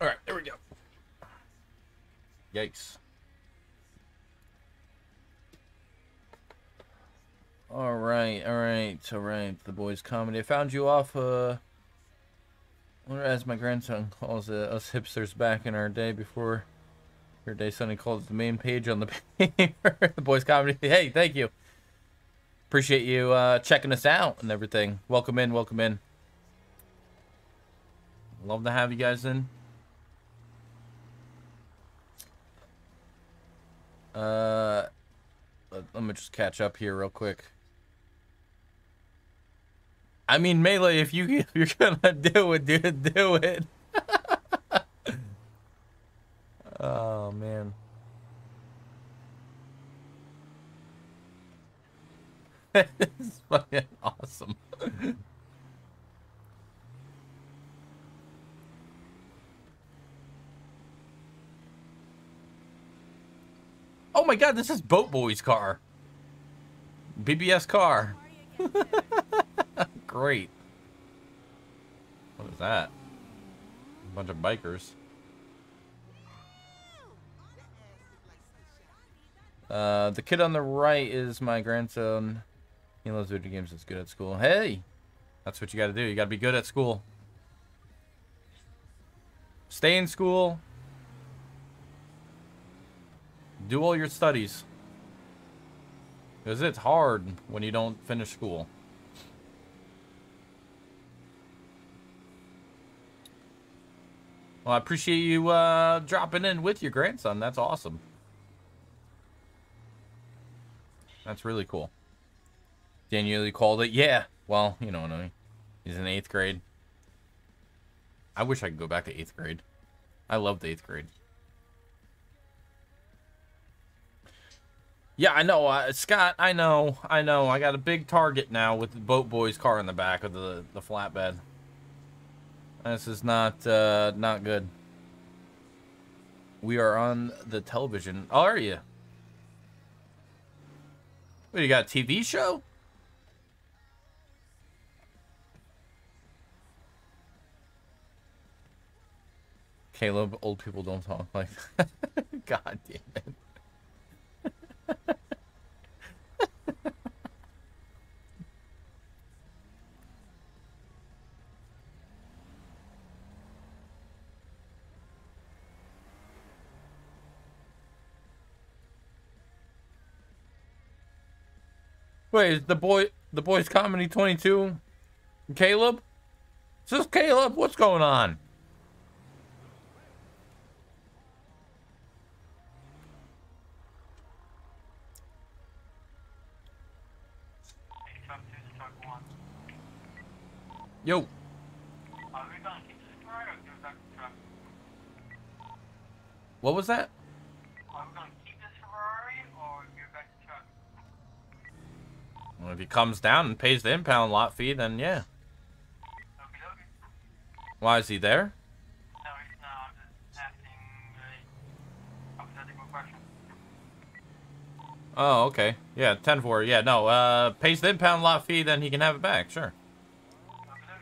Yep. Alright, there we go. Yikes. All right, all right, all right. The boys' comedy. I found you off, uh, or as my grandson calls uh, us hipsters back in our day before your day, Sonny calls the main page on the paper. The boys' comedy. Hey, thank you. Appreciate you uh, checking us out and everything. Welcome in, welcome in. Love to have you guys in. Uh, let, let me just catch up here real quick. I mean, Melee, if you if you're gonna do it, dude, do it. Oh man. This is fucking awesome. Oh my god, this is Boat Boy's car. B B S car. Great. What is that? A bunch of bikers. Uh, the kid on the right is my grandson. He loves video games and is good at school. Hey! That's what you gotta do. You gotta be good at school. Stay in school. Do all your studies. Because it's hard when you don't finish school. Well, I appreciate you uh, dropping in with your grandson. That's awesome. That's really cool. Daniel, you called it? Yeah. Well, you know what I mean. He's in eighth grade. I wish I could go back to eighth grade. I loved eighth grade. Yeah, I know. Uh, Scott, I know. I know. I got a big target now with the Boat Boy's car in the back of the, the flatbed. This is not uh, not good. We are on the television. Oh, are you? What, you got a T V show? Caleb, old people don't talk like that. God damn it. Wait, is the boy, the boys' comedy twenty-two, Caleb? Is this Caleb? What's going on? Yo. What was that? Well, if he comes down and pays the impound lot fee, then yeah. Okay, okay. Why is he there? No, he's not. I'm just asking a hypothetical question. Oh, okay. Yeah, ten four. Yeah, no. Uh, pays the impound lot fee, then he can have it back. Sure. Okay, okay.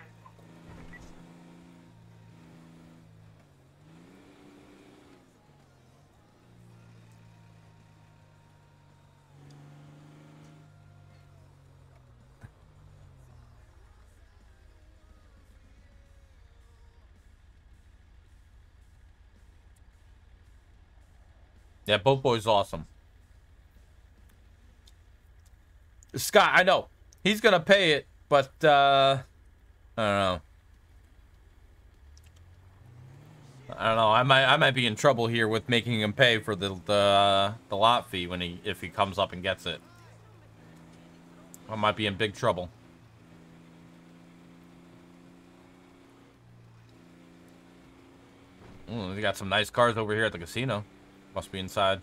Yeah, Boat Boy's awesome. Scott, I know. He's going to pay it, but, uh, I don't know. I don't know. I might I might be in trouble here with making him pay for the the, the lot fee when he if he comes up and gets it. I might be in big trouble. Ooh, they got some nice cars over here at the casino. Must be inside.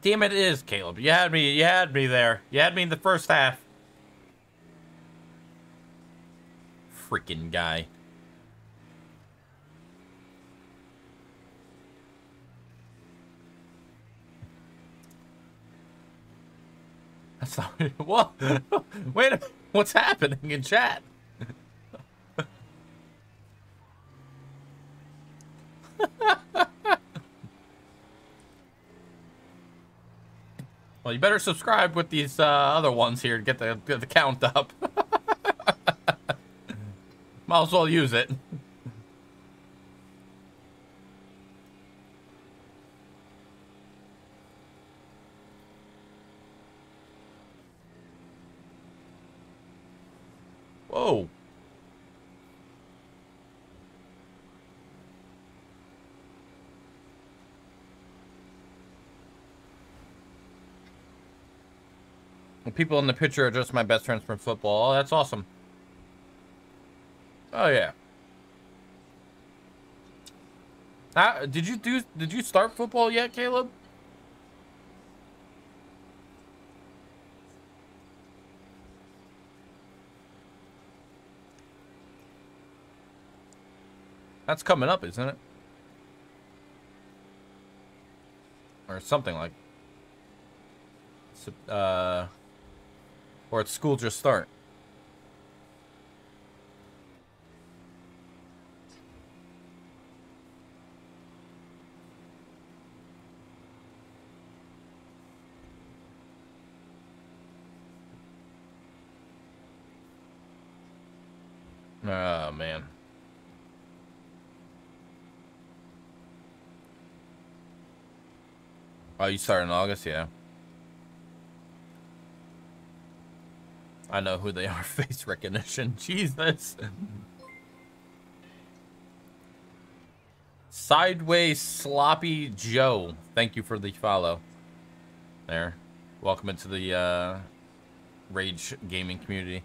Damn it, it is Caleb. You had me. You had me there. You had me in the first half. Freaking guy. That's not what. Wait a minute. What's happening in chat? Well, you better subscribe with these uh, other ones here to get the, get the count up. Might as well use it. Whoa. The people in the picture are just my best friends from football. Oh, that's awesome. Oh yeah. Uh, did you do? Did you start football yet, Caleb? That's coming up, isn't it? Or something like. Uh. Or it's school just start. Oh man. Oh, you start in August, yeah. I know who they are. Face recognition. Jesus. Sideways Sloppy Joe. Thank you for the follow. There. Welcome into the uh, Rage gaming community.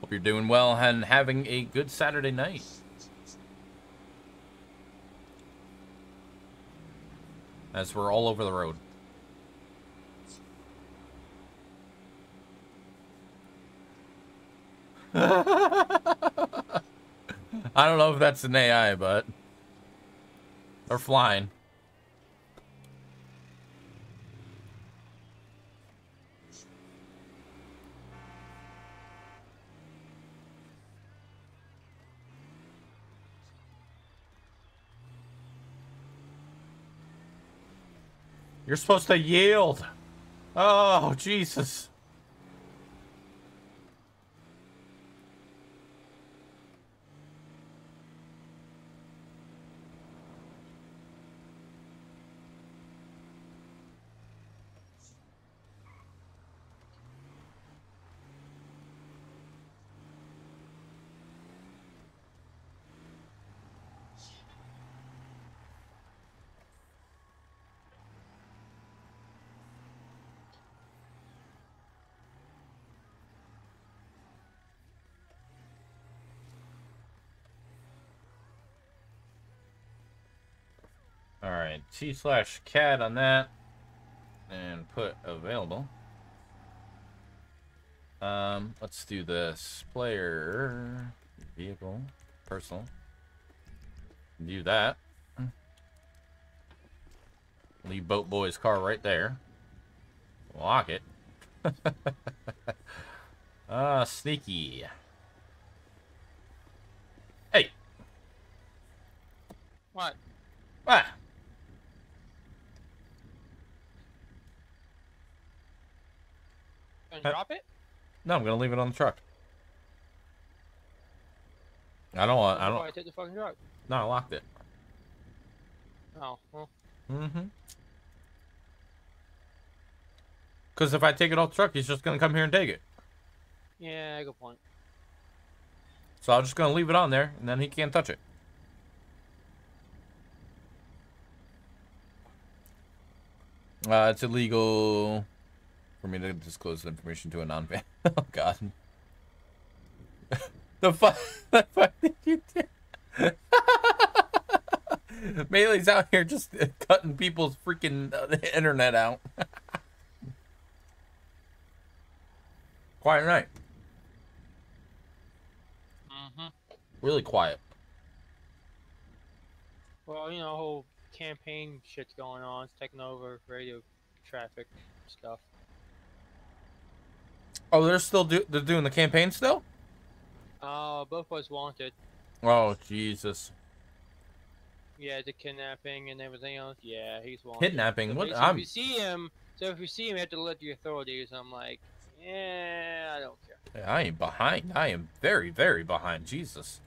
Hope you're doing well and having a good Saturday night. As we're all over the road. I don't know if that's an A I, but they're flying. You're supposed to yield. Oh, Jesus. C slash C A D on that and put available. Um, let's do this player vehicle personal. Do that. Leave Boat Boy's car right there. Lock it. Ah, uh, sneaky. Hey. What? Ah. Drop it? No, I'm gonna leave it on the truck. I don't want. I don't. I took the fucking truck. No, I locked it. Oh. Well. Mm-hmm. Because if I take it off the truck, he's just gonna come here and take it. Yeah, good point. So I'm just gonna leave it on there, and then he can't touch it. Uh, it's illegal. For me to disclose the information to a non-fan. Oh, God. The fuck did you do? Melee's out here just cutting people's freaking uh, internet out. Quiet night. Mm-hmm. Really quiet. Well, you know, whole campaign shit's going on. It's taking over radio traffic stuff. Oh, they're still do they're doing the campaign still? Oh, uh, both was wanted. Oh, Jesus. Yeah, the kidnapping and everything else. Yeah, he's wanted. Kidnapping? So what? So if you see him, so if you see him, you have to let the authorities. I'm like, yeah, I don't care. I am behind. I am very, very behind. Jesus.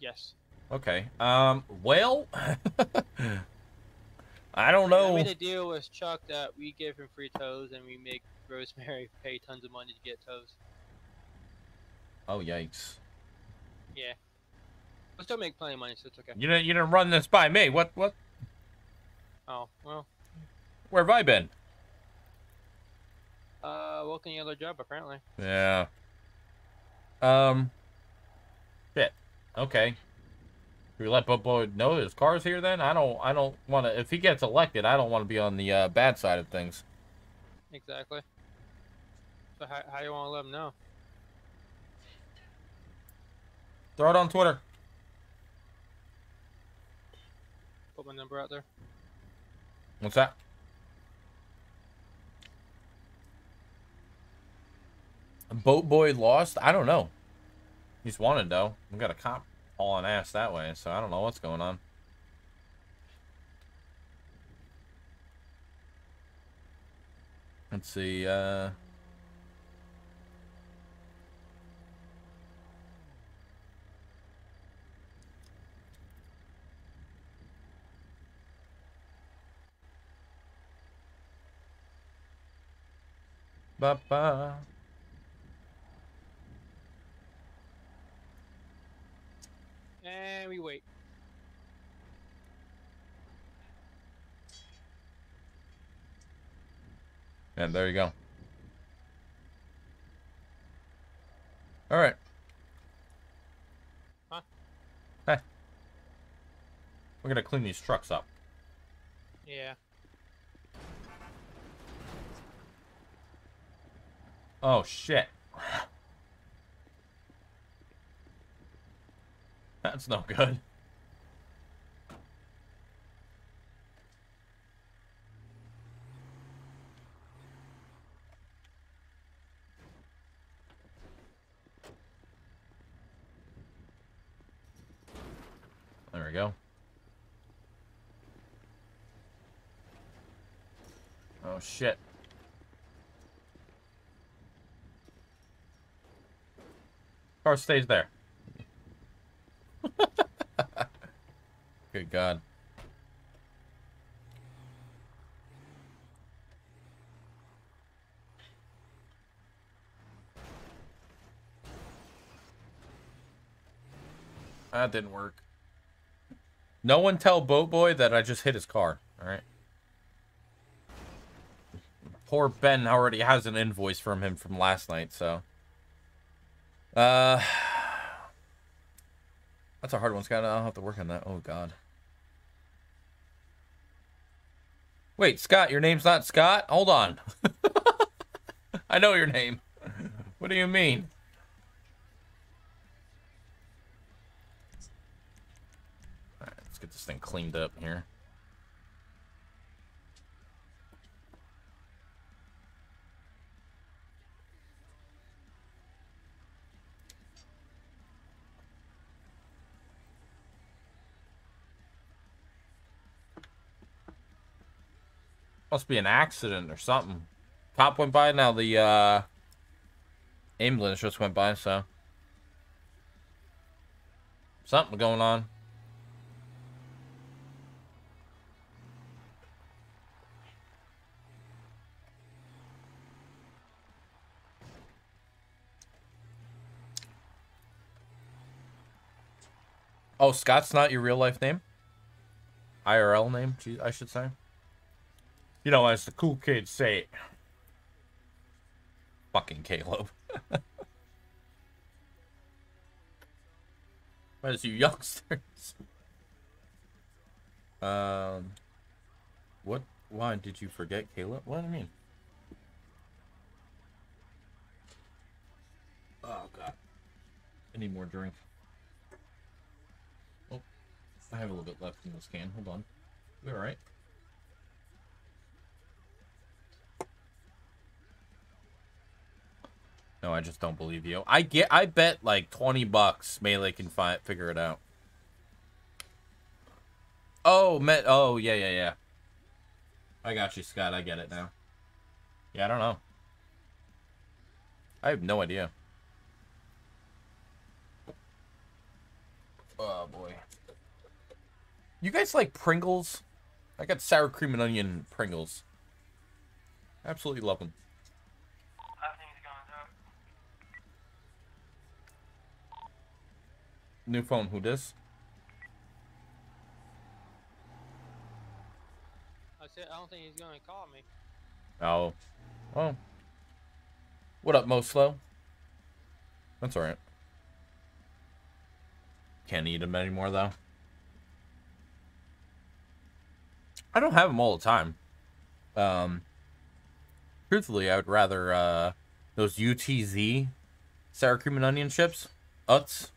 Yes. Okay. Um. Well. I don't know. I made a deal with Chuck that we give him free toes and we make Rosemary pay tons of money to get toes. Oh yikes. Yeah. We'll still make plenty of money, so it's okay. You didn't you didn't run this by me. What what? Oh, well. Where have I been? Uh working your other job apparently. Yeah. Um shit. Okay. We let Boat Boy know his car's here then? I don't I don't wanna if he gets elected, I don't wanna be on the uh, bad side of things. Exactly. So how how you wanna let him know? Throw it on Twitter. Put my number out there. What's that? Boat Boy lost? I don't know. He's wanted though. We got a cop hauling ass that way, so I don't know what's going on. Let's see, uh Ba-ba. And we wait. And there you go. All right. Huh? Hey. We're gonna clean these trucks up. Yeah. Oh, shit. That's no good. There we go. Oh, shit. Car stays there. Good God. That didn't work. No one tell Boat Boy that I just hit his car. All right. Poor Ben already has an invoice from him from last night, so. Uh, that's a hard one, Scott. I'll have to work on that. Oh, God. Wait, Scott, your name's not Scott? Hold on. I know your name. What do you mean? All right, let's get this thing cleaned up here. Must be an accident or something. Cop went by, now the uh, ambulance just went by, so. Something going on. Oh, Scott's not your real life name? I R L name, I should say. You know, as the cool kids say, fucking Caleb. As you youngsters. Um, what? Why did you forget Caleb? What do you mean? Oh, God. I need more drink. Oh, I have a little bit left in this can. Hold on. We're all right. No, I just don't believe you. I get. I bet like twenty bucks Melee can fi figure it out. Oh, met. Oh, yeah, yeah, yeah. I got you, Scott. I get it now. Yeah, I don't know. I have no idea. Oh, boy. You guys like Pringles? I got sour cream and onion Pringles. Absolutely love them. New phone, who dis? I said, I don't think he's gonna call me. Oh. Well. What up, Mo Slow? That's alright. Can't eat them anymore, though. I don't have them all the time. Um, truthfully, I would rather, uh, those U T Z sour cream and onion chips. Uts.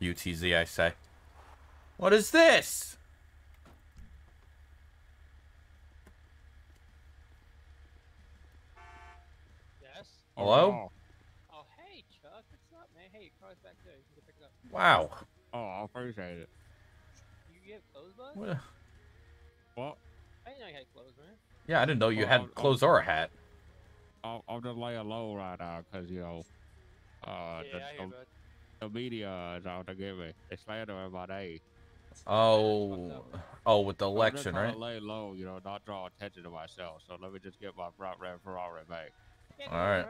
U T Z, I say. What is this? Yes. Hello? Oh, oh hey, Chuck. What's up, man? Hey, cars back there. You can pick it up. Wow. Oh, I appreciate it. You have clothes, bud? What? A... what? I didn't know you had clothes, man. Yeah, I didn't know you oh, had I'll, clothes I'll, or a hat. I'll, I'll just lay a low right now, because, you know, uh, yeah, I hear, bud. The media is out to get me. They slandering my name. Oh, oh, with the election, right? I'm just trying to lay low, you know, not draw attention to myself. So let me just get my front red Ferrari back. All right.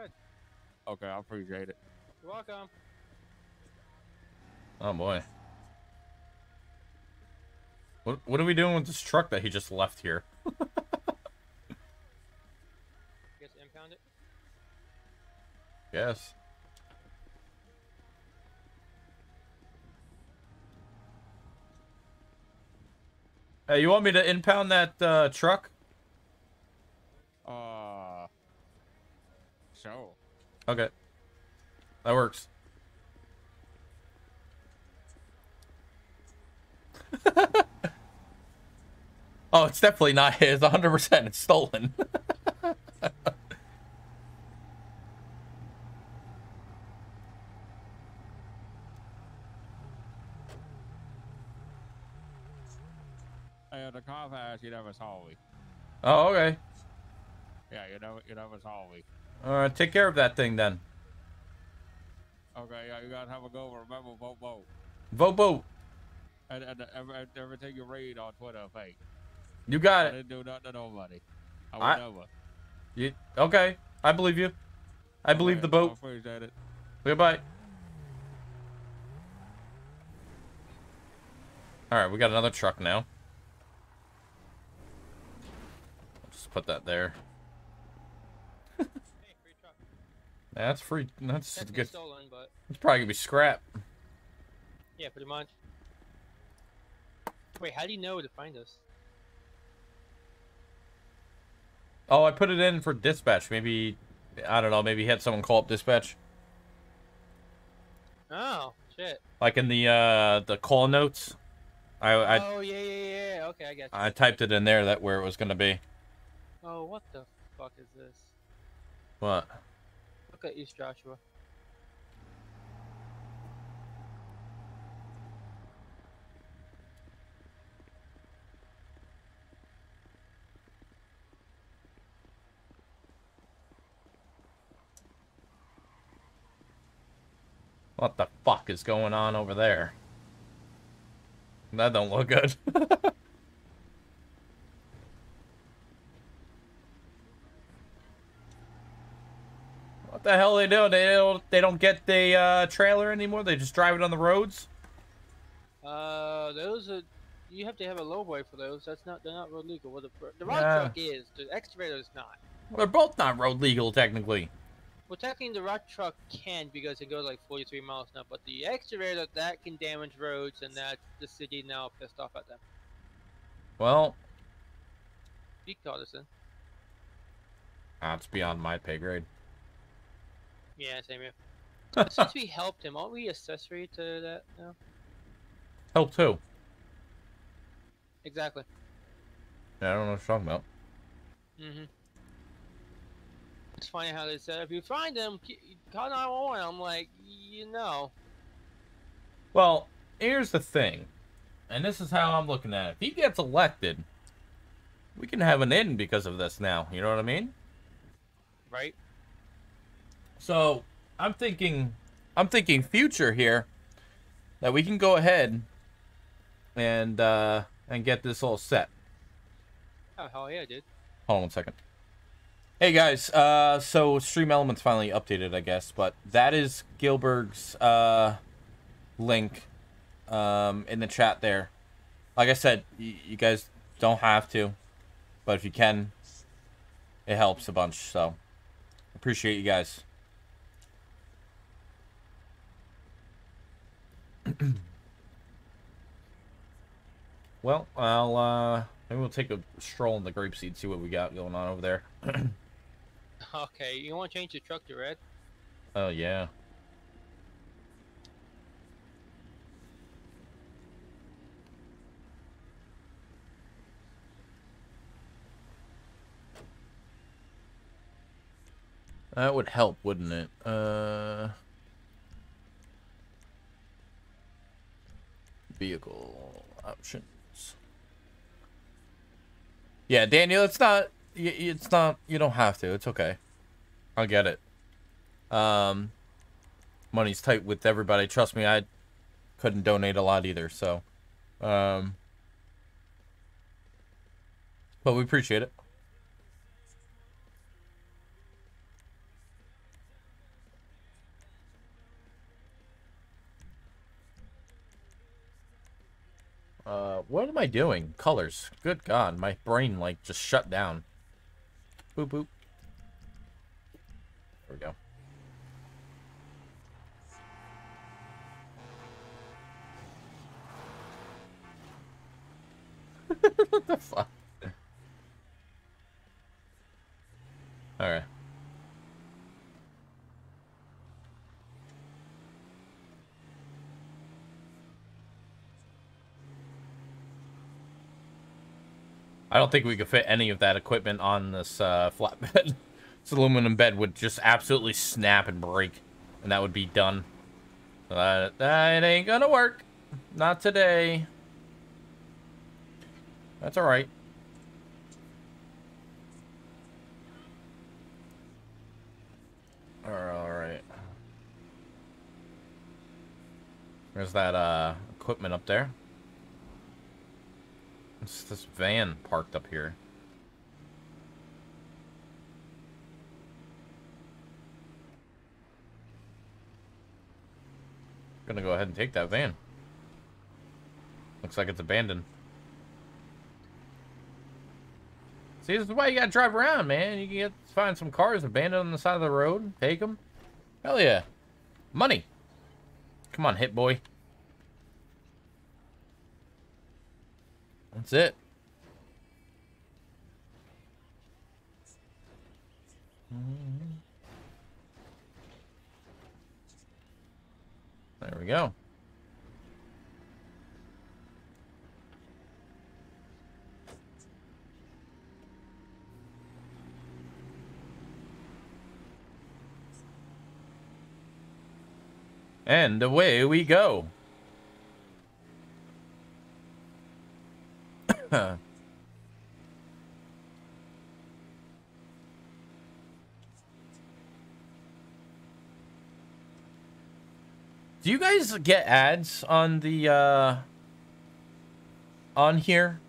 Okay, I appreciate it. You're welcome. Oh boy. What what are we doing with this truck that he just left here? Guess impound it. Yes. Hey, you want me to impound that uh, truck? Uh, so. Okay, that works. Oh, it's definitely not his. one hundred percent, it's stolen. The cop house, you never saw me. Oh, okay. Yeah, you never, you never saw me. All right, take care of that thing then. Okay, yeah, you gotta have a go. Remember, vote, vote, vote, vote. And, and, and everything you read on Twitter, fake. You got I it. I didn't do nothing to nobody. I went I, over. You okay? I believe you. I believe okay, the boat. I appreciate it. Goodbye. All right, we got another truck now. Put that there. Hey, free truck. That's free. That's, that's good. Stolen, but... it's probably gonna be scrap. Yeah, pretty much. Wait, how do you know to find us? Oh, I put it in for dispatch. Maybe, I don't know. Maybe he had someone call up dispatch. Oh shit! Like in the uh, the call notes. I, I. Oh yeah, yeah, yeah. Okay, I got you. I typed it in there. That where it was gonna be. Oh, what the fuck is this? What? Look at East Joshua. What the fuck is going on over there? That don't look good. What the hell they do? They don't, they don't get the uh, trailer anymore? They just drive it on the roads? Uh, those are... You have to have a lowboy for those. That's not... They're not road legal. Well, the the rod yeah. truck is. The excavator is not. Well, they're both not road legal, technically. Well, technically, the rod truck can because it goes like forty-three miles an hour. But the excavator, that can damage roads, and that's the city now pissed off at them. Well... He called us in. That's beyond my pay grade. Yeah, same here. Since we helped him, aren't we accessory to that now? Helped who? Exactly. Yeah, I don't know what you're talking about. Mm-hmm. It's funny how they said, if you find him, call nine one one. I'm like, you know. Well, here's the thing. And this is how I'm looking at it. If he gets elected, we can have an in because of this now. You know what I mean? Right. So I'm thinking, I'm thinking future here, that we can go ahead and uh, and get this all set. Oh hell yeah, dude! Hold on one second. Hey guys, uh, so Stream Elements finally updated, I guess, but that is Gilberg's uh, link um, in the chat there. Like I said, y you guys don't have to, but if you can, it helps a bunch. So appreciate you guys. Well, I'll uh, maybe we'll take a stroll in the grapeseed, see what we got going on over there. Okay, you want to change the truck to red? Oh yeah. That would help, wouldn't it? Uh. Vehicle options. Yeah, Daniel, it's not. It's not. You don't have to. It's okay. I'll get it. Um, money's tight with everybody. Trust me, I couldn't donate a lot either. So, um, but we appreciate it. Uh, what am I doing? Colors. Good God, my brain, like, just shut down. Boop, boop. There we go. What the fuck? Alright. I don't think we could fit any of that equipment on this uh, flatbed. This aluminum bed would just absolutely snap and break, and that would be done. But that ain't gonna work. Not today. That's all right. All right. There's that uh, equipment up there. It's this van parked up here. I'm gonna go ahead and take that van. Looks like it's abandoned. See, this is why you gotta drive around, man. You can get, find some cars abandoned on the side of the road, take them. Hell yeah. Money. Come on, hit boy. That's it. There we go. And away we go. Huh. Do you guys get ads on the uh on here?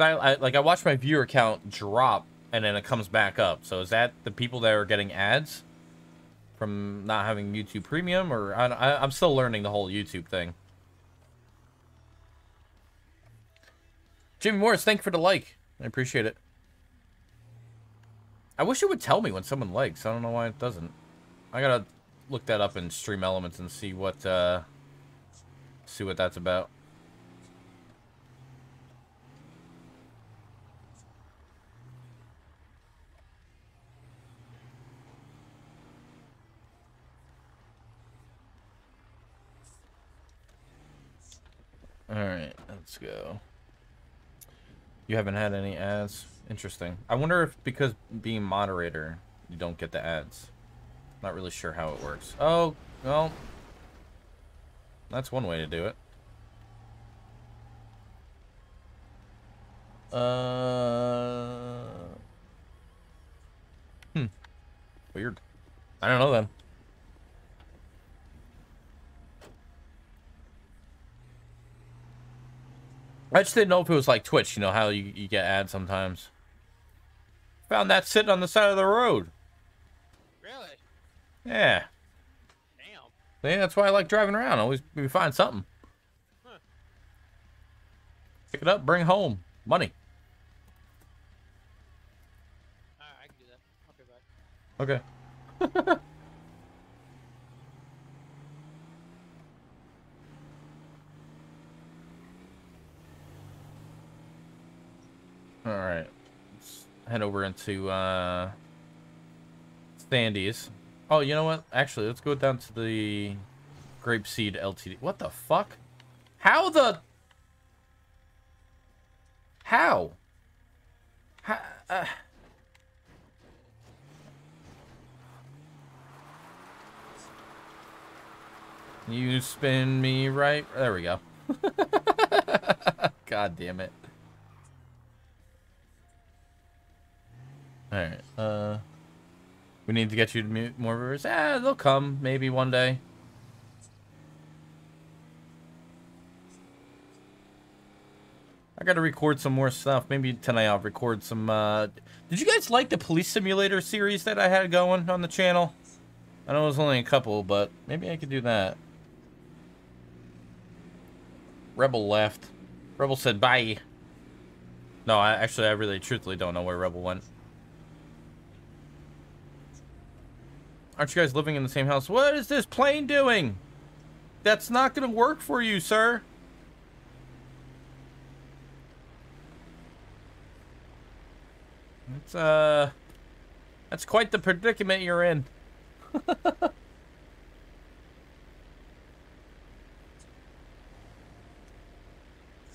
I, I like I watch my viewer count drop and then it comes back up. So is that the people that are getting ads from not having YouTube Premium, or I, I, I'm still learning the whole YouTube thing. Jimmy Morris, thank you for the like. I appreciate it. I wish it would tell me when someone likes. I don't know why it doesn't. I gotta look that up in Stream Elements and see what uh, see what that's about. All right, let's go. You haven't had any ads? Interesting. I wonder if because being moderator, you don't get the ads. Not really sure how it works. Oh, well. That's one way to do it. Uh. Hmm. Weird. I don't know then. I just didn't know if it was like Twitch, you know, how you, you get ads sometimes. Found that sitting on the side of the road. Really? Yeah. Damn. Yeah, that's why I like driving around. Always we find something. Huh. Pick it up, bring home. Money. Alright, I can do that. I'll be back. Okay. Alright. Let's head over into uh Sandy's. Oh, you know what? Actually, let's go down to the Grape Seed L T D. What the fuck? How the How? How uh... You spin me right. There we go. God damn it. All right, uh, we need to get you to mute more viewers. Ah, they'll come maybe one day. I got to record some more stuff. Maybe tonight I'll record some, uh, did you guys like the police simulator series that I had going on the channel? I know it was only a couple, but maybe I could do that. Rebel left. Rebel said bye. No, I actually, I really truthfully don't know where Rebel went. Aren't you guys living in the same house? What is this plane doing? That's not going to work for you, sir. That's, uh, that's quite the predicament you're in.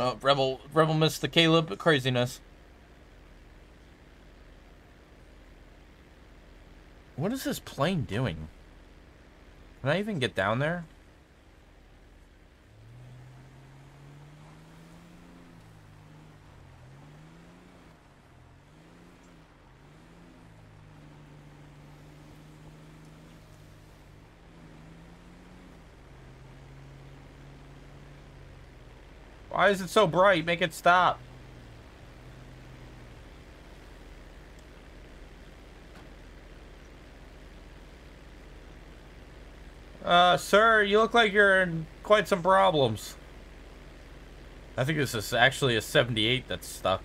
Oh, Rebel, Rebel missed the Caleb craziness. What is this plane doing? Can I even get down there? Why is it so bright? Make it stop. Uh, sir, you look like you're in quite some problems. I think this is actually a seventy-eight that's stuck.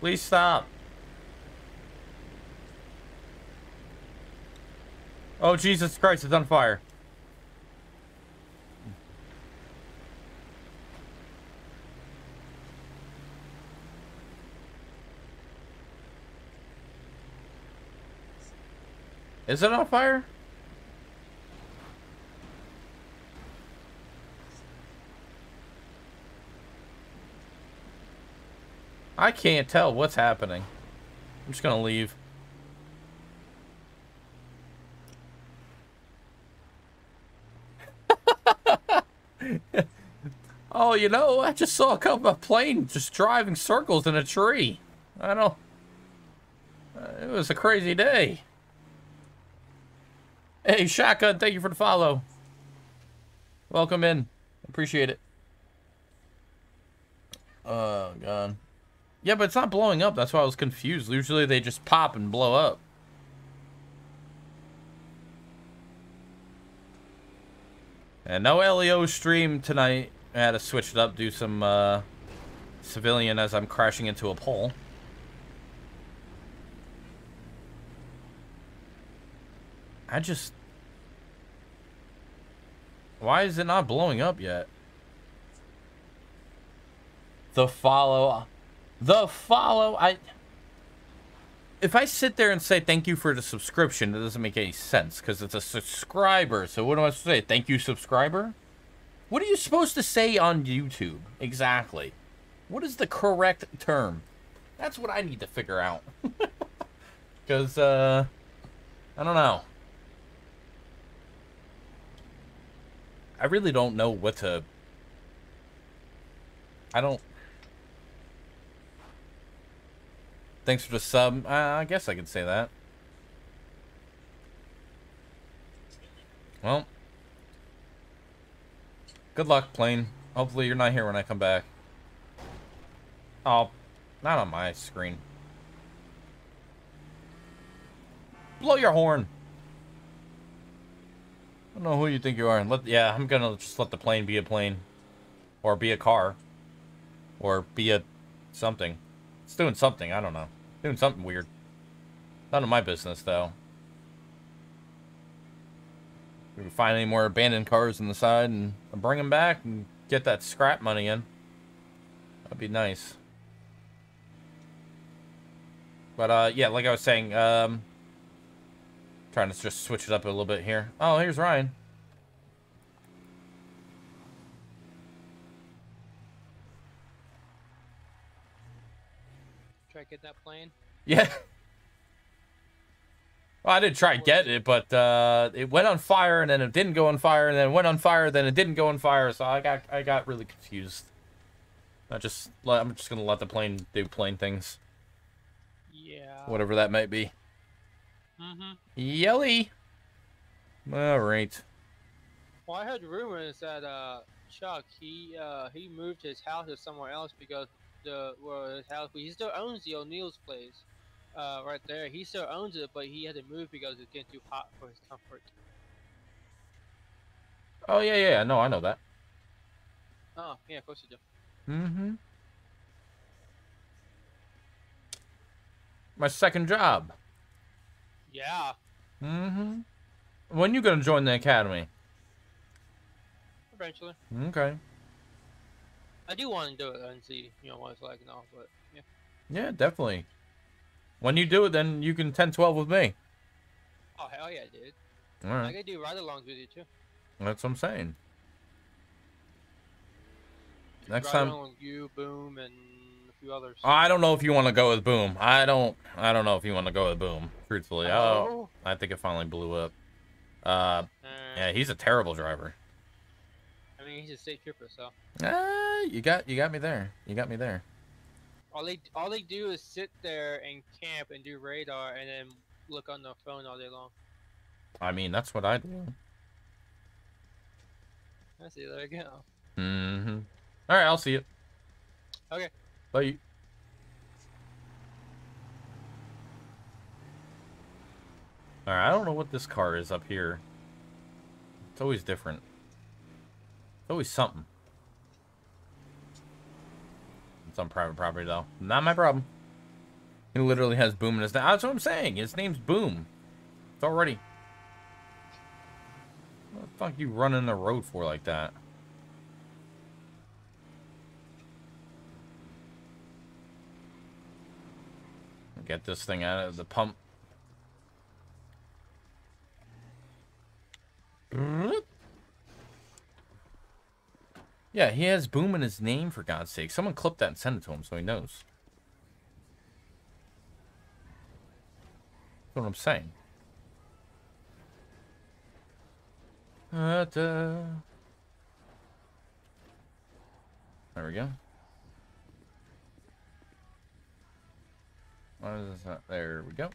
Please stop. Oh, Jesus Christ, it's on fire. Is it on fire? I can't tell what's happening. I'm just gonna leave. Oh, you know, I just saw a couple of planes just driving circles in a tree. I don't... Uh, it was a crazy day. Hey, Shotgun, thank you for the follow. Welcome in. Appreciate it. Oh, God. Yeah, but it's not blowing up. That's why I was confused. Usually they just pop and blow up. And no L E O stream tonight. I had to switch it up, do some uh, civilian as I'm crashing into a pole. I just... Why is it not blowing up yet? The follow... The follow... I... If I sit there and say thank you for the subscription, it doesn't make any sense. Because it's a subscriber. So what am I supposed to say? Thank you, subscriber? What are you supposed to say on YouTube? Exactly. What is the correct term? That's what I need to figure out. Because, uh... I don't know. I really don't know what to I don't... Thanks for the sub. Uh, I guess I could say that. Well. Good luck, plane. Hopefully you're not here when I come back. Oh, not on my screen. Blow your horn. I don't know who you think you are. Let, yeah, I'm gonna just let the plane be a plane. Or be a car. Or be a something. It's doing something, I don't know. It's doing something weird. None of my business, though. We can find any more abandoned cars on the side and bring them back and get that scrap money in. That'd be nice. But, uh, yeah, like I was saying, um... trying to just switch it up a little bit here. Oh, here's Ryan. Try to get that plane? Yeah. Well, I did try to get it, but uh, it went on fire, and then it didn't go on fire, and then it went on fire, then it didn't go on fire, so I got I got really confused. I just I'm just gonna let the plane do plane things. Yeah. Whatever that might be. Mm-hmm. Yelly. All right. Well, I heard rumors that uh, Chuck he uh, he moved his house to somewhere else because the well, his house he still owns the O'Neill's place, uh, right there. He still owns it, but he had to move because it's getting too hot for his comfort. Oh yeah, yeah, no, I know that. Oh yeah, of course you do. Mm-hmm. My second job. Yeah. Mm-hmm. When you gonna join the academy? Eventually. Okay. I do want to do it and see, you know, what it's like and all, but yeah. Yeah, definitely. When you do it, then you can ten twelve with me. Oh, hell yeah, dude. All right. I can do ride-alongs with you, too. That's what I'm saying. Next time... Ride-along with you, Boom, and... Others. I don't know if you want to go with Boom. I don't. I don't know if you want to go with Boom. Truthfully, oh, I think it finally blew up. Uh, uh, yeah, he's a terrible driver. I mean, he's a state trooper, so. Ah, uh, you got you got me there. You got me there. All they all they do is sit there and camp and do radar and then look on their phone all day long. I mean, that's what I do. I see. There you go. Mm-hmm. All right, I'll see you. Okay. Bye. Alright, I don't know what this car is up here. It's always different. It's always something. It's on private property, though. Not my problem. He literally has Boom in his name. That's what I'm saying. His name's Boom. It's already. What the fuck are you running the road for like that? Get this thing out of the pump. Yeah, he has Boom in his name, for God's sake. Someone clip that and send it to him so he knows. That's what I'm saying. There we go. Why is this not? There we go.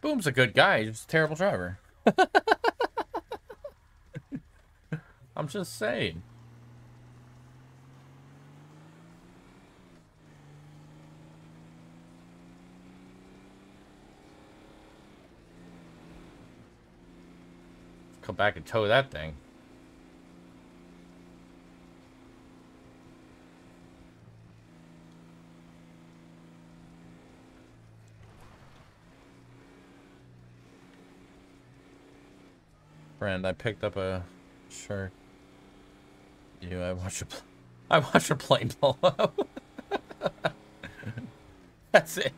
Boom's a good guy. He's just a terrible driver. I'm just saying. Come back and tow that thing. Friend, I picked up a shark. You, I watched a, I watched a plane blow up. That's it.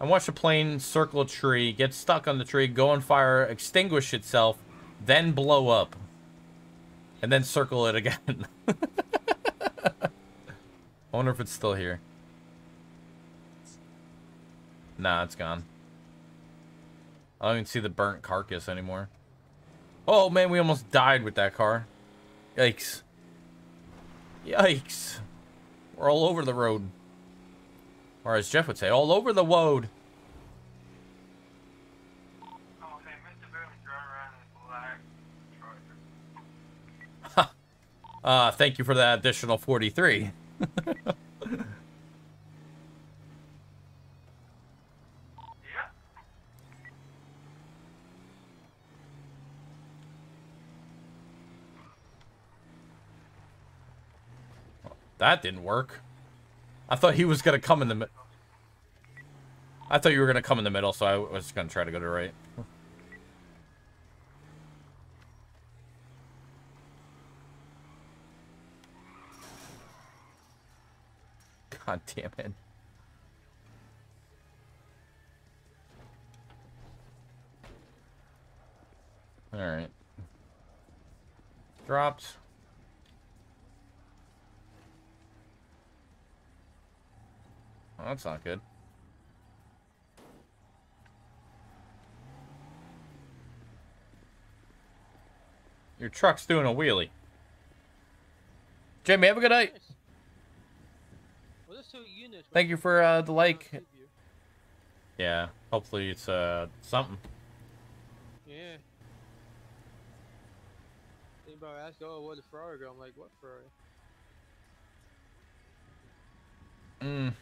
I watched a plane circle a tree, get stuck on the tree, go on fire, extinguish itself, then blow up, and then circle it again. I wonder if it's still here. Nah, it's gone. I don't even see the burnt carcass anymore. Oh man, we almost died with that car. Yikes. Yikes. We're all over the road. Or as Jeff would say, all over the woad. Uh, thank you for that additional forty-three. Yeah. Well, that didn't work. I thought he was gonna come in the middle. I thought you were gonna come in the middle, so I was gonna try to go to the right. God damn it. Alright. Drops. Oh, that's not good. Your truck's doing a wheelie. Jamie, have a good night. Thank you for uh, the like. Yeah, hopefully it's uh, something. Yeah. Anybody ask, oh, where the Ferrari go? I'm like, what Ferrari? Mm.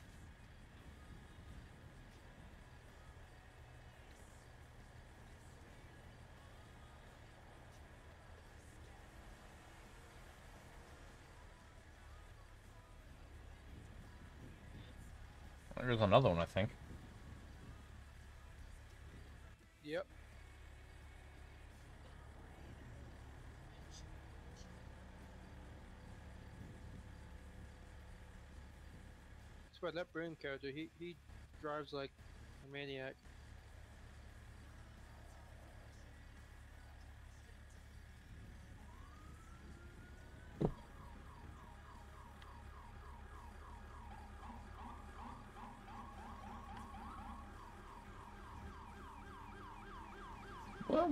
There's another one, I think. Yep. That's why that Broom character, he, he drives like a maniac.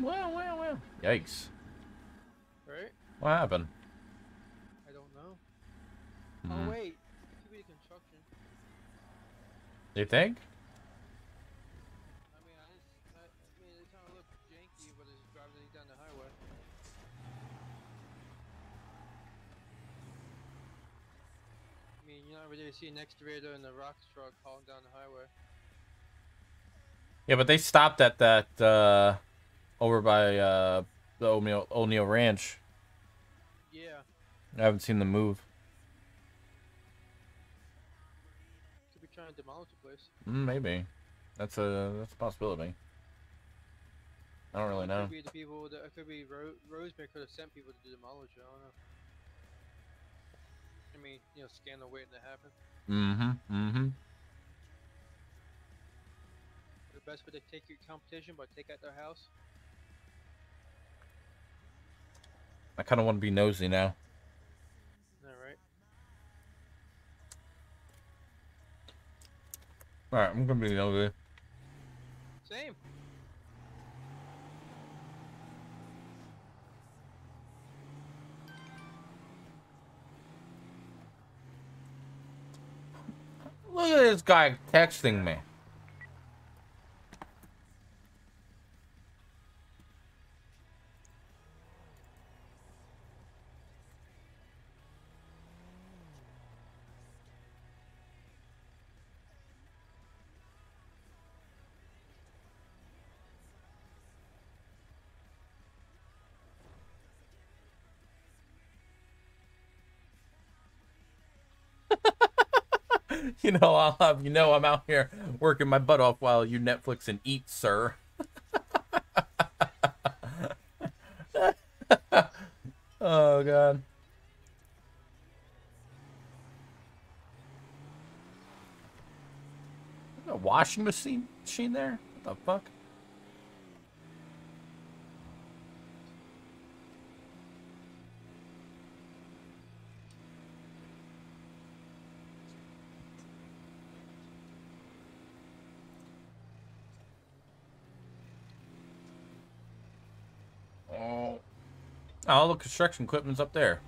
Wow, wow, wow. Yikes. Right? What happened? I don't know. Mm. Oh, wait. It could be a construction. You think? I mean, I, just, I, I mean, it kind of looks janky, but it's driving down the highway. I mean, you're not really seeing an excavator and a rock truck hauling down the highway. Yeah, but they stopped at that, uh... over by uh, the O'Neill, O'Neill Ranch. Yeah. I haven't seen them move. Could be trying to demolish the place. Mm, maybe. That's a that's a possibility. I don't really know. It could be the people that, it could be Ro Rosemary could have sent people to demolish it. I don't know. I mean, you know, scandal waiting to happen. Mm-hmm. Mm-hmm. The best way to take your competition, but take out their house. I kind of want to be nosy now. All right. All right, I'm gonna be nosy. Same. Look at this guy texting me. You know, I'll have you know I'm out here working my butt off while you Netflix and eat, sir. Oh, God. A washing machine machine there? What the fuck? Oh, All the construction equipment's up there.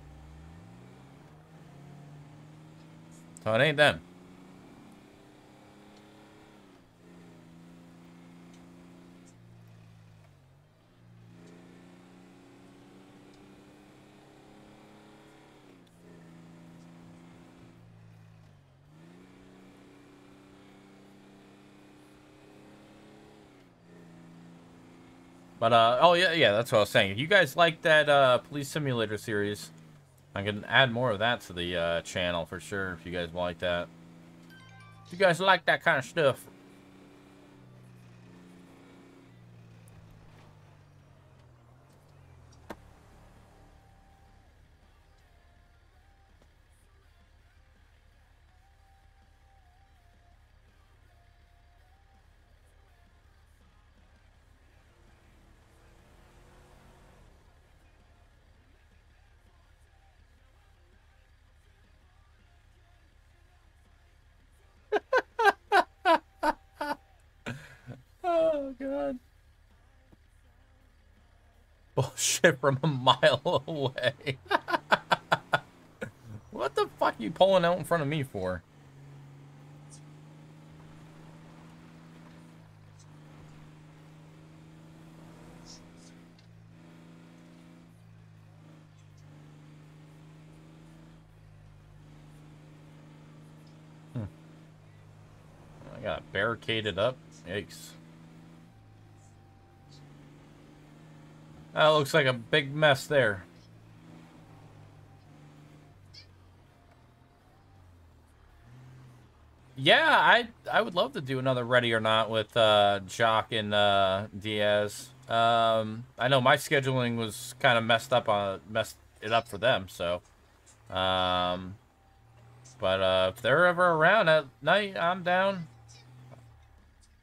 So it ain't them. But, uh, oh, yeah, yeah, that's what I was saying. If you guys like that uh, police simulator series, I can add more of that to the uh, channel for sure if you guys like that. If you guys like that kind of stuff. Bullshit from a mile away. What the fuck are you pulling out in front of me for? Hmm. I got barricaded up. Yikes. That looks like a big mess there. Yeah, I I would love to do another Ready or Not with uh, Jock and uh, Diaz. Um, I know my scheduling was kind of messed up on messed it up for them. So, um, but uh, if they're ever around at night, I'm down.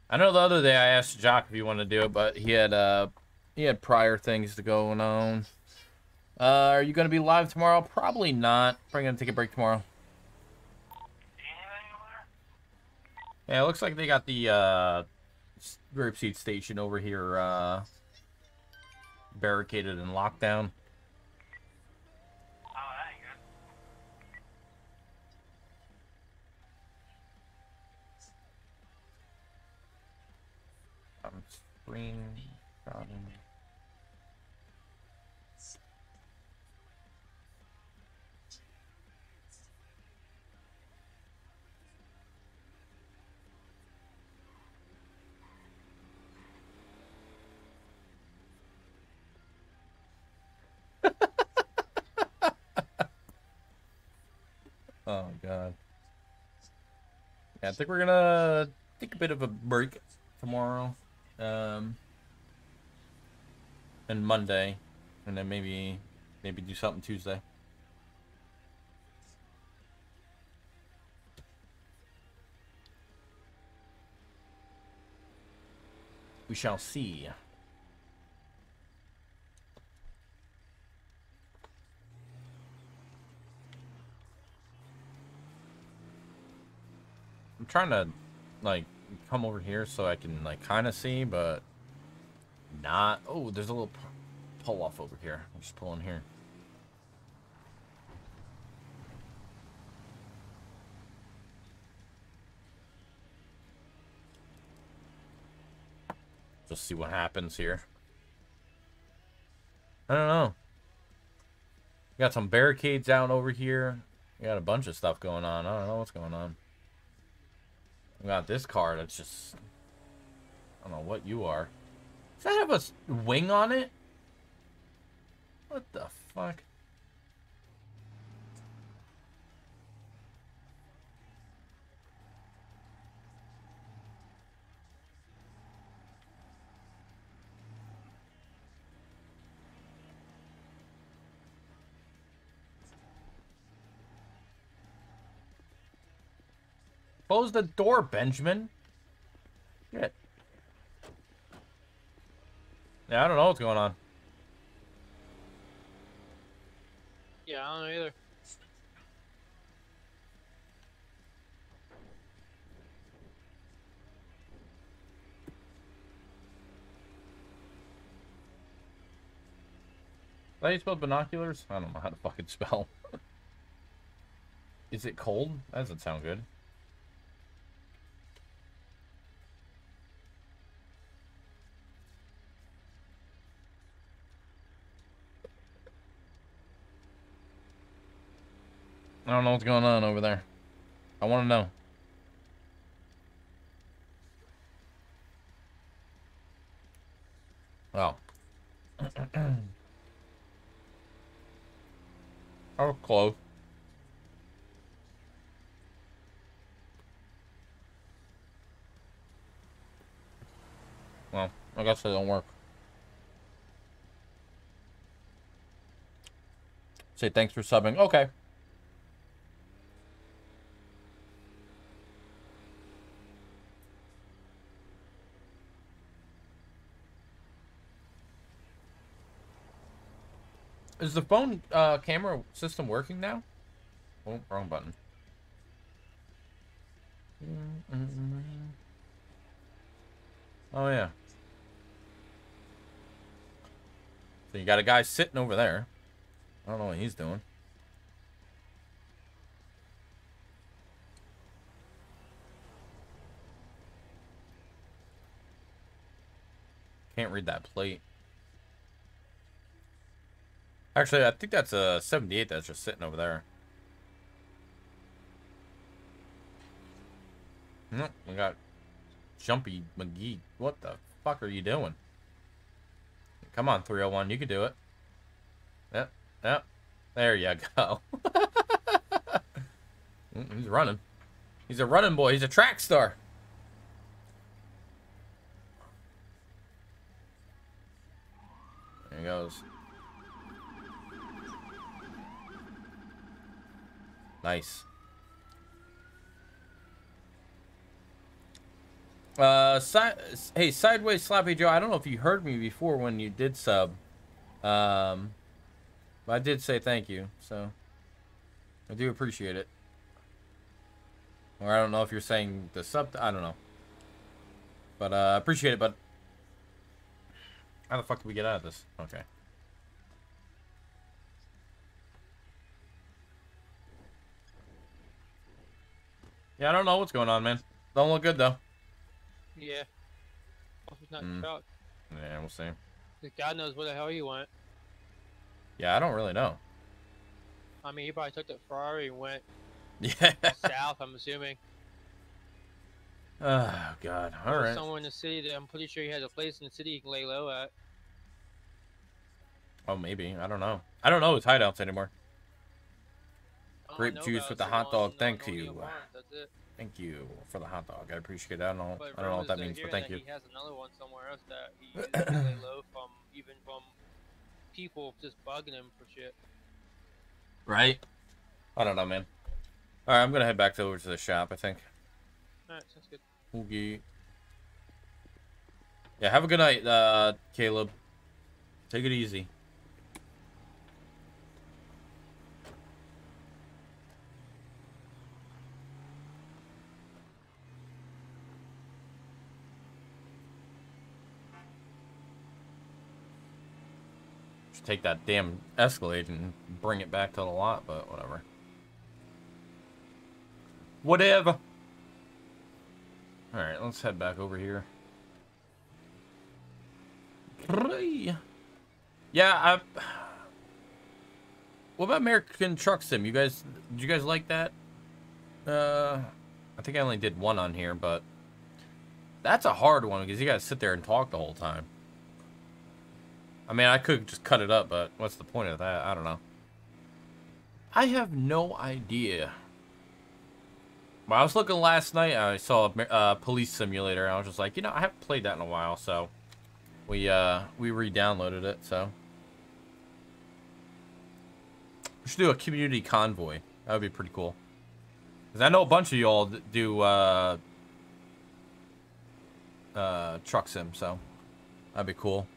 I know the other day I asked Jock if he wanted to do it, but he had uh. He had prior things to go on. Uh, are you going to be live tomorrow? Probably not. Probably going to take a break tomorrow. Yeah, it looks like they got the uh, grapeseed station over here uh, barricaded and locked down. Oh, that ain't good. I'm screen crowding. Oh, God. Yeah, I think we're gonna take a bit of a break tomorrow. Um, and Monday. And then maybe, maybe do something Tuesday. We shall see. I'm trying to, like, come over here so I can, like, kind of see, but not. Oh, there's a little pull-off over here. I'm just pulling here. Just see what happens here. I don't know. We got some barricades out over here. We got a bunch of stuff going on. I don't know what's going on. We got this car that's just... I don't know what you are. Does that have a wing on it? What the fuck? Close the door, Benjamin. Shit. Yeah, I don't know what's going on. Yeah, I don't know either. Is that how you spell binoculars? I don't know how to fucking spell. Is it cold? That doesn't sound good. I don't know what's going on over there. I want to know. Oh. Oh, close. Well, I guess it don't work. Say thanks for subbing. Okay. Is the phone uh, camera system working now? Oh, wrong button. Oh, yeah. So you got a guy sitting over there. I don't know what he's doing. Can't read that plate. Actually, I think that's a seventy-eight that's just sitting over there. Nope, we got Jumpy McGee. What the fuck are you doing? Come on, three oh one, you can do it. Yep, yep. There you go. He's running. He's a running boy. He's a track star. There he goes. Nice. Uh, si hey, Sideways Slappy Joe, I don't know if you heard me before when you did sub. Um, but I did say thank you, so I do appreciate it. Or I don't know if you're saying the sub, I don't know. But I uh, appreciate it, but how the fuck do we get out of this? Okay. Yeah, I don't know what's going on, man. Don't look good, though. Yeah. Not mm. Yeah, we'll see. God knows what the hell you want. Yeah, I don't really know. I mean, he probably took the Ferrari and went yeah. south, I'm assuming. Oh, God. All right. Someone in the city that I'm pretty sure he has a place in the city he can lay low at. Oh, maybe. I don't know. I don't know his hideouts anymore. Grape juice with the hot dog. Thank you. Thank you for the hot dog. I appreciate it. I don't know. I don't know what that means, but thank you. He has another one somewhere else that he uses to lay low from, even from people just bugging him for shit. Right? I don't know, man. All right, I'm gonna head back over to the shop. I think. All right, sounds good. Oogie. Yeah, have a good night, uh, Caleb. Take it easy. Take that damn Escalade and bring it back to the lot, but whatever. Whatever. All right, let's head back over here. Yeah, I. What about American Truck Sim? You guys, did you guys like that? Uh, I think I only did one on here, but that's a hard one because you gotta sit there and talk the whole time. I mean, I could just cut it up, but what's the point of that? I don't know. I have no idea. When I was looking last night, I saw a uh, police simulator. And I was just like, you know, I haven't played that in a while, so we uh, we re-downloaded it. So we should do a community convoy. That would be pretty cool. Cause I know a bunch of y'all do uh, uh, truck sim, so that'd be cool.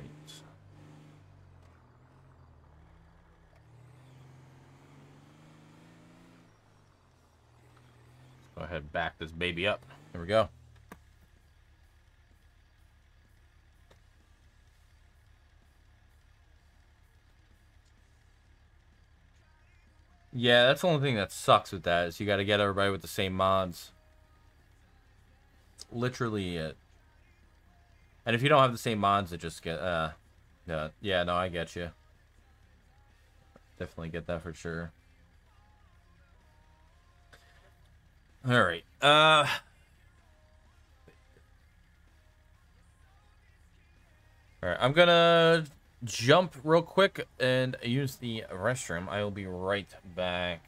right. Let's go ahead and back this baby up. Here we go. Yeah, that's the only thing that sucks with that is you got to get everybody with the same mods. That's literally it. And if you don't have the same mods, it just get uh, uh, yeah, no, I get you. Definitely get that for sure. All right, uh, all right, I'm gonna jump real quick and use the restroom. I will be right back.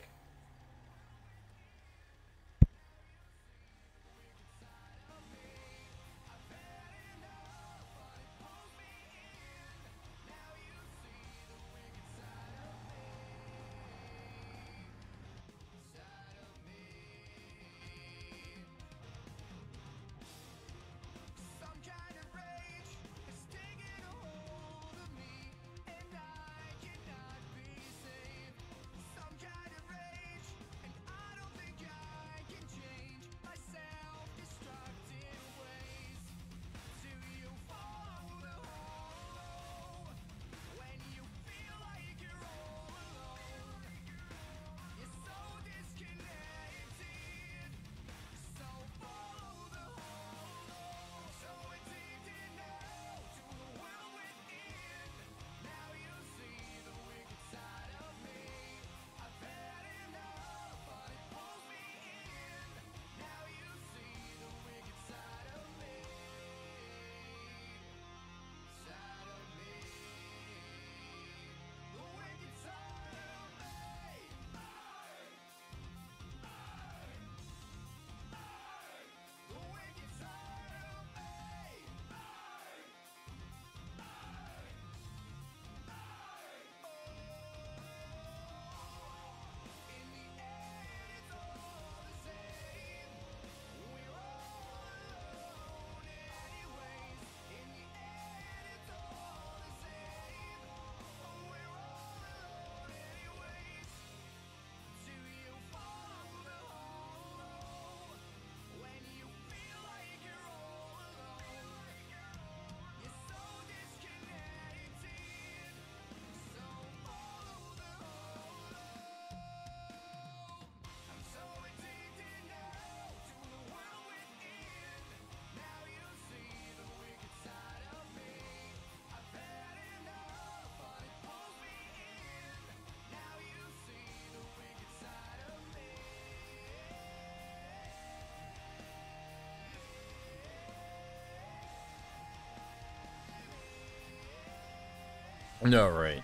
No, right.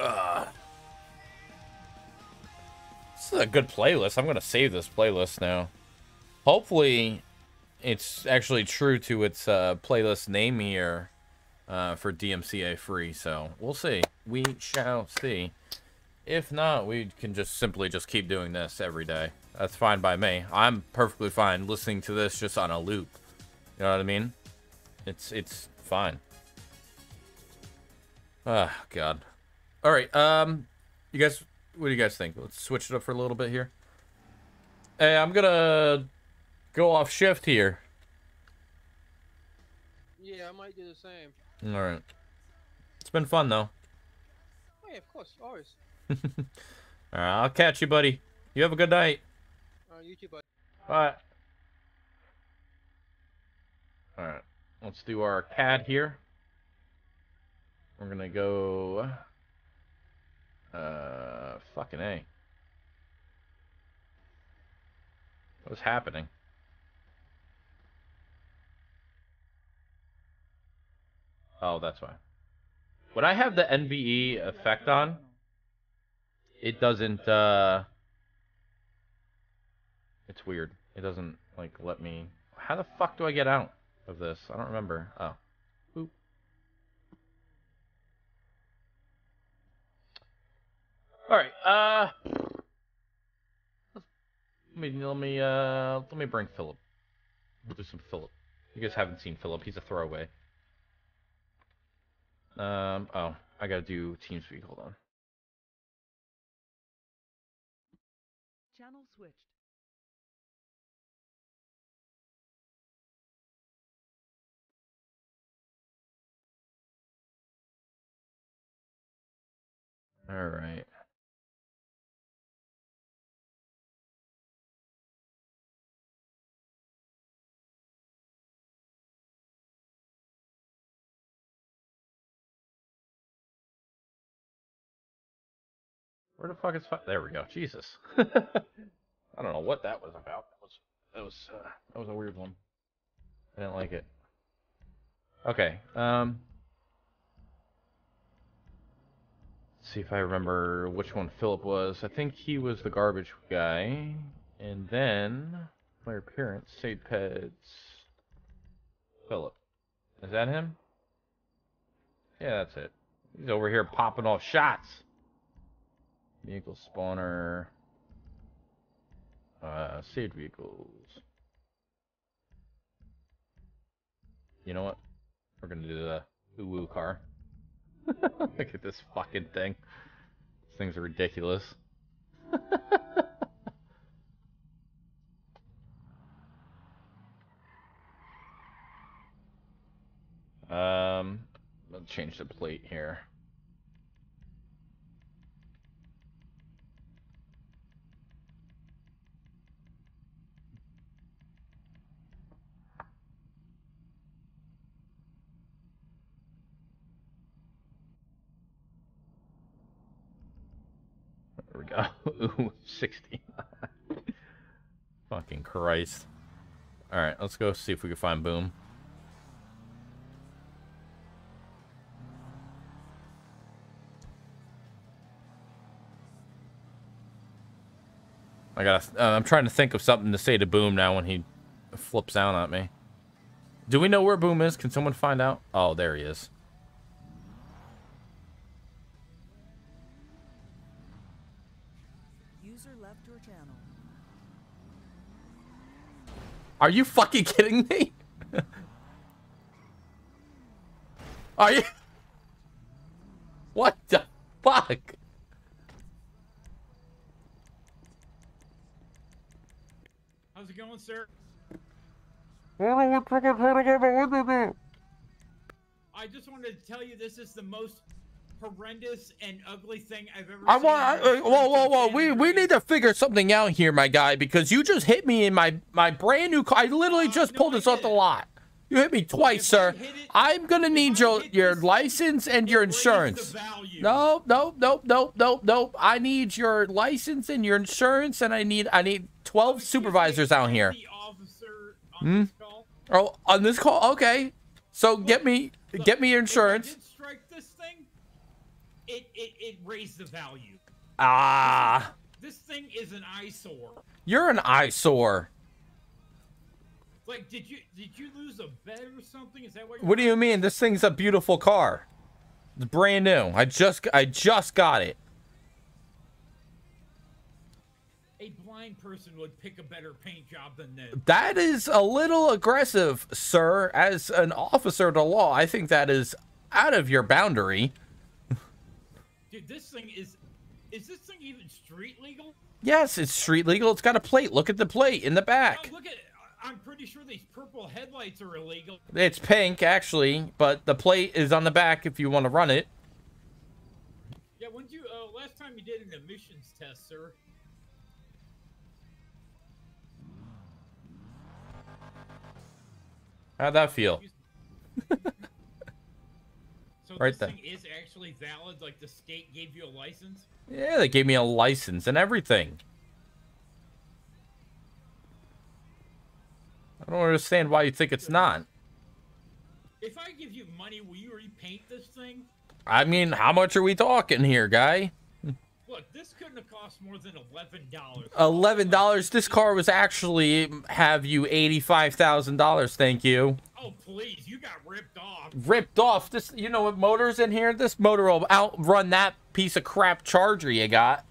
Uh, this is a good playlist. I'm going to save this playlist now. Hopefully, it's actually true to its uh, playlist name here uh, for D M C A free. So, we'll see. We shall see. If not, we can just simply just keep doing this every day. That's fine by me. I'm perfectly fine listening to this just on a loop. You know what I mean? It's, it's fine. Oh, God. All right. Um, you guys, what do you guys think? Let's switch it up for a little bit here. Hey, I'm going to go off shift here. Yeah, I might do the same. All right. It's been fun, though. Oh, yeah, of course. Always. All right. I'll catch you, buddy. You have a good night. Uh, you too, buddy. Bye. All right. Let's do our C A D here. We're going to go, uh, fucking A. What's happening? Oh, that's why. When I have the N V E effect on, it doesn't, uh, it's weird. It doesn't, like, let me, how the fuck do I get out of this? I don't remember. Oh. All right. Uh, let me let me uh let me bring Philip. We'll do some Philip. You guys haven't seen Philip. He's a throwaway. Um, oh, I gotta do TeamSpeak. Hold on. Channel switched. All right. Where the fuck is fi- there we go. Jesus. I don't know what that was about. That was that was uh, that was a weird one. I didn't like it. Okay. Um Let's see if I remember which one Philip was. I think he was the garbage guy. And then my appearance, save pets. Philip. Is that him? Yeah, that's it. He's over here popping off shots. Vehicle spawner. Uh, saved vehicles. You know what? We're gonna do the woo-woo car. Look at this fucking thing. These things are ridiculous. um, I'll change the plate here. Ooh, sixty. Fucking Christ. Alright, let's go see if we can find Boom. I gotta, uh, I'm trying to think of something to say to Boom now when he flips out at me. Do we know where Boom is? Can someone find out? Oh, there he is. Are you fucking kidding me? Are you? What the fuck? How's it going, sir? I just wanted to tell you this is the most horrendous and ugly thing I've ever I seen. Want, I want. Whoa, whoa, whoa! We we need to figure something out here, my guy, because you just hit me in my my brand new car. I literally uh, just no, pulled this off the lot. You hit me twice, if sir. It, I'm gonna need your your this, license and your insurance. No, no, no, no, no, no. I need your license and your insurance, and I need I need twelve oh, supervisors out here. On hmm? this call? Oh, on this call? Okay. So well, get me look, get me your insurance. It, it, it raised the value. Ah. This thing is an eyesore. You're an eyesore. Like, did you did you lose a bet or something? Is that what you're What do you mean? This thing's a beautiful car. It's brand new. I just I just got it. A blind person would pick a better paint job than this. That is a little aggressive, sir. As an officer of the law, I think that is out of your boundary. Dude, this thing is, is this thing even street legal? Yes, it's street legal. It's got a plate. Look at the plate in the back. Oh, look at, I'm pretty sure these purple headlights are illegal. It's pink, actually, but the plate is on the back if you want to run it. Yeah, when you, uh, last time you did an emissions test, sir. How'd that feel? So right this there. Thing is actually valid, like the state gave you a license? Yeah, they gave me a license and everything. I don't understand why you think it's not. If I give you money, will you repaint this thing? I mean, how much are we talking here, guy? Look, this couldn't have cost more than eleven dollars. eleven dollars? This car was actually, have you, eighty-five thousand dollars, thank you. Oh, please, you got ripped off. Ripped off? This, you know what motor's in here? This motor will outrun that piece of crap Charger you got.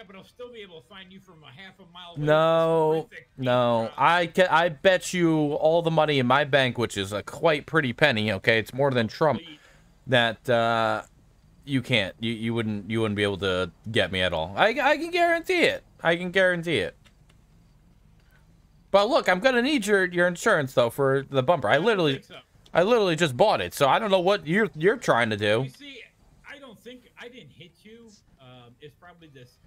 Yeah, but I'll still be able to find you from a half a mile away. No, no. I can, I bet you all the money in my bank, which is a quite pretty penny, okay? It's more than Trump, that uh, you can't. You, you wouldn't you wouldn't be able to get me at all. I, I can guarantee it. I can guarantee it. But look, I'm going to need your, your insurance, though, for the bumper. I literally I literally just bought it, so I don't know what you're you're trying to do. You see, I don't think I didn't hit you. Um, it's probably this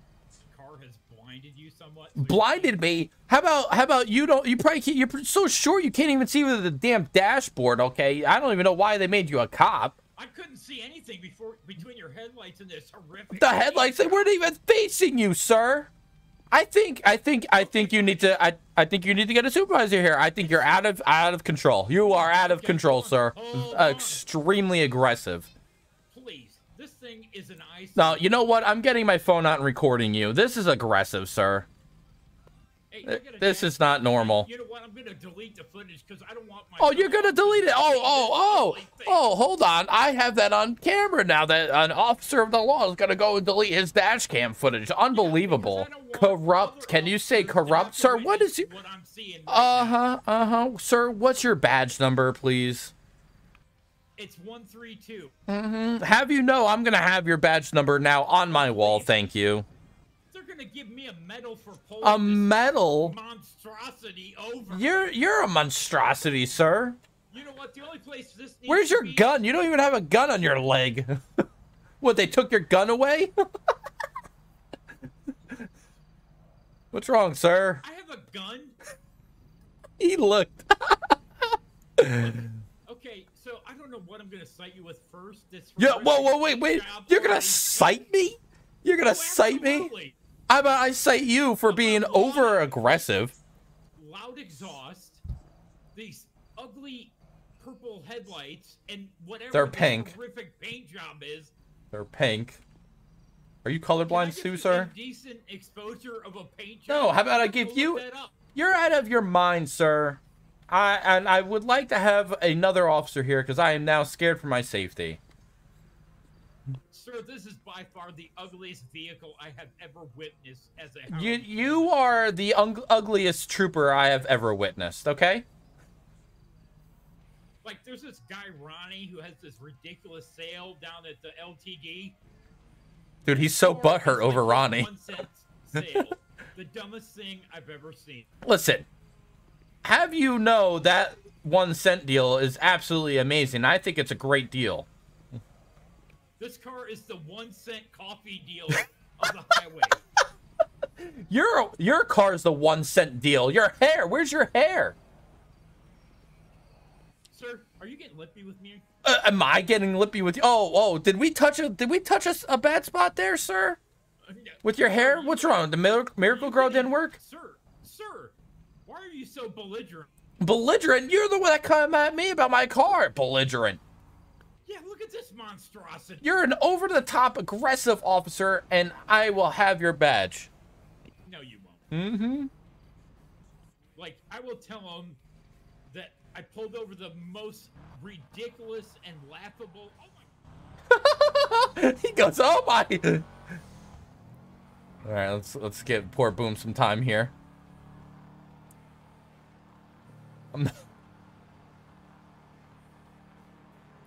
car has blinded you somewhat. So blinded me? How about how about you don't you probably can't, you're so short you can't even see with the damn dashboard, okay? I don't even know why they made you a cop. I couldn't see anything before between your headlights and this horrific. The headlights, they weren't even facing you, sir. I think I think I think you need to I I think you need to get a supervisor here. I think you're out of out of control. You are out of okay, control, hold sir. Hold Extremely on. aggressive. Please, this thing is an ice. No, you know what? I'm getting my phone out and recording you. This is aggressive, sir. Hey, this is not normal. You know what? I'm gonna delete the footage because I don't want my. Oh, you're gonna delete it. Oh, oh, oh, oh. Hold on. I have that on camera now. That an officer of the law is gonna go and delete his dash cam footage. Unbelievable. Yeah, corrupt. Can you say corrupt, sir? What is you? What I'm seeing right uh huh. Uh huh. Sir, what's your badge number, please? It's one three two. Mm-hmm. Have you know? I'm gonna have your badge number now on my wall. Thank you. Gonna give me a medal for pulling a medal monstrosity over. You're you're a monstrosity, sir. You know what? The only place this needs Where's your to be gun? You don't even have a gun on your leg. What, they took your gun away? What's wrong, sir? I have a gun. He looked. Okay, so I don't know what I'm gonna cite you with first. This yeah, whoa, whoa, wait, wait. You're gonna cite me? You're gonna oh, cite me? How about I cite you for being over aggressive? Loud exhaust, these ugly purple headlights, and whatever They're pink. horrific paint job is. They're pink. Are you colorblind too, sir? Decent exposure of a paint job. No, how about I give you? You're out of your mind, sir. I and I would like to have another officer here because I am now scared for my safety. Sir, this is by far the ugliest vehicle I have ever witnessed as a house. You, you are the ugliest trooper I have ever witnessed, okay? Like, there's this guy, Ronnie, who has this ridiculous sale down at the L T D. Dude, he's so butthurt over Ronnie. One cent sale. The dumbest thing I've ever seen. Listen, have you know that one cent deal is absolutely amazing. I think it's a great deal. This car is the one cent coffee deal of the highway. Your your car is the one cent deal. Your hair, where's your hair? Sir, are you getting lippy with me? Uh, am I getting lippy with you? Oh, oh, did we touch a did we touch a, a bad spot there, sir? Uh, no. With your hair, what's wrong? The miracle, miracle girl didn't work. Sir, sir, why are you so belligerent? Belligerent? You're the one that came at me about my car, belligerent. Yeah, look at this monstrosity. You're an over-the-top aggressive officer, and I will have your badge. No, you won't. Mm-hmm. Like, I will tell them that I pulled over the most ridiculous and laughable... Oh, my... He goes, oh, my... All right, let's, let's give poor Boom some time here. I'm not...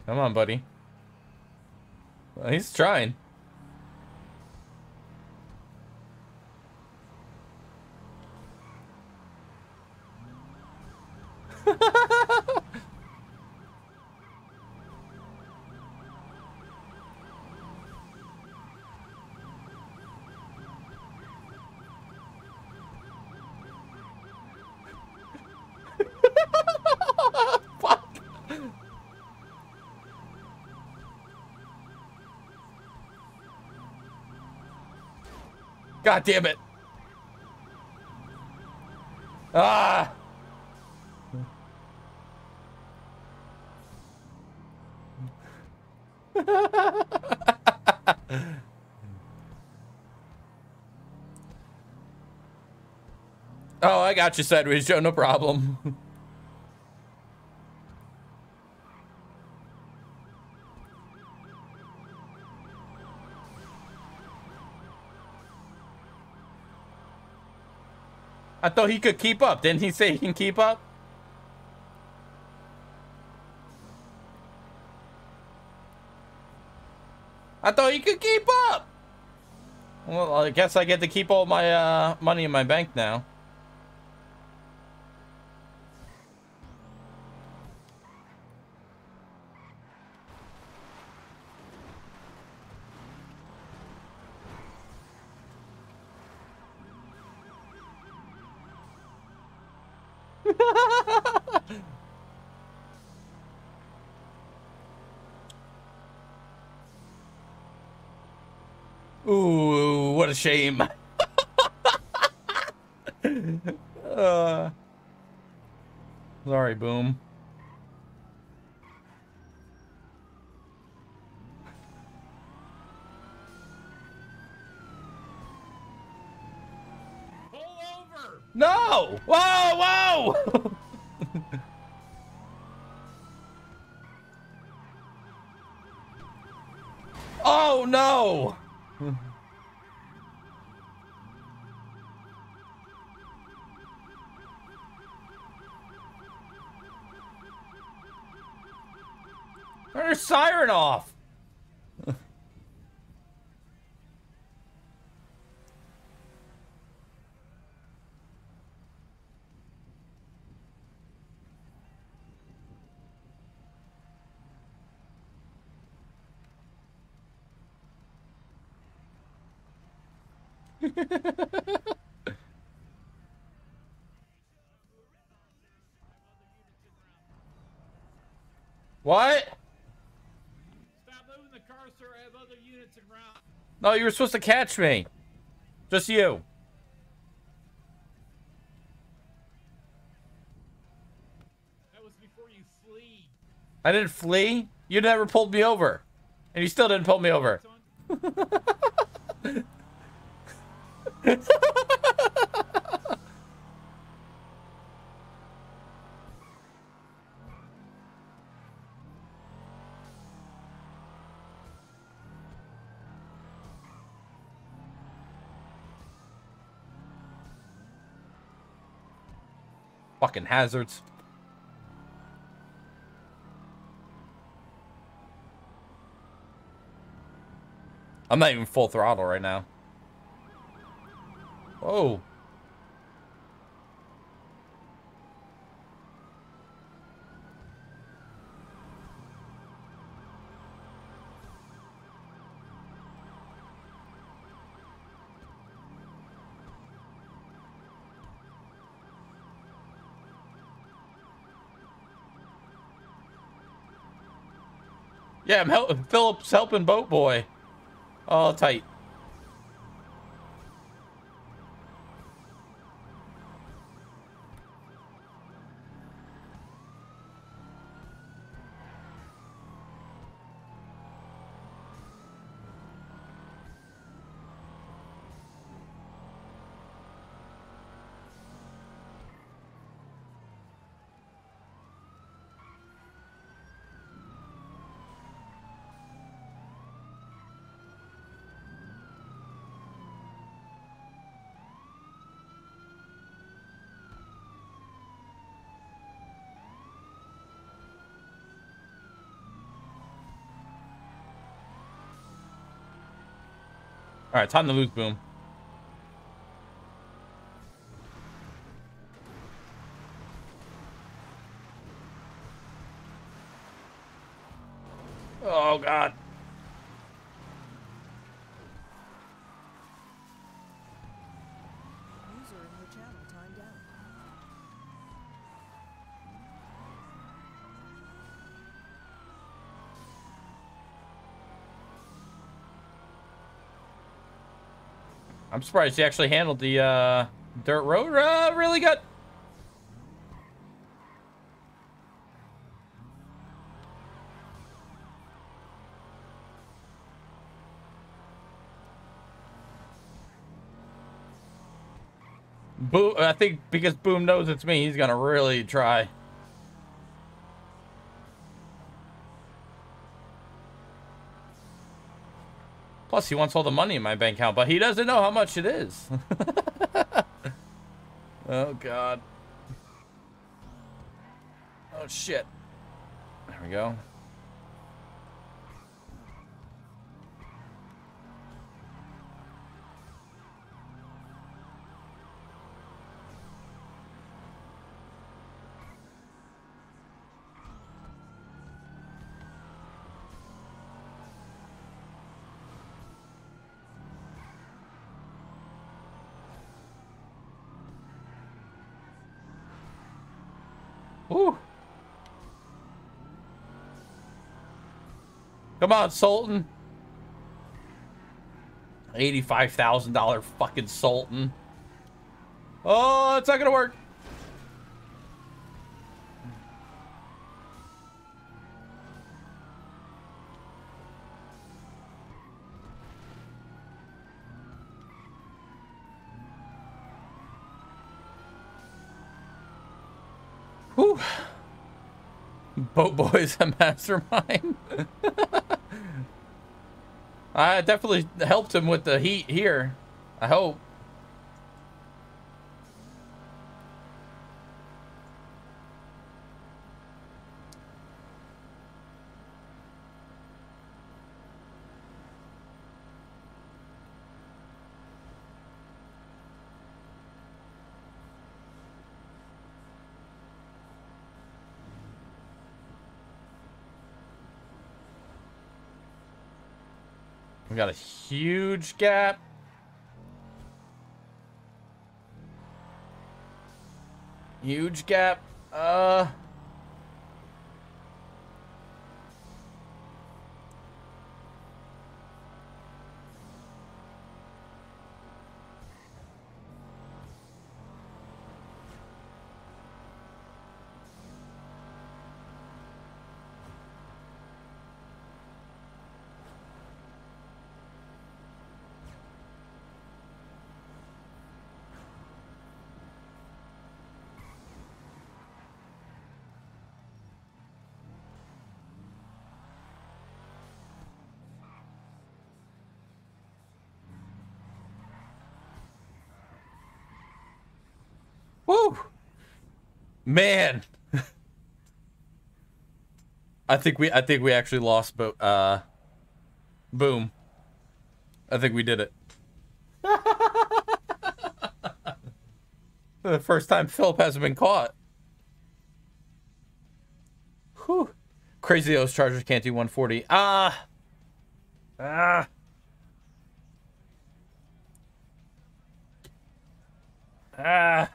Come on, buddy. Well, he's trying. God damn it. Ah. Oh, I got you sideways, Joe, no problem. I thought he could keep up. Didn't he say he can keep up? I thought he could keep up. Well, I guess I get to keep all my uh, money in my bank now. Ooh, what a shame. uh, sorry, Boom. Pull over. No! Whoa, whoa! Oh, no! Turn your siren off. What? Stop moving the cursor. I have other units around. No, you were supposed to catch me. Just you. That was before you flee. I didn't flee. You never pulled me over, and you still didn't pull me over. Fucking hazards. I'm not even full throttle right now. Oh. Yeah, I'm helping. Philip's helping Boat Boy. Oh, tight. All right, time to lose, Boom. Oh, God. User in your channel timed out. I'm surprised he actually handled the uh, dirt road uh, really good. Boom! I think because Boom knows it's me, he's gonna really try. Plus, he wants all the money in my bank account, but he doesn't know how much it is. Oh God. Oh shit. There we go. Come on, Sultan. eighty-five thousand dollar fucking Sultan. Oh, it's not gonna work. Whew. Boat Boy's a mastermind. I definitely helped him with the heat here, I hope. We got a huge gap. Huge gap. Uh. Woo! Man, I think we I think we actually lost boat. Uh, boom! I think we did it. The first time Philip hasn't been caught. Whew! Crazy those Chargers can't do one forty. Ah! Ah! Ah!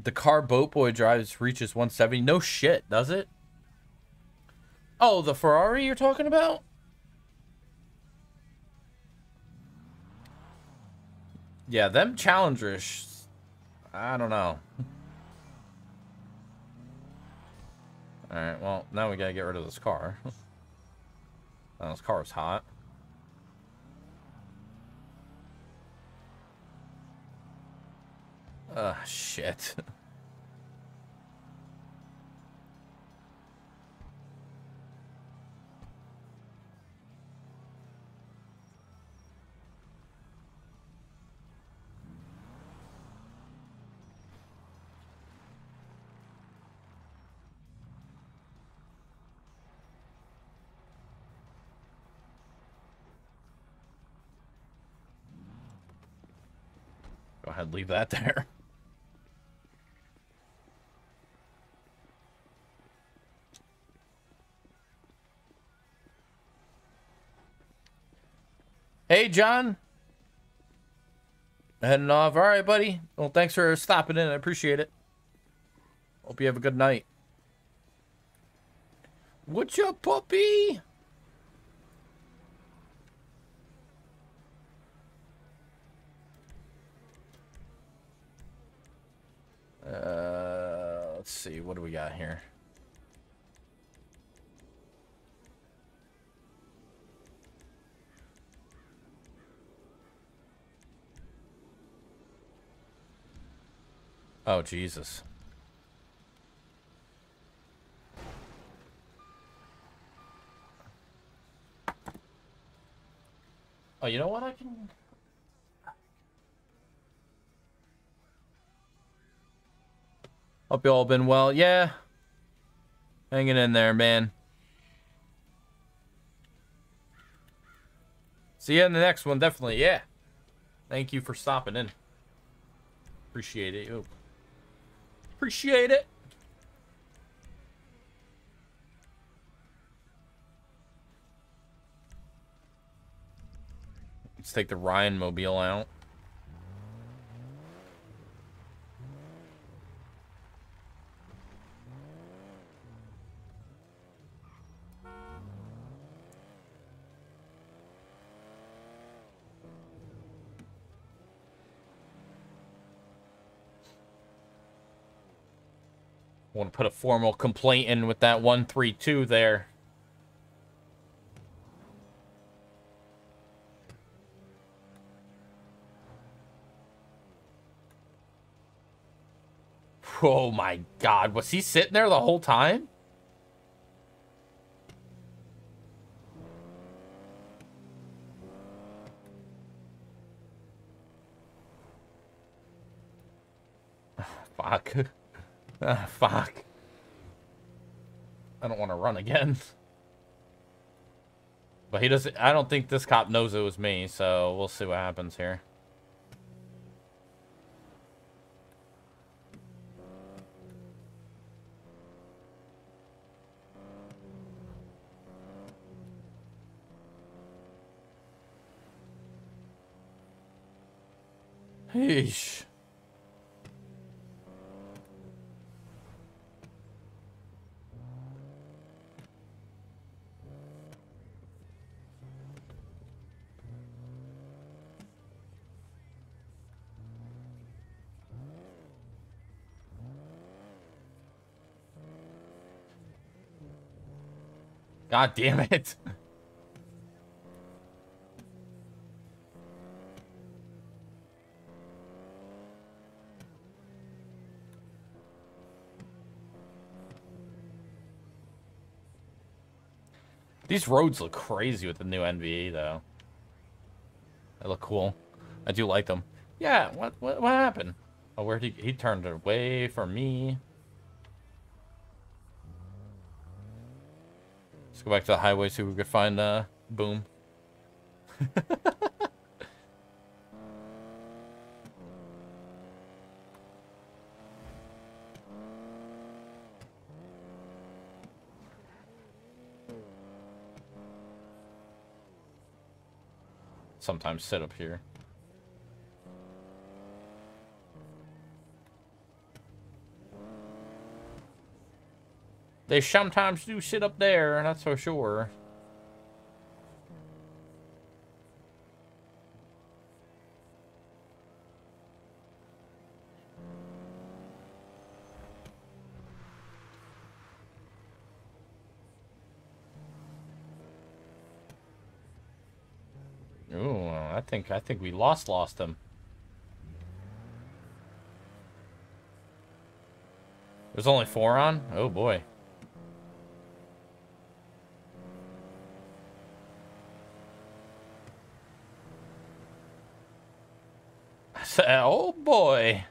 The car Boat Boy drives reaches one seventy. No shit, does it? Oh, the Ferrari you're talking about? Yeah, them Challengers. I don't know. Alright, well, now we gotta get rid of this car. Oh, this car is hot. Oh, shit. Go ahead, leave that there. Hey, John. Heading off. All right, buddy. Well, thanks for stopping in. I appreciate it. Hope you have a good night. What's your puppy? Uh, let's see. What do we got here? Oh, Jesus. Oh, you know what I can... Hope you all been well. Yeah. Hanging in there, man. See you in the next one, definitely. Yeah. Thank you for stopping in. Appreciate it. Ooh. Appreciate it. Let's take the Ryan mobile out. I want to put a formal complaint in with that one three two there. Oh my God, was he sitting there the whole time? Oh, fuck. Ah, fuck. I don't want to run again. But he doesn't... I don't think this cop knows it was me, so we'll see what happens here. Yeesh. God damn it. These roads look crazy with the new N V E, though. They look cool. I do like them. Yeah, what what, what happened? Oh, where'd he... He turned away from me. Let's go back to the highway, see if we could find uh, Boom. Sometimes sit up here. They sometimes do sit up there, that's for sure. Ooh, I think I think we lost lost them. There's only four on? Oh boy. Oh boy,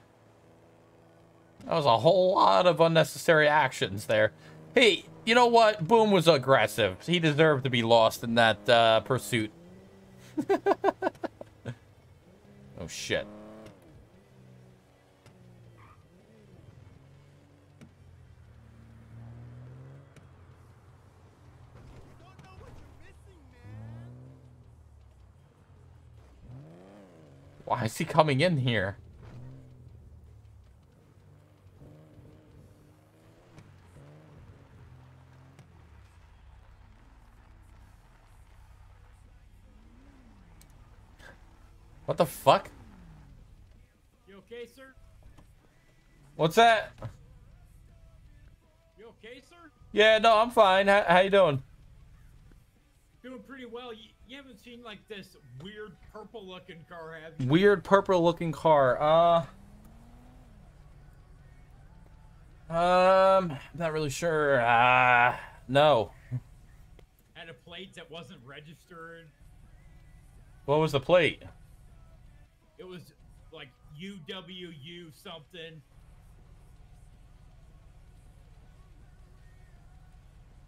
that was a whole lot of unnecessary actions there. Hey, you know what? Boom was aggressive. He deserved to be lost in that uh, pursuit. Oh shit. Why is he coming in here? What the fuck? You okay, sir? What's that? You okay, sir? Yeah, no, I'm fine. How, how you doing? Doing pretty well. You You haven't seen like this weird purple looking car, have you? Weird purple looking car. Uh Um not really sure. Uh no. Had a plate that wasn't registered. What was the plate? It was like U W U something.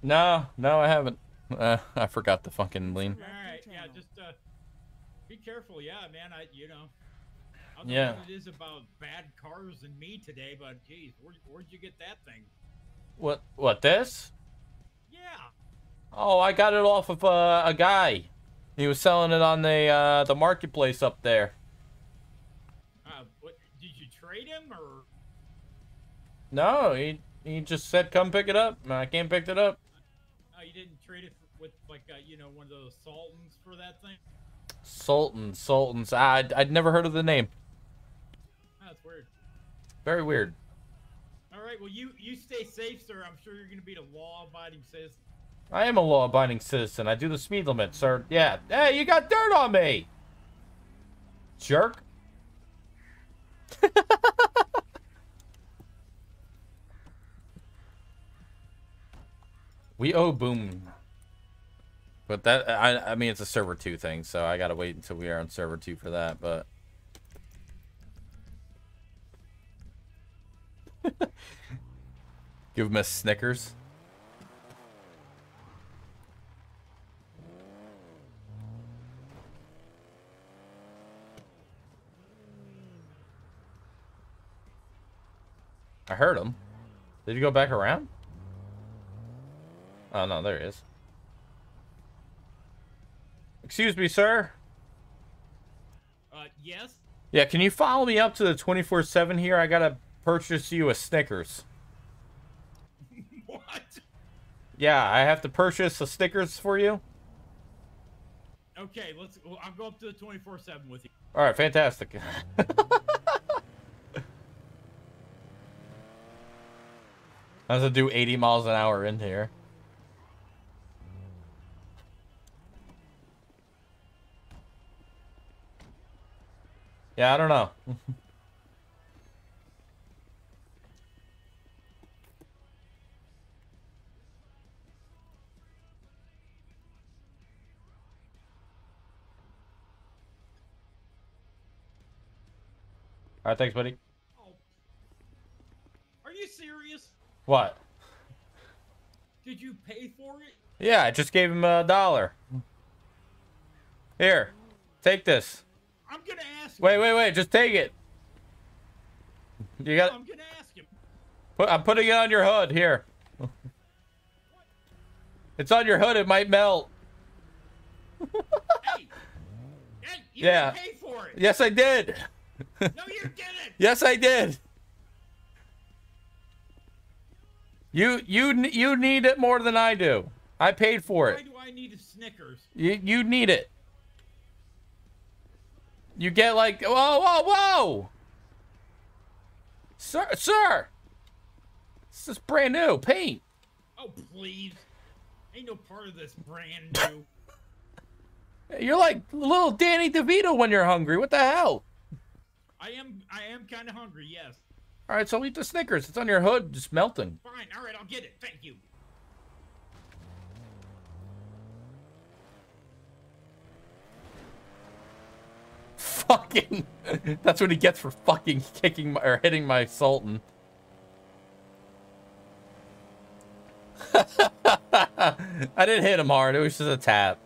No, no, I haven't. Uh, I forgot the fucking lean. All right, yeah, just uh, be careful. Yeah, man, I, you know. I don't yeah. know what it is about bad cars and me today, but geez, where, where'd you get that thing? What, what, this? Yeah. Oh, I got it off of uh, a guy. He was selling it on the uh, the marketplace up there. Uh, what, did you trade him or? No, he he just said come pick it up. I came and picked it up. Oh, you didn't trade it with like uh, you know, one of those Sultans for that thing? Sultan, Sultans. I'd I'd never heard of the name. Oh, that's weird. Very weird. All right, well you you stay safe, sir. I'm sure you're gonna be a law-abiding citizen. I am a law-abiding citizen. I do the speed limit, sir. Yeah. Hey, you got dirt on me! Jerk. We owe Boom. But that, I, I mean, it's a server two thing, so I gotta wait until we are on server two for that, but... Give him a Snickers. I heard him. Did he go back around? Oh, no, there he is. Excuse me, sir. Uh, yes? Yeah, can you follow me up to the twenty-four seven here? I gotta purchase you a Snickers. What? Yeah, I have to purchase a Snickers for you. Okay, let's... Well, I'll go up to the twenty-four seven with you. All right, fantastic. I have to do eighty miles an hour in here. Yeah, I don't know. All right, thanks, buddy. Oh. Are you serious? What? Did you pay for it? Yeah, I just gave him a dollar. Here, take this. I'm gonna ask. Wait, him. wait, wait! Just take it. You got. I'm gonna ask him. Put, I'm putting it on your hood here. What? It's on your hood. It might melt. Hey, hey, you yeah. didn't pay for it. Yes, I did. No, you didn't. Yes, I did. You, you, you need it more than I do. I paid for Why it. Why do I need a Snickers? You, you need it. You get like, whoa, whoa, whoa! Sir, sir! This is brand new paint. Oh, please. Ain't no part of this brand new. You're like little Danny DeVito when you're hungry. What the hell? I am, I am kind of hungry, yes. All right, so eat the Snickers. It's on your hood, just melting. Fine, all right, I'll get it. Thank you. Fucking, that's what he gets for fucking kicking my, or hitting my Sultan. I didn't hit him hard. It was just a tap.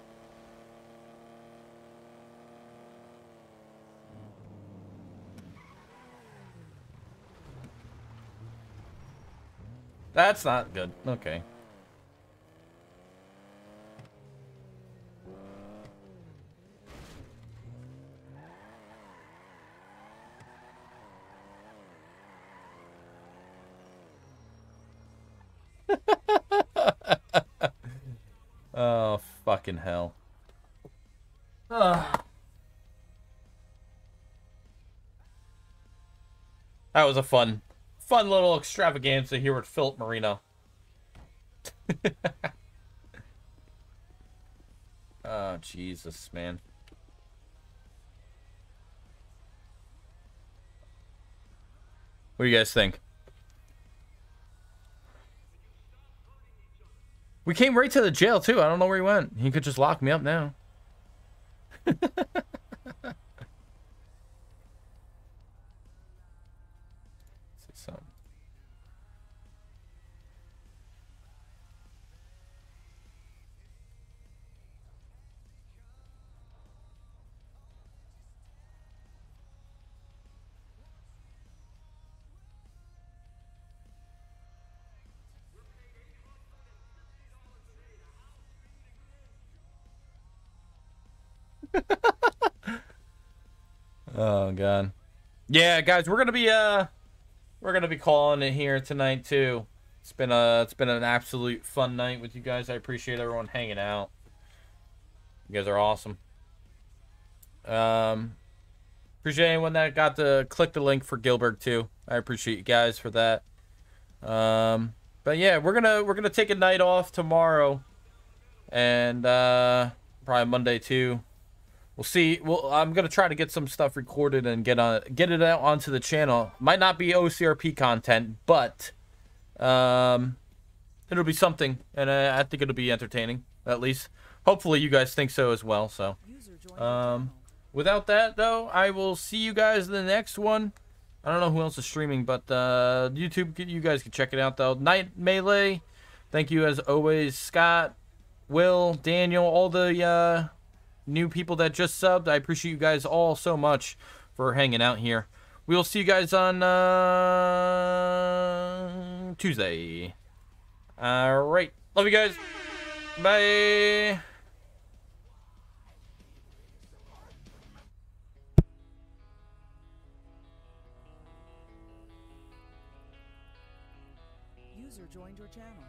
That's not good. Okay. Oh, fucking hell. Ugh. That was a fun, fun little extravaganza here with Philip Marino. Oh, Jesus, man. What do you guys think? We came right to the jail, too. I don't know where he went. He could just lock me up now. Say something. Oh god. Yeah, guys, we're gonna be uh, we're gonna be calling it here tonight too. It's been a, it's been an absolute fun night with you guys. I appreciate everyone hanging out. You guys are awesome. Um, appreciate anyone that got to click the link for Gilberg too. I appreciate you guys for that. Um, but yeah, we're gonna we're gonna take a night off tomorrow, and uh, probably Monday too. We'll see. Well, I'm gonna try to get some stuff recorded and get on, get it out onto the channel. Might not be O C R P content, but um, it'll be something, and I, I think it'll be entertaining. At least, hopefully, you guys think so as well. So, um, without that though, I will see you guys in the next one. I don't know who else is streaming, but uh, YouTube, you guys can check it out though. Night Melee, thank you as always, Scott, Will, Daniel, all the. Uh, new people that just subbed. I appreciate you guys all so much for hanging out here. We'll see you guys on uh, Tuesday. All right. Love you guys. Bye. User joined your channel.